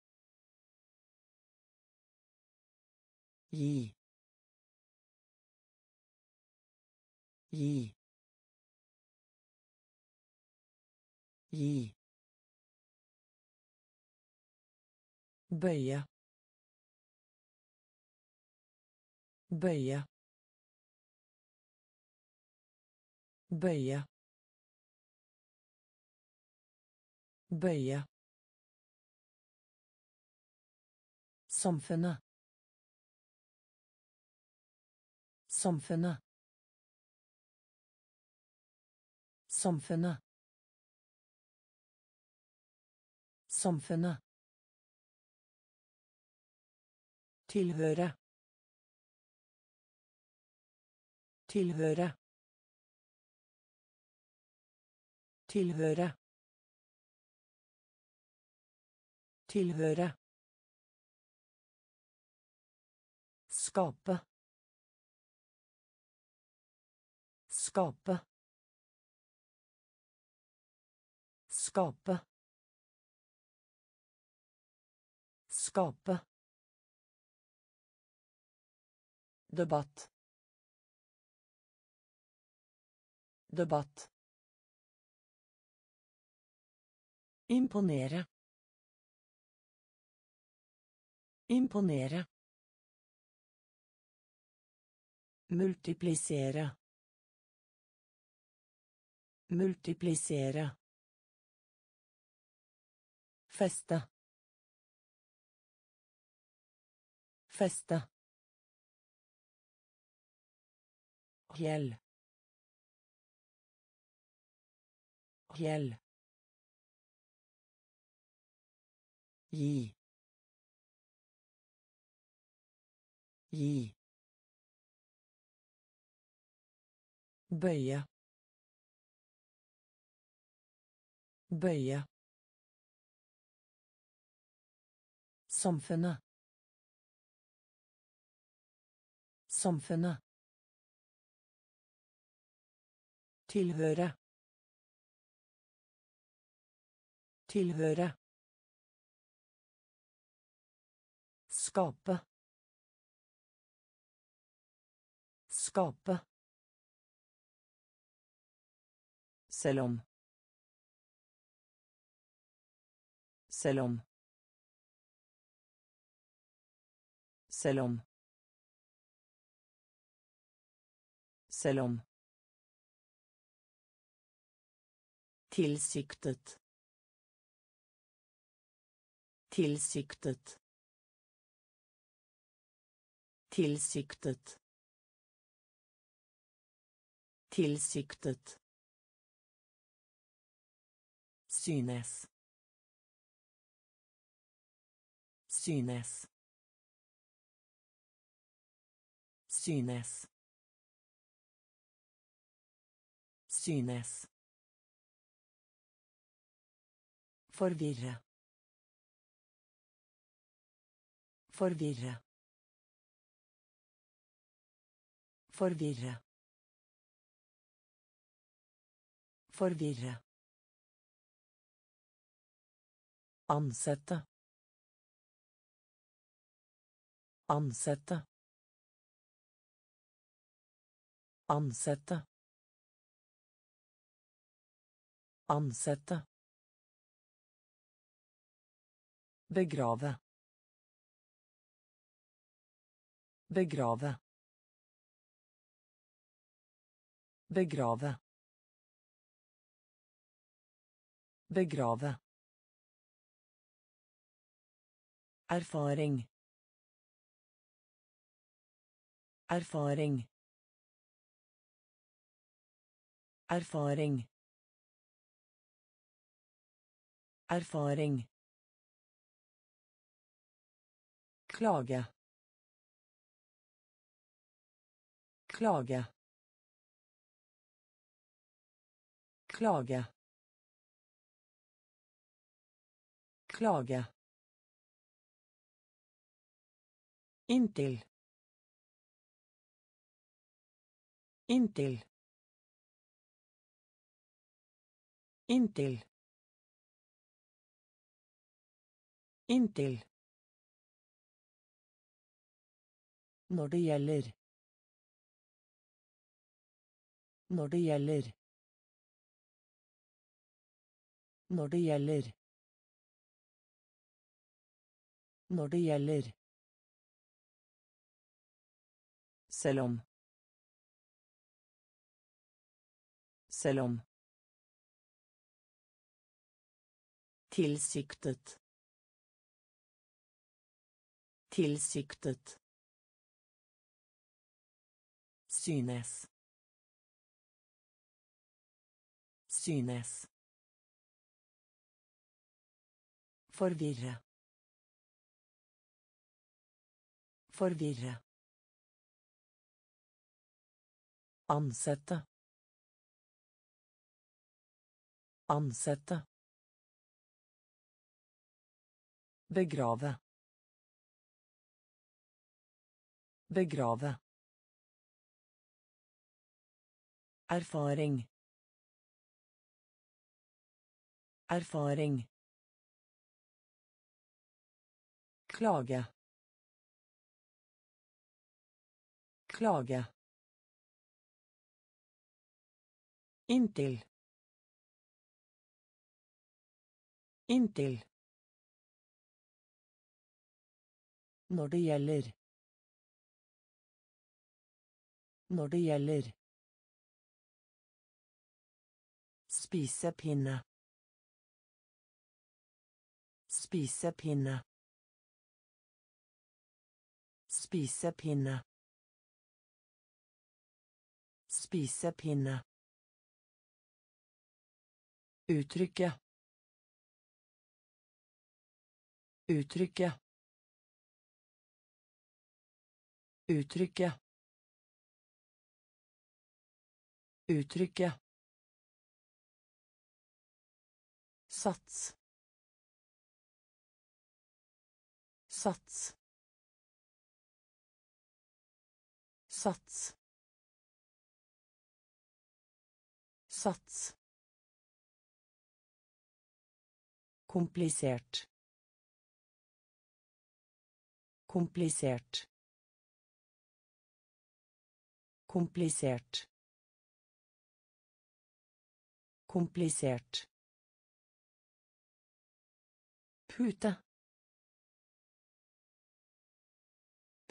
Gi. Gi. Gi. Bøye. Bøye. Bøye. Bøye. Samfunnet. Samfunnet. Samfunnet. Samfunnet. Tilhøre. Tilhøre. Tilhøre. Tilhøre. Skape. Skape. Skape. Skape. Debatt. Debatt. Imponere. Imponere. Multiplisere. Multiplisere. Feste. Feste. Hjell. Hjell. Gi. Gi. Bøye. Bøye. Samfunnet. Samfunnet. Tilhøre. Tilhøre. Skape. Skape. Selv om. Selv om. Selv om. Selv om. Tilsiktet. Tilsiktet. Tilsiktet. Tilsiktet. Synes. Synes. Synes. Synes. Forvirre. Forvirre. Forvirre. Forvirre. Ansette. Ansette. Ansette. Ansette. Begrave. Begrave. Begrave. Begrave. Erfaring. Erfaring. Erfaring. Erfaring. Klage. Klage. Klage. Klage. Inntil. Inntil. Inntil. Inntil. Når det gjelder. Når det gjelder. Når det gjelder. Når det gjelder. Selv om. Selv om. Tilsiktet. Tilsiktet. Synes. Synes. Forvirre. Forvirre. Ansette. Ansette. Begrave. Begrave. Erfaring. Erfaring. Klage. Klage. Inntil. Inntil. Når det gjelder. Når det gjelder. Spisepinne. Spisepinne. Spisepinne. Spisepinne. Uttrykke. Uttrykke. Uttrykke. Uttrykke. Sats. Sats. Sats. Sats. Komplisert. Komplisert. Komplisert. komplisert. Pute.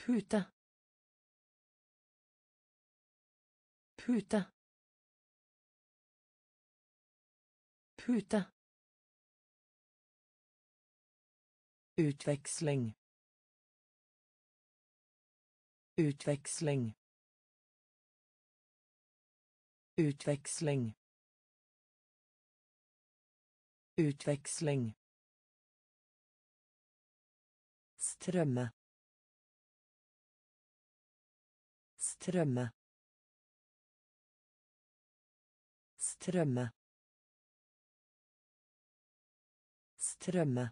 Pute. Pute. Pute. Utväxling. Utväxling. Utväxling. Utväxling. Strömme. Strömme. Strömme. Strömme.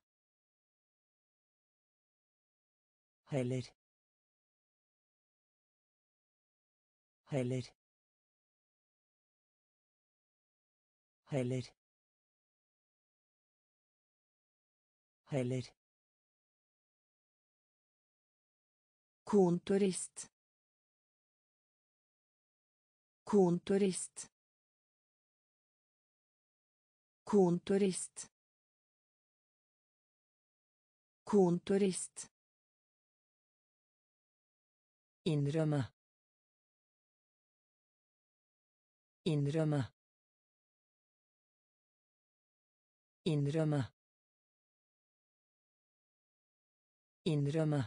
Heller. Heller. Heller. Heller. Kontorist. Kontorist. Kontorist. Kontorist. Innrømme. Innrømme. Innrømme. Innrømme.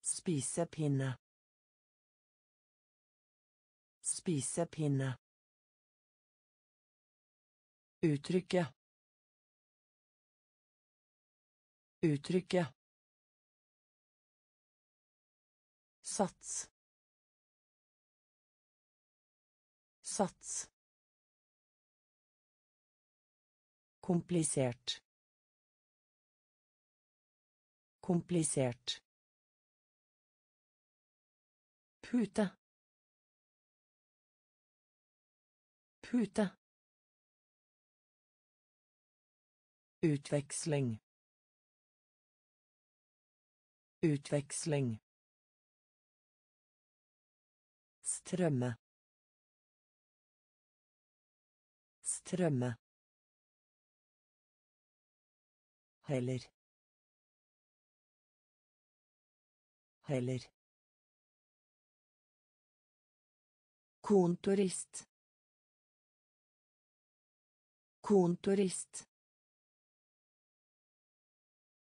Spisepinne. Spisepinne. Uttrykke. Uttrykke. Sats. Sats. Komplisert. Komplisert. Pute. Pute. Utväxling. Utväxling. Strømme. Strømme. Heller. Heller. Kontorist. Kontorist.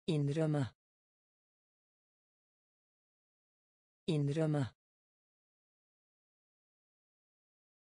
Innrømme. Innrømme.